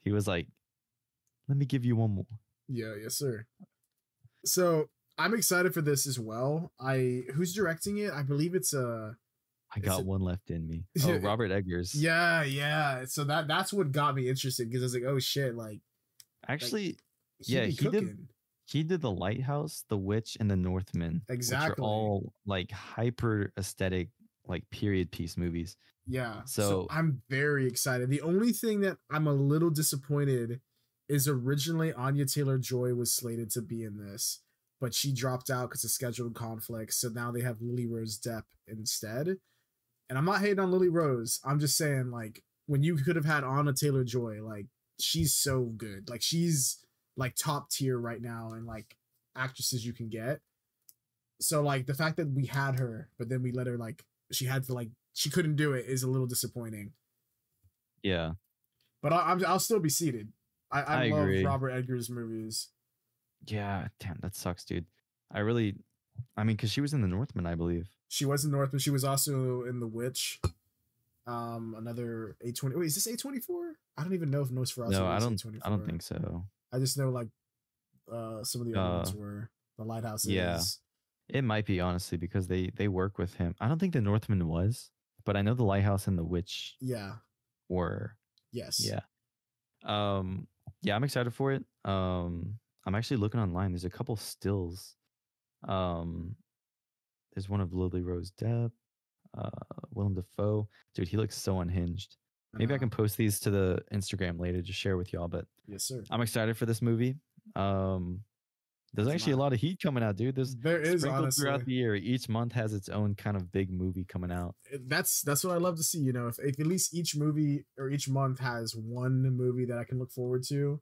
He was like, let me give you one more. Yeah, yes, sir. So I'm excited for this as well. Who's directing it? I believe it's a... I got one left in me. Oh, Robert Eggers. Yeah. So that's what got me interested because I was like, oh, shit. Like, actually, he did The Lighthouse, The Witch, and The Northman. Exactly. Which are all like hyper aesthetic, like period piece movies. Yeah. So I'm very excited. The only thing that I'm a little disappointed is originally Anya Taylor-Joy was slated to be in this, but she dropped out because of scheduled conflicts. So now they have Lily Rose Depp instead. And I'm not hating on Lily Rose. I'm just saying, like, when you could have had Anya Taylor-Joy, like, she's so good. Like, she's like top tier right now and like actresses you can get. So like the fact that we had her, but then we let her she couldn't do it is a little disappointing. Yeah. But I'll still be seated. I love agree. Robert Eggers movies. Yeah. Damn, that sucks, dude. Cause she was in The Northman, I believe. She was in Northman. She was also in The Witch. Another A24. Wait, is this A24? I don't even know if Nosferatu is A24. I don't think so. I just know like some of the other ones were The Lighthouse. Yeah, it might be honestly because they work with him. I don't think The Northman was, but I know The Lighthouse and The Witch. Yeah. Were. Yes. Yeah. Yeah, I'm excited for it. I'm actually looking online. There's a couple stills. There's one of Lily Rose Depp, Willem Dafoe. Dude, he looks so unhinged. Maybe I can post these to the Instagram later to share with y'all, but yes, sir. I'm excited for this movie. There's actually a lot of heat coming out, dude. There is honestly throughout the year. Each month has its own kind of big movie coming out. That's what I love to see. You know, if at least each movie or each month has one movie that I can look forward to.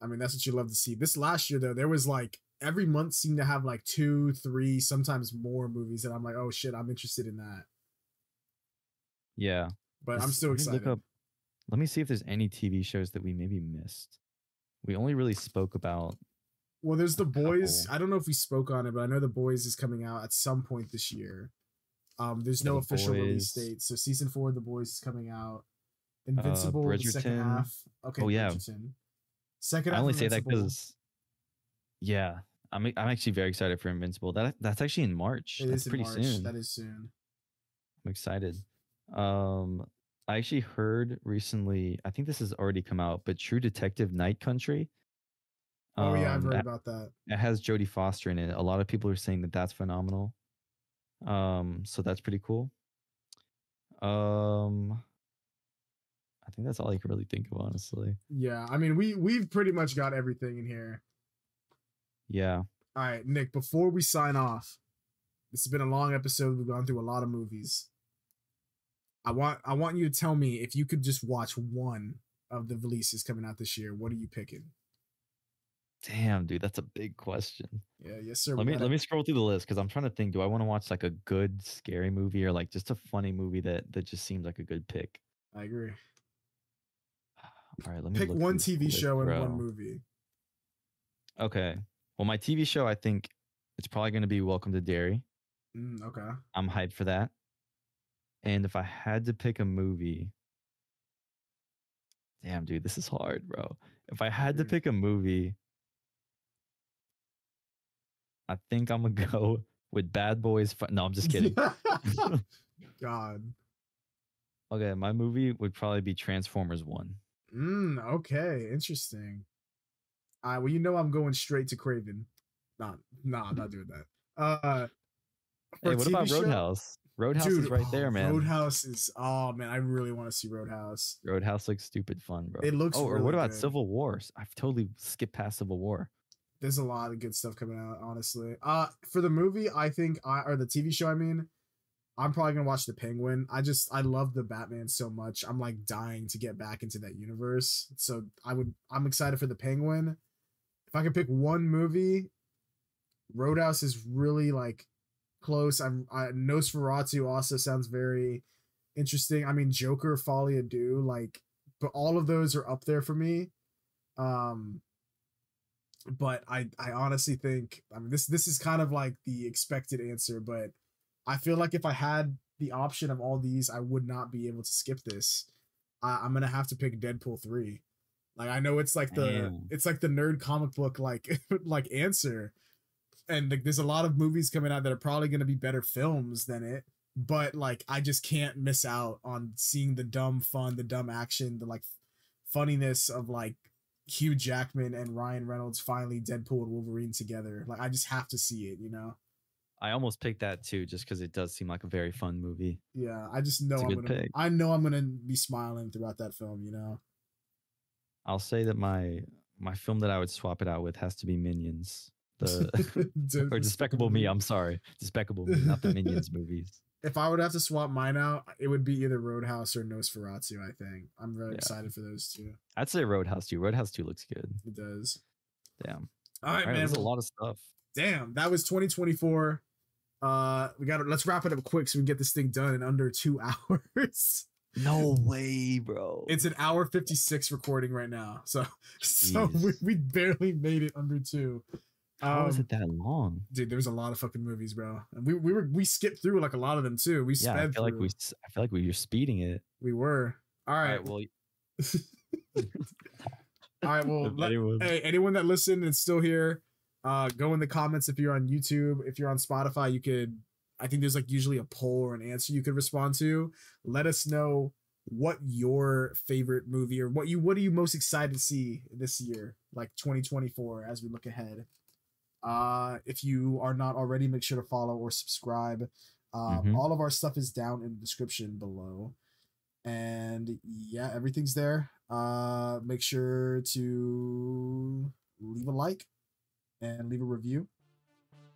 I mean, that's what you love to see. This last year though, there was like every month seemed to have like 2, 3, sometimes more movies that I'm like, oh shit, I'm interested in that. Yeah. But I'm still excited. Let me see if there's any TV shows that we maybe missed. We only really spoke about. Well, there's The Boys. Couple. I don't know if we spoke on it, but I know The Boys is coming out at some point this year. There's no official release date. So season 4 of The Boys is coming out. Invincible, the second half. Okay, oh, yeah. Bridgerton. Second half. I only say that because. Yeah, I'm actually very excited for Invincible. That's actually in March. It is in March. Soon. That is soon. I'm excited. I actually heard recently, I think this has already come out, but True Detective Night Country. Oh yeah, I've heard about that. It has Jodie Foster in it. A lot of people are saying that that's phenomenal. So that's pretty cool. I think that's all I can really think of, honestly. Yeah, I mean, we've pretty much got everything in here. Yeah. All right, Nick, before we sign off, this has been a long episode. We've gone through a lot of movies. I want you to tell me if you could just watch one of the releases coming out this year. What are you picking? Damn, dude, that's a big question. Yeah, yes, sir. Let me scroll through the list because I'm trying to think. Do I want to watch like a good scary movie or like just a funny movie that just seems like a good pick? I agree. All right, let me pick one TV show and one movie. Okay. Well, my TV show, I think it's probably going to be Welcome to Derry. Okay. I'm hyped for that. And if I had to pick a movie, Damn, dude, this is hard, bro. If I had to pick a movie, I think I'm gonna go with Bad Boys. No, I'm just kidding. God. Okay, my movie would probably be Transformers 1. Okay, interesting. Well, you know I'm going straight to Craven. Nah, I'm not doing that. Hey, what about Roadhouse? Roadhouse is right there, man. Roadhouse is, oh man, I really want to see Roadhouse. Roadhouse looks stupid fun, bro. It looks. Oh, really, or what about good. Civil War? I've totally skipped past Civil War. There's a lot of good stuff coming out, honestly. For the movie, I think or the TV show, I mean, I'm probably gonna watch The Penguin. I love the Batman so much. I'm like dying to get back into that universe. So I'm excited for The Penguin. If I could pick one movie, Roadhouse is really like close. Nosferatu also sounds very interesting. I mean, Joker, Folie à Deux, like, but all of those are up there for me. But I honestly think, I mean, this is kind of like the expected answer, but I feel like if I had the option of all these, I would not be able to skip this. I'm gonna have to pick Deadpool 3. Like, I know it's like it's like the nerd comic book like answer, and like there's a lot of movies coming out that are probably gonna be better films than it. But like, I just can't miss out on seeing the dumb fun, the dumb action, the like funniness of like Hugh Jackman and Ryan Reynolds finally Deadpool and Wolverine together. Like, I just have to see it, you know. I almost picked that too, just because it does seem like a very fun movie. Yeah, I just know I'm gonna be smiling throughout that film, you know. I'll say that my film that I would swap it out with has to be Minions. Or Despicable Me. I'm sorry, Despicable Me, not the Minions movies. If I would have to swap mine out, it would be either Roadhouse or Nosferatu, I think. I'm really excited for those two. I'd say Roadhouse 2. Roadhouse 2 looks good. It does. Damn. All right, man. There's a lot of stuff. Damn, that was 2024. Let's wrap it up quick so we can get this thing done in under 2 hours. No way, bro. It's an hour 56 recording right now. So we barely made it under 2. How was it that long, dude? There was a lot of fucking movies, bro, and we skipped through like a lot of them too. We sped I feel like we were speeding it. We were. All right. Well. All right. Well. Hey, anyone that listened and still here, go in the comments if you're on YouTube. If you're on Spotify, you could. I think there's like usually a poll or an answer you could respond to. Let us know what your favorite movie or what are you most excited to see this year, like 2024, as we look ahead. If you are not already, make sure to follow or subscribe. All of our stuff is down in the description below, and yeah, everything's there. Make sure to leave a like and leave a review,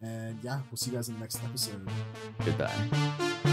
and yeah, we'll see you guys in the next episode. Goodbye.